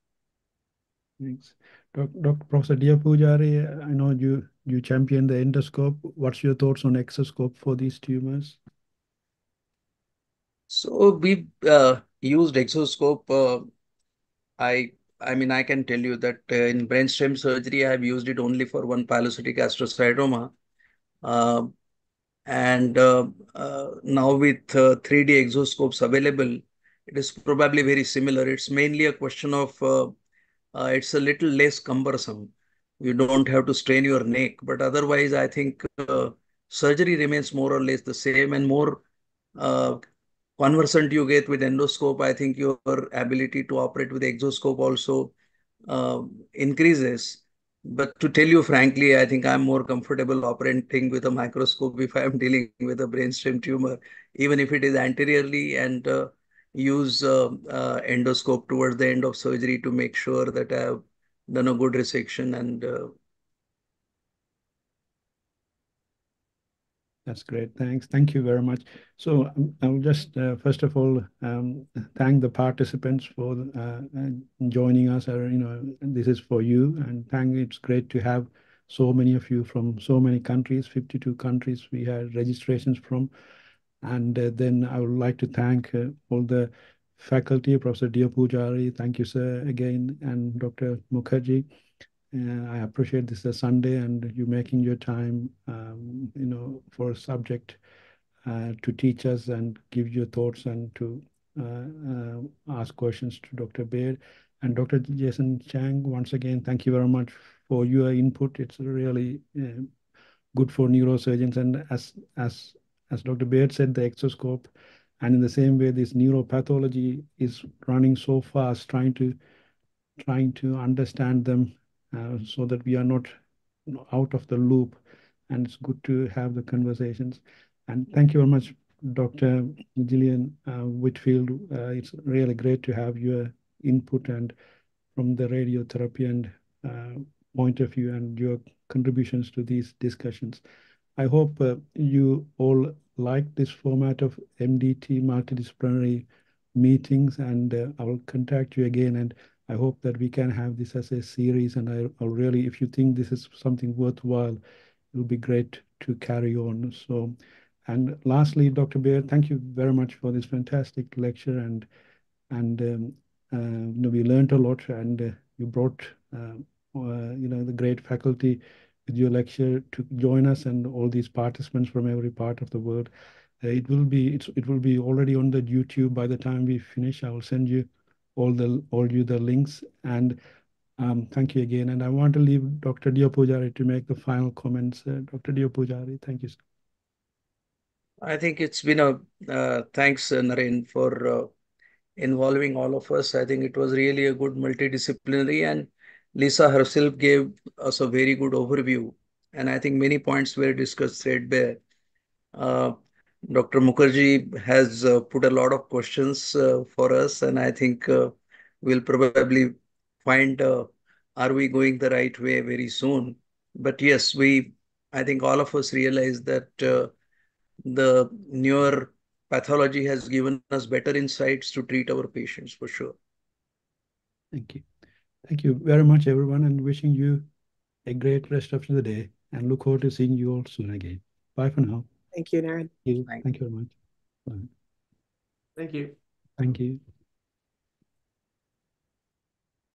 Thanks. Dr. Professor Deopujari, I know you you champion the endoscope. What's your thoughts on exoscope for these tumors? So we used exoscope. I mean, I can tell you that in brainstem surgery, I have used it only for one pilocytic astrocytoma. Now with 3D exoscopes available, it is probably very similar. It's mainly a question of, it's a little less cumbersome. You don't have to strain your neck. But otherwise, I think surgery remains more or less the same, and more conversant you get with endoscope, I think your ability to operate with exoscope also increases. But to tell you frankly, I think I'm more comfortable operating with a microscope if I'm dealing with a brainstem tumor, even if it is anteriorly, and use endoscope towards the end of surgery to make sure that I have done a good resection. And that's great. Thanks. Thank you very much. So I'll just, first of all, thank the participants for joining us. You know, this is for you, and thank you. It's great to have so many of you from so many countries, 52 countries we had registrations from. And then I would like to thank all the faculty, Professor Deopujari. Thank you, sir, again, and Dr. Mukherji. I appreciate this is a Sunday and you making your time, you know, for a subject to teach us and give your thoughts and to ask questions to Dr. Baird. And Dr. Jason Chiang, once again, thank you very much for your input. It's really good for neurosurgeons. And as Dr. Baird said, the exoscope, and in the same way, this neuropathology is running so fast, trying to understand them. So that we are not out of the loop, and it's good to have the conversations. And thank you very much, Dr. Gillian Whitfield. It's really great to have your input and from the radiotherapy and point of view and your contributions to these discussions. I hope you all like this format of MDT multidisciplinary meetings, and I will contact you again, and I hope that we can have this as a series, and I really, if you think this is something worthwhile, it will be great to carry on. So, and lastly, Dr. Baird, thank you very much for this fantastic lecture, and you know, we learned a lot, and you brought you know, the great faculty with your lecture to join us, and all these participants from every part of the world. It will be already on the YouTube by the time we finish. I will send you all the links, and thank you again. And I want to leave Dr. Deopujari to make the final comments. Dr. Deopujari, thank you. I think it's been a thanks, Naren, for involving all of us. I think it was really a good multidisciplinary, and Lissa herself gave us a very good overview. And I think many points were discussed threadbare. Dr. Mukherji has put a lot of questions for us, and I think we'll probably find are we going the right way very soon. But yes, I think all of us realize that the newer pathology has given us better insights to treat our patients for sure. Thank you. Thank you very much, everyone, and wishing you a great rest of the day, and look forward to seeing you all soon again. Bye for now. Thank you, Naren. Thank you very much. Bye. Thank you. Thank you.